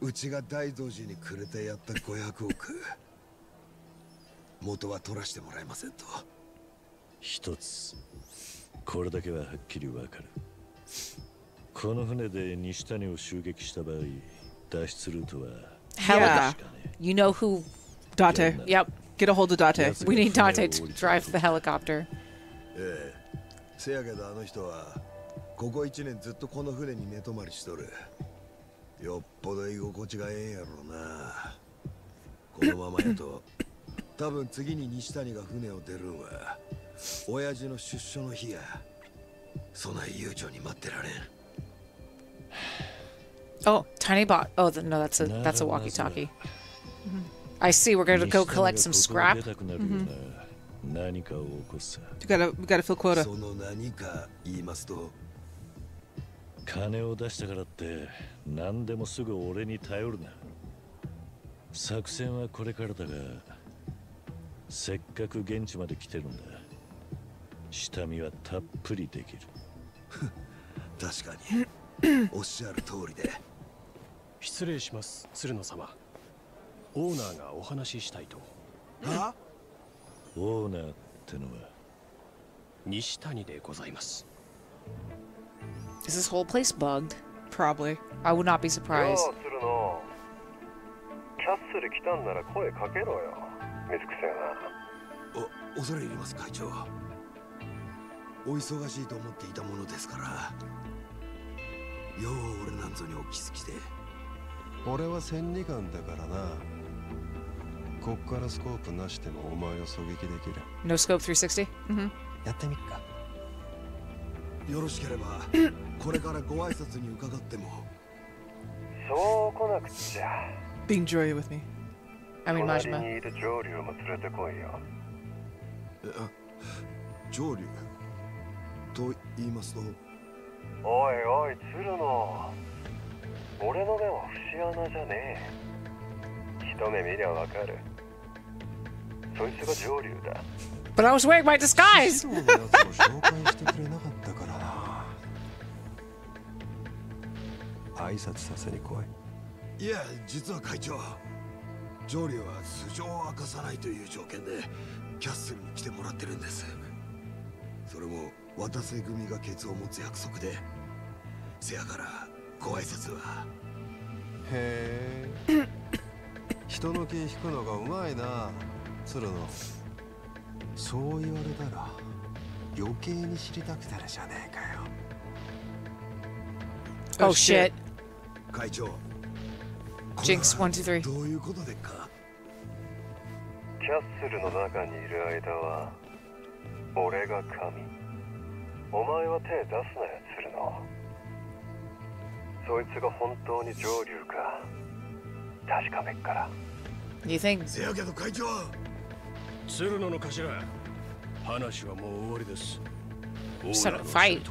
うちが大道寺にくれてやったごひゃくおく。元は取らしてもらえませんと。一つ。これだけははっきりわかる。この船で西谷を襲撃した場合、脱出ルートは。Helica. You know who? Date. Yep. Get a hold of Date. We need Date to drive the helicopter. ええ。せやけどあの人はここ一年ずっとこの船に寝泊まりしとる。 よっぽど居心地がええやろな。このままやと多分次に西谷が船を出るんは親父の出所の日や。そない悠長に待ってられん。Oh, tiny bot. Oh, no, that's a that's a walkie-talkie. I see. We're gonna go collect some scrap. Mm-hmm. We gotta we gotta fill quota. その何か言いますと。 金を出したからって何でもすぐ俺に頼るな。作戦はこれからだが、せっかく現地まで来てるんだ。下見はたっぷりできる。確かに。おっしゃる通りで。失礼します、鶴野様。オーナーがお話ししたいと。は？オーナーってのは西谷でございます。 Is this whole place bugged? Probably. I would not be surprised. No scope three sixty? Mm-hmm. よろしければこれからご挨拶に伺っても。そう来なくちゃ。Being Joryu with me. I mean Majima. 隣にいる上流も連れてこいよ。あ、上流と言いますと。おいおい鶴野。俺の目は節穴じゃねえ。一目見りゃわかる。そいつが上流だ。 But I was wearing my disguise! Oh shit. Jinx, one, two, three. You think? 鶴野の頭、話はもう終わりです。just had a fight.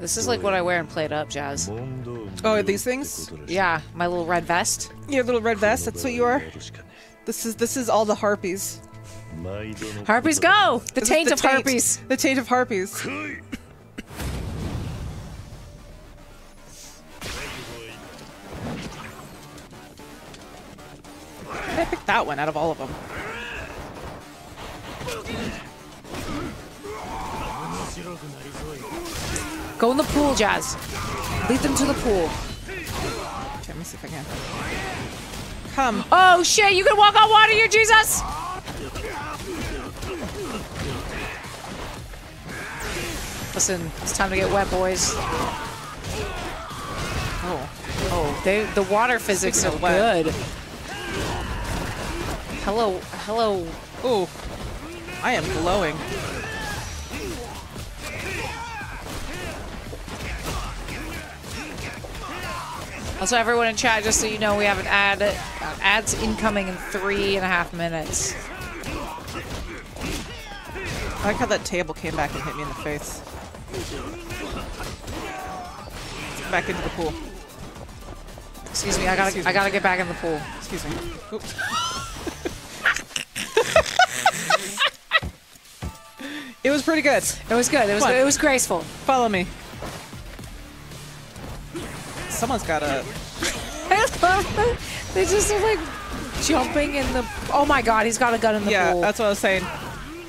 This is like what I wear and play it up, Jazz. Oh, these things? Yeah, my little red vest. Your little red vest, that's what you are? This is this is all the harpies. Harpies go! The this taint the of taint. harpies! The taint of harpies. I picked that one out of all of them. Go in the pool, Jazz. Lead them to the pool. Okay, let me see if I can. Come. Oh shit, you can walk on water, you Jesus! Listen, it's time to get wet, boys. Oh. Oh, they, the water physics are good. Hello, hello. Ooh. I am glowing. Also, everyone in chat, just so you know, we have an ad. Uh, ads incoming in three and a half minutes. I like how that table came back and hit me in the face. Back into the pool. Excuse me, I gotta, Excuse I gotta me. get back in the pool. Excuse me. Oops. It was pretty good. It was good. It was. Good. It was graceful. Follow me. Someone's got a... They just are like jumping in the... Oh my god, he's got a gun in the yeah, pool. Yeah, that's what I was saying.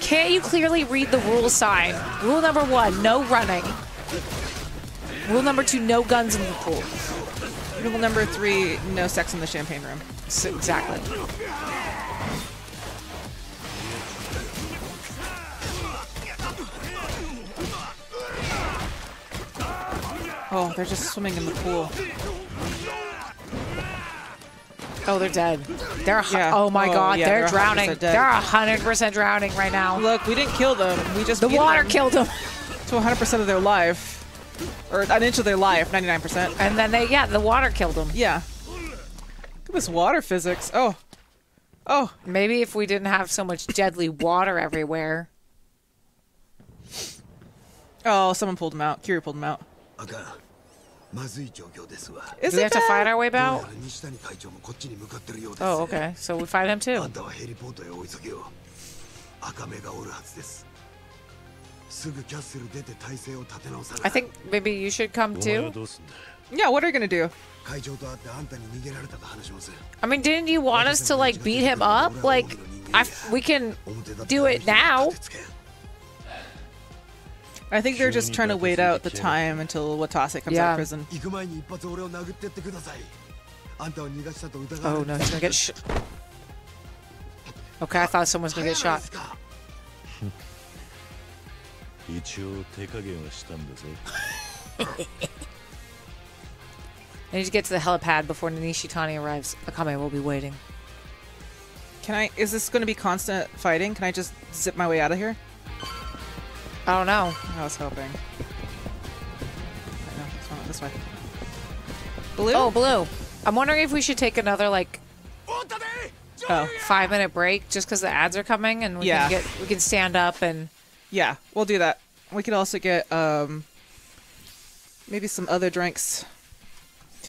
Can't you clearly read the rule sign? Rule number one, no running. Rule number two, no guns in the pool. Rule number three, no sex in the champagne room. So, exactly. Oh, they're just swimming in the pool. Oh, they're dead. They're yeah. oh my oh, god, yeah, they're, they're drowning. They're one hundred percent drowning right now. Look, we didn't kill them. We just the water them killed them to one hundred percent of their life, or an inch of their life, ninety-nine percent. And then they yeah, the water killed them. Yeah. Look at this water physics. Oh, oh. Maybe if we didn't have so much deadly water everywhere. Oh, someone pulled them out. Kiryu pulled them out. Is Do we have bad? to fight our way out? Oh, okay. So we fight him too. I think maybe you should come too. Yeah, what are you going to do? I mean, didn't you want us to like beat him up? Like, I, we can do it now. I think they're just trying to wait out the time until Watase comes yeah. out of prison. Oh no, he's gonna get shot. Okay, I thought someone's gonna get shot. I need to get to the helipad before Nishitani arrives. Akame will be waiting. Can I? Is this gonna be constant fighting? Can I just zip my way out of here? I don't know. I was hoping. Right, no, this one, this way. Blue? Oh, blue. I'm wondering if we should take another, like, oh. five minute break just because the ads are coming and we, yeah. can get, we can stand up and... Yeah, we'll do that. We could also get um, maybe some other drinks.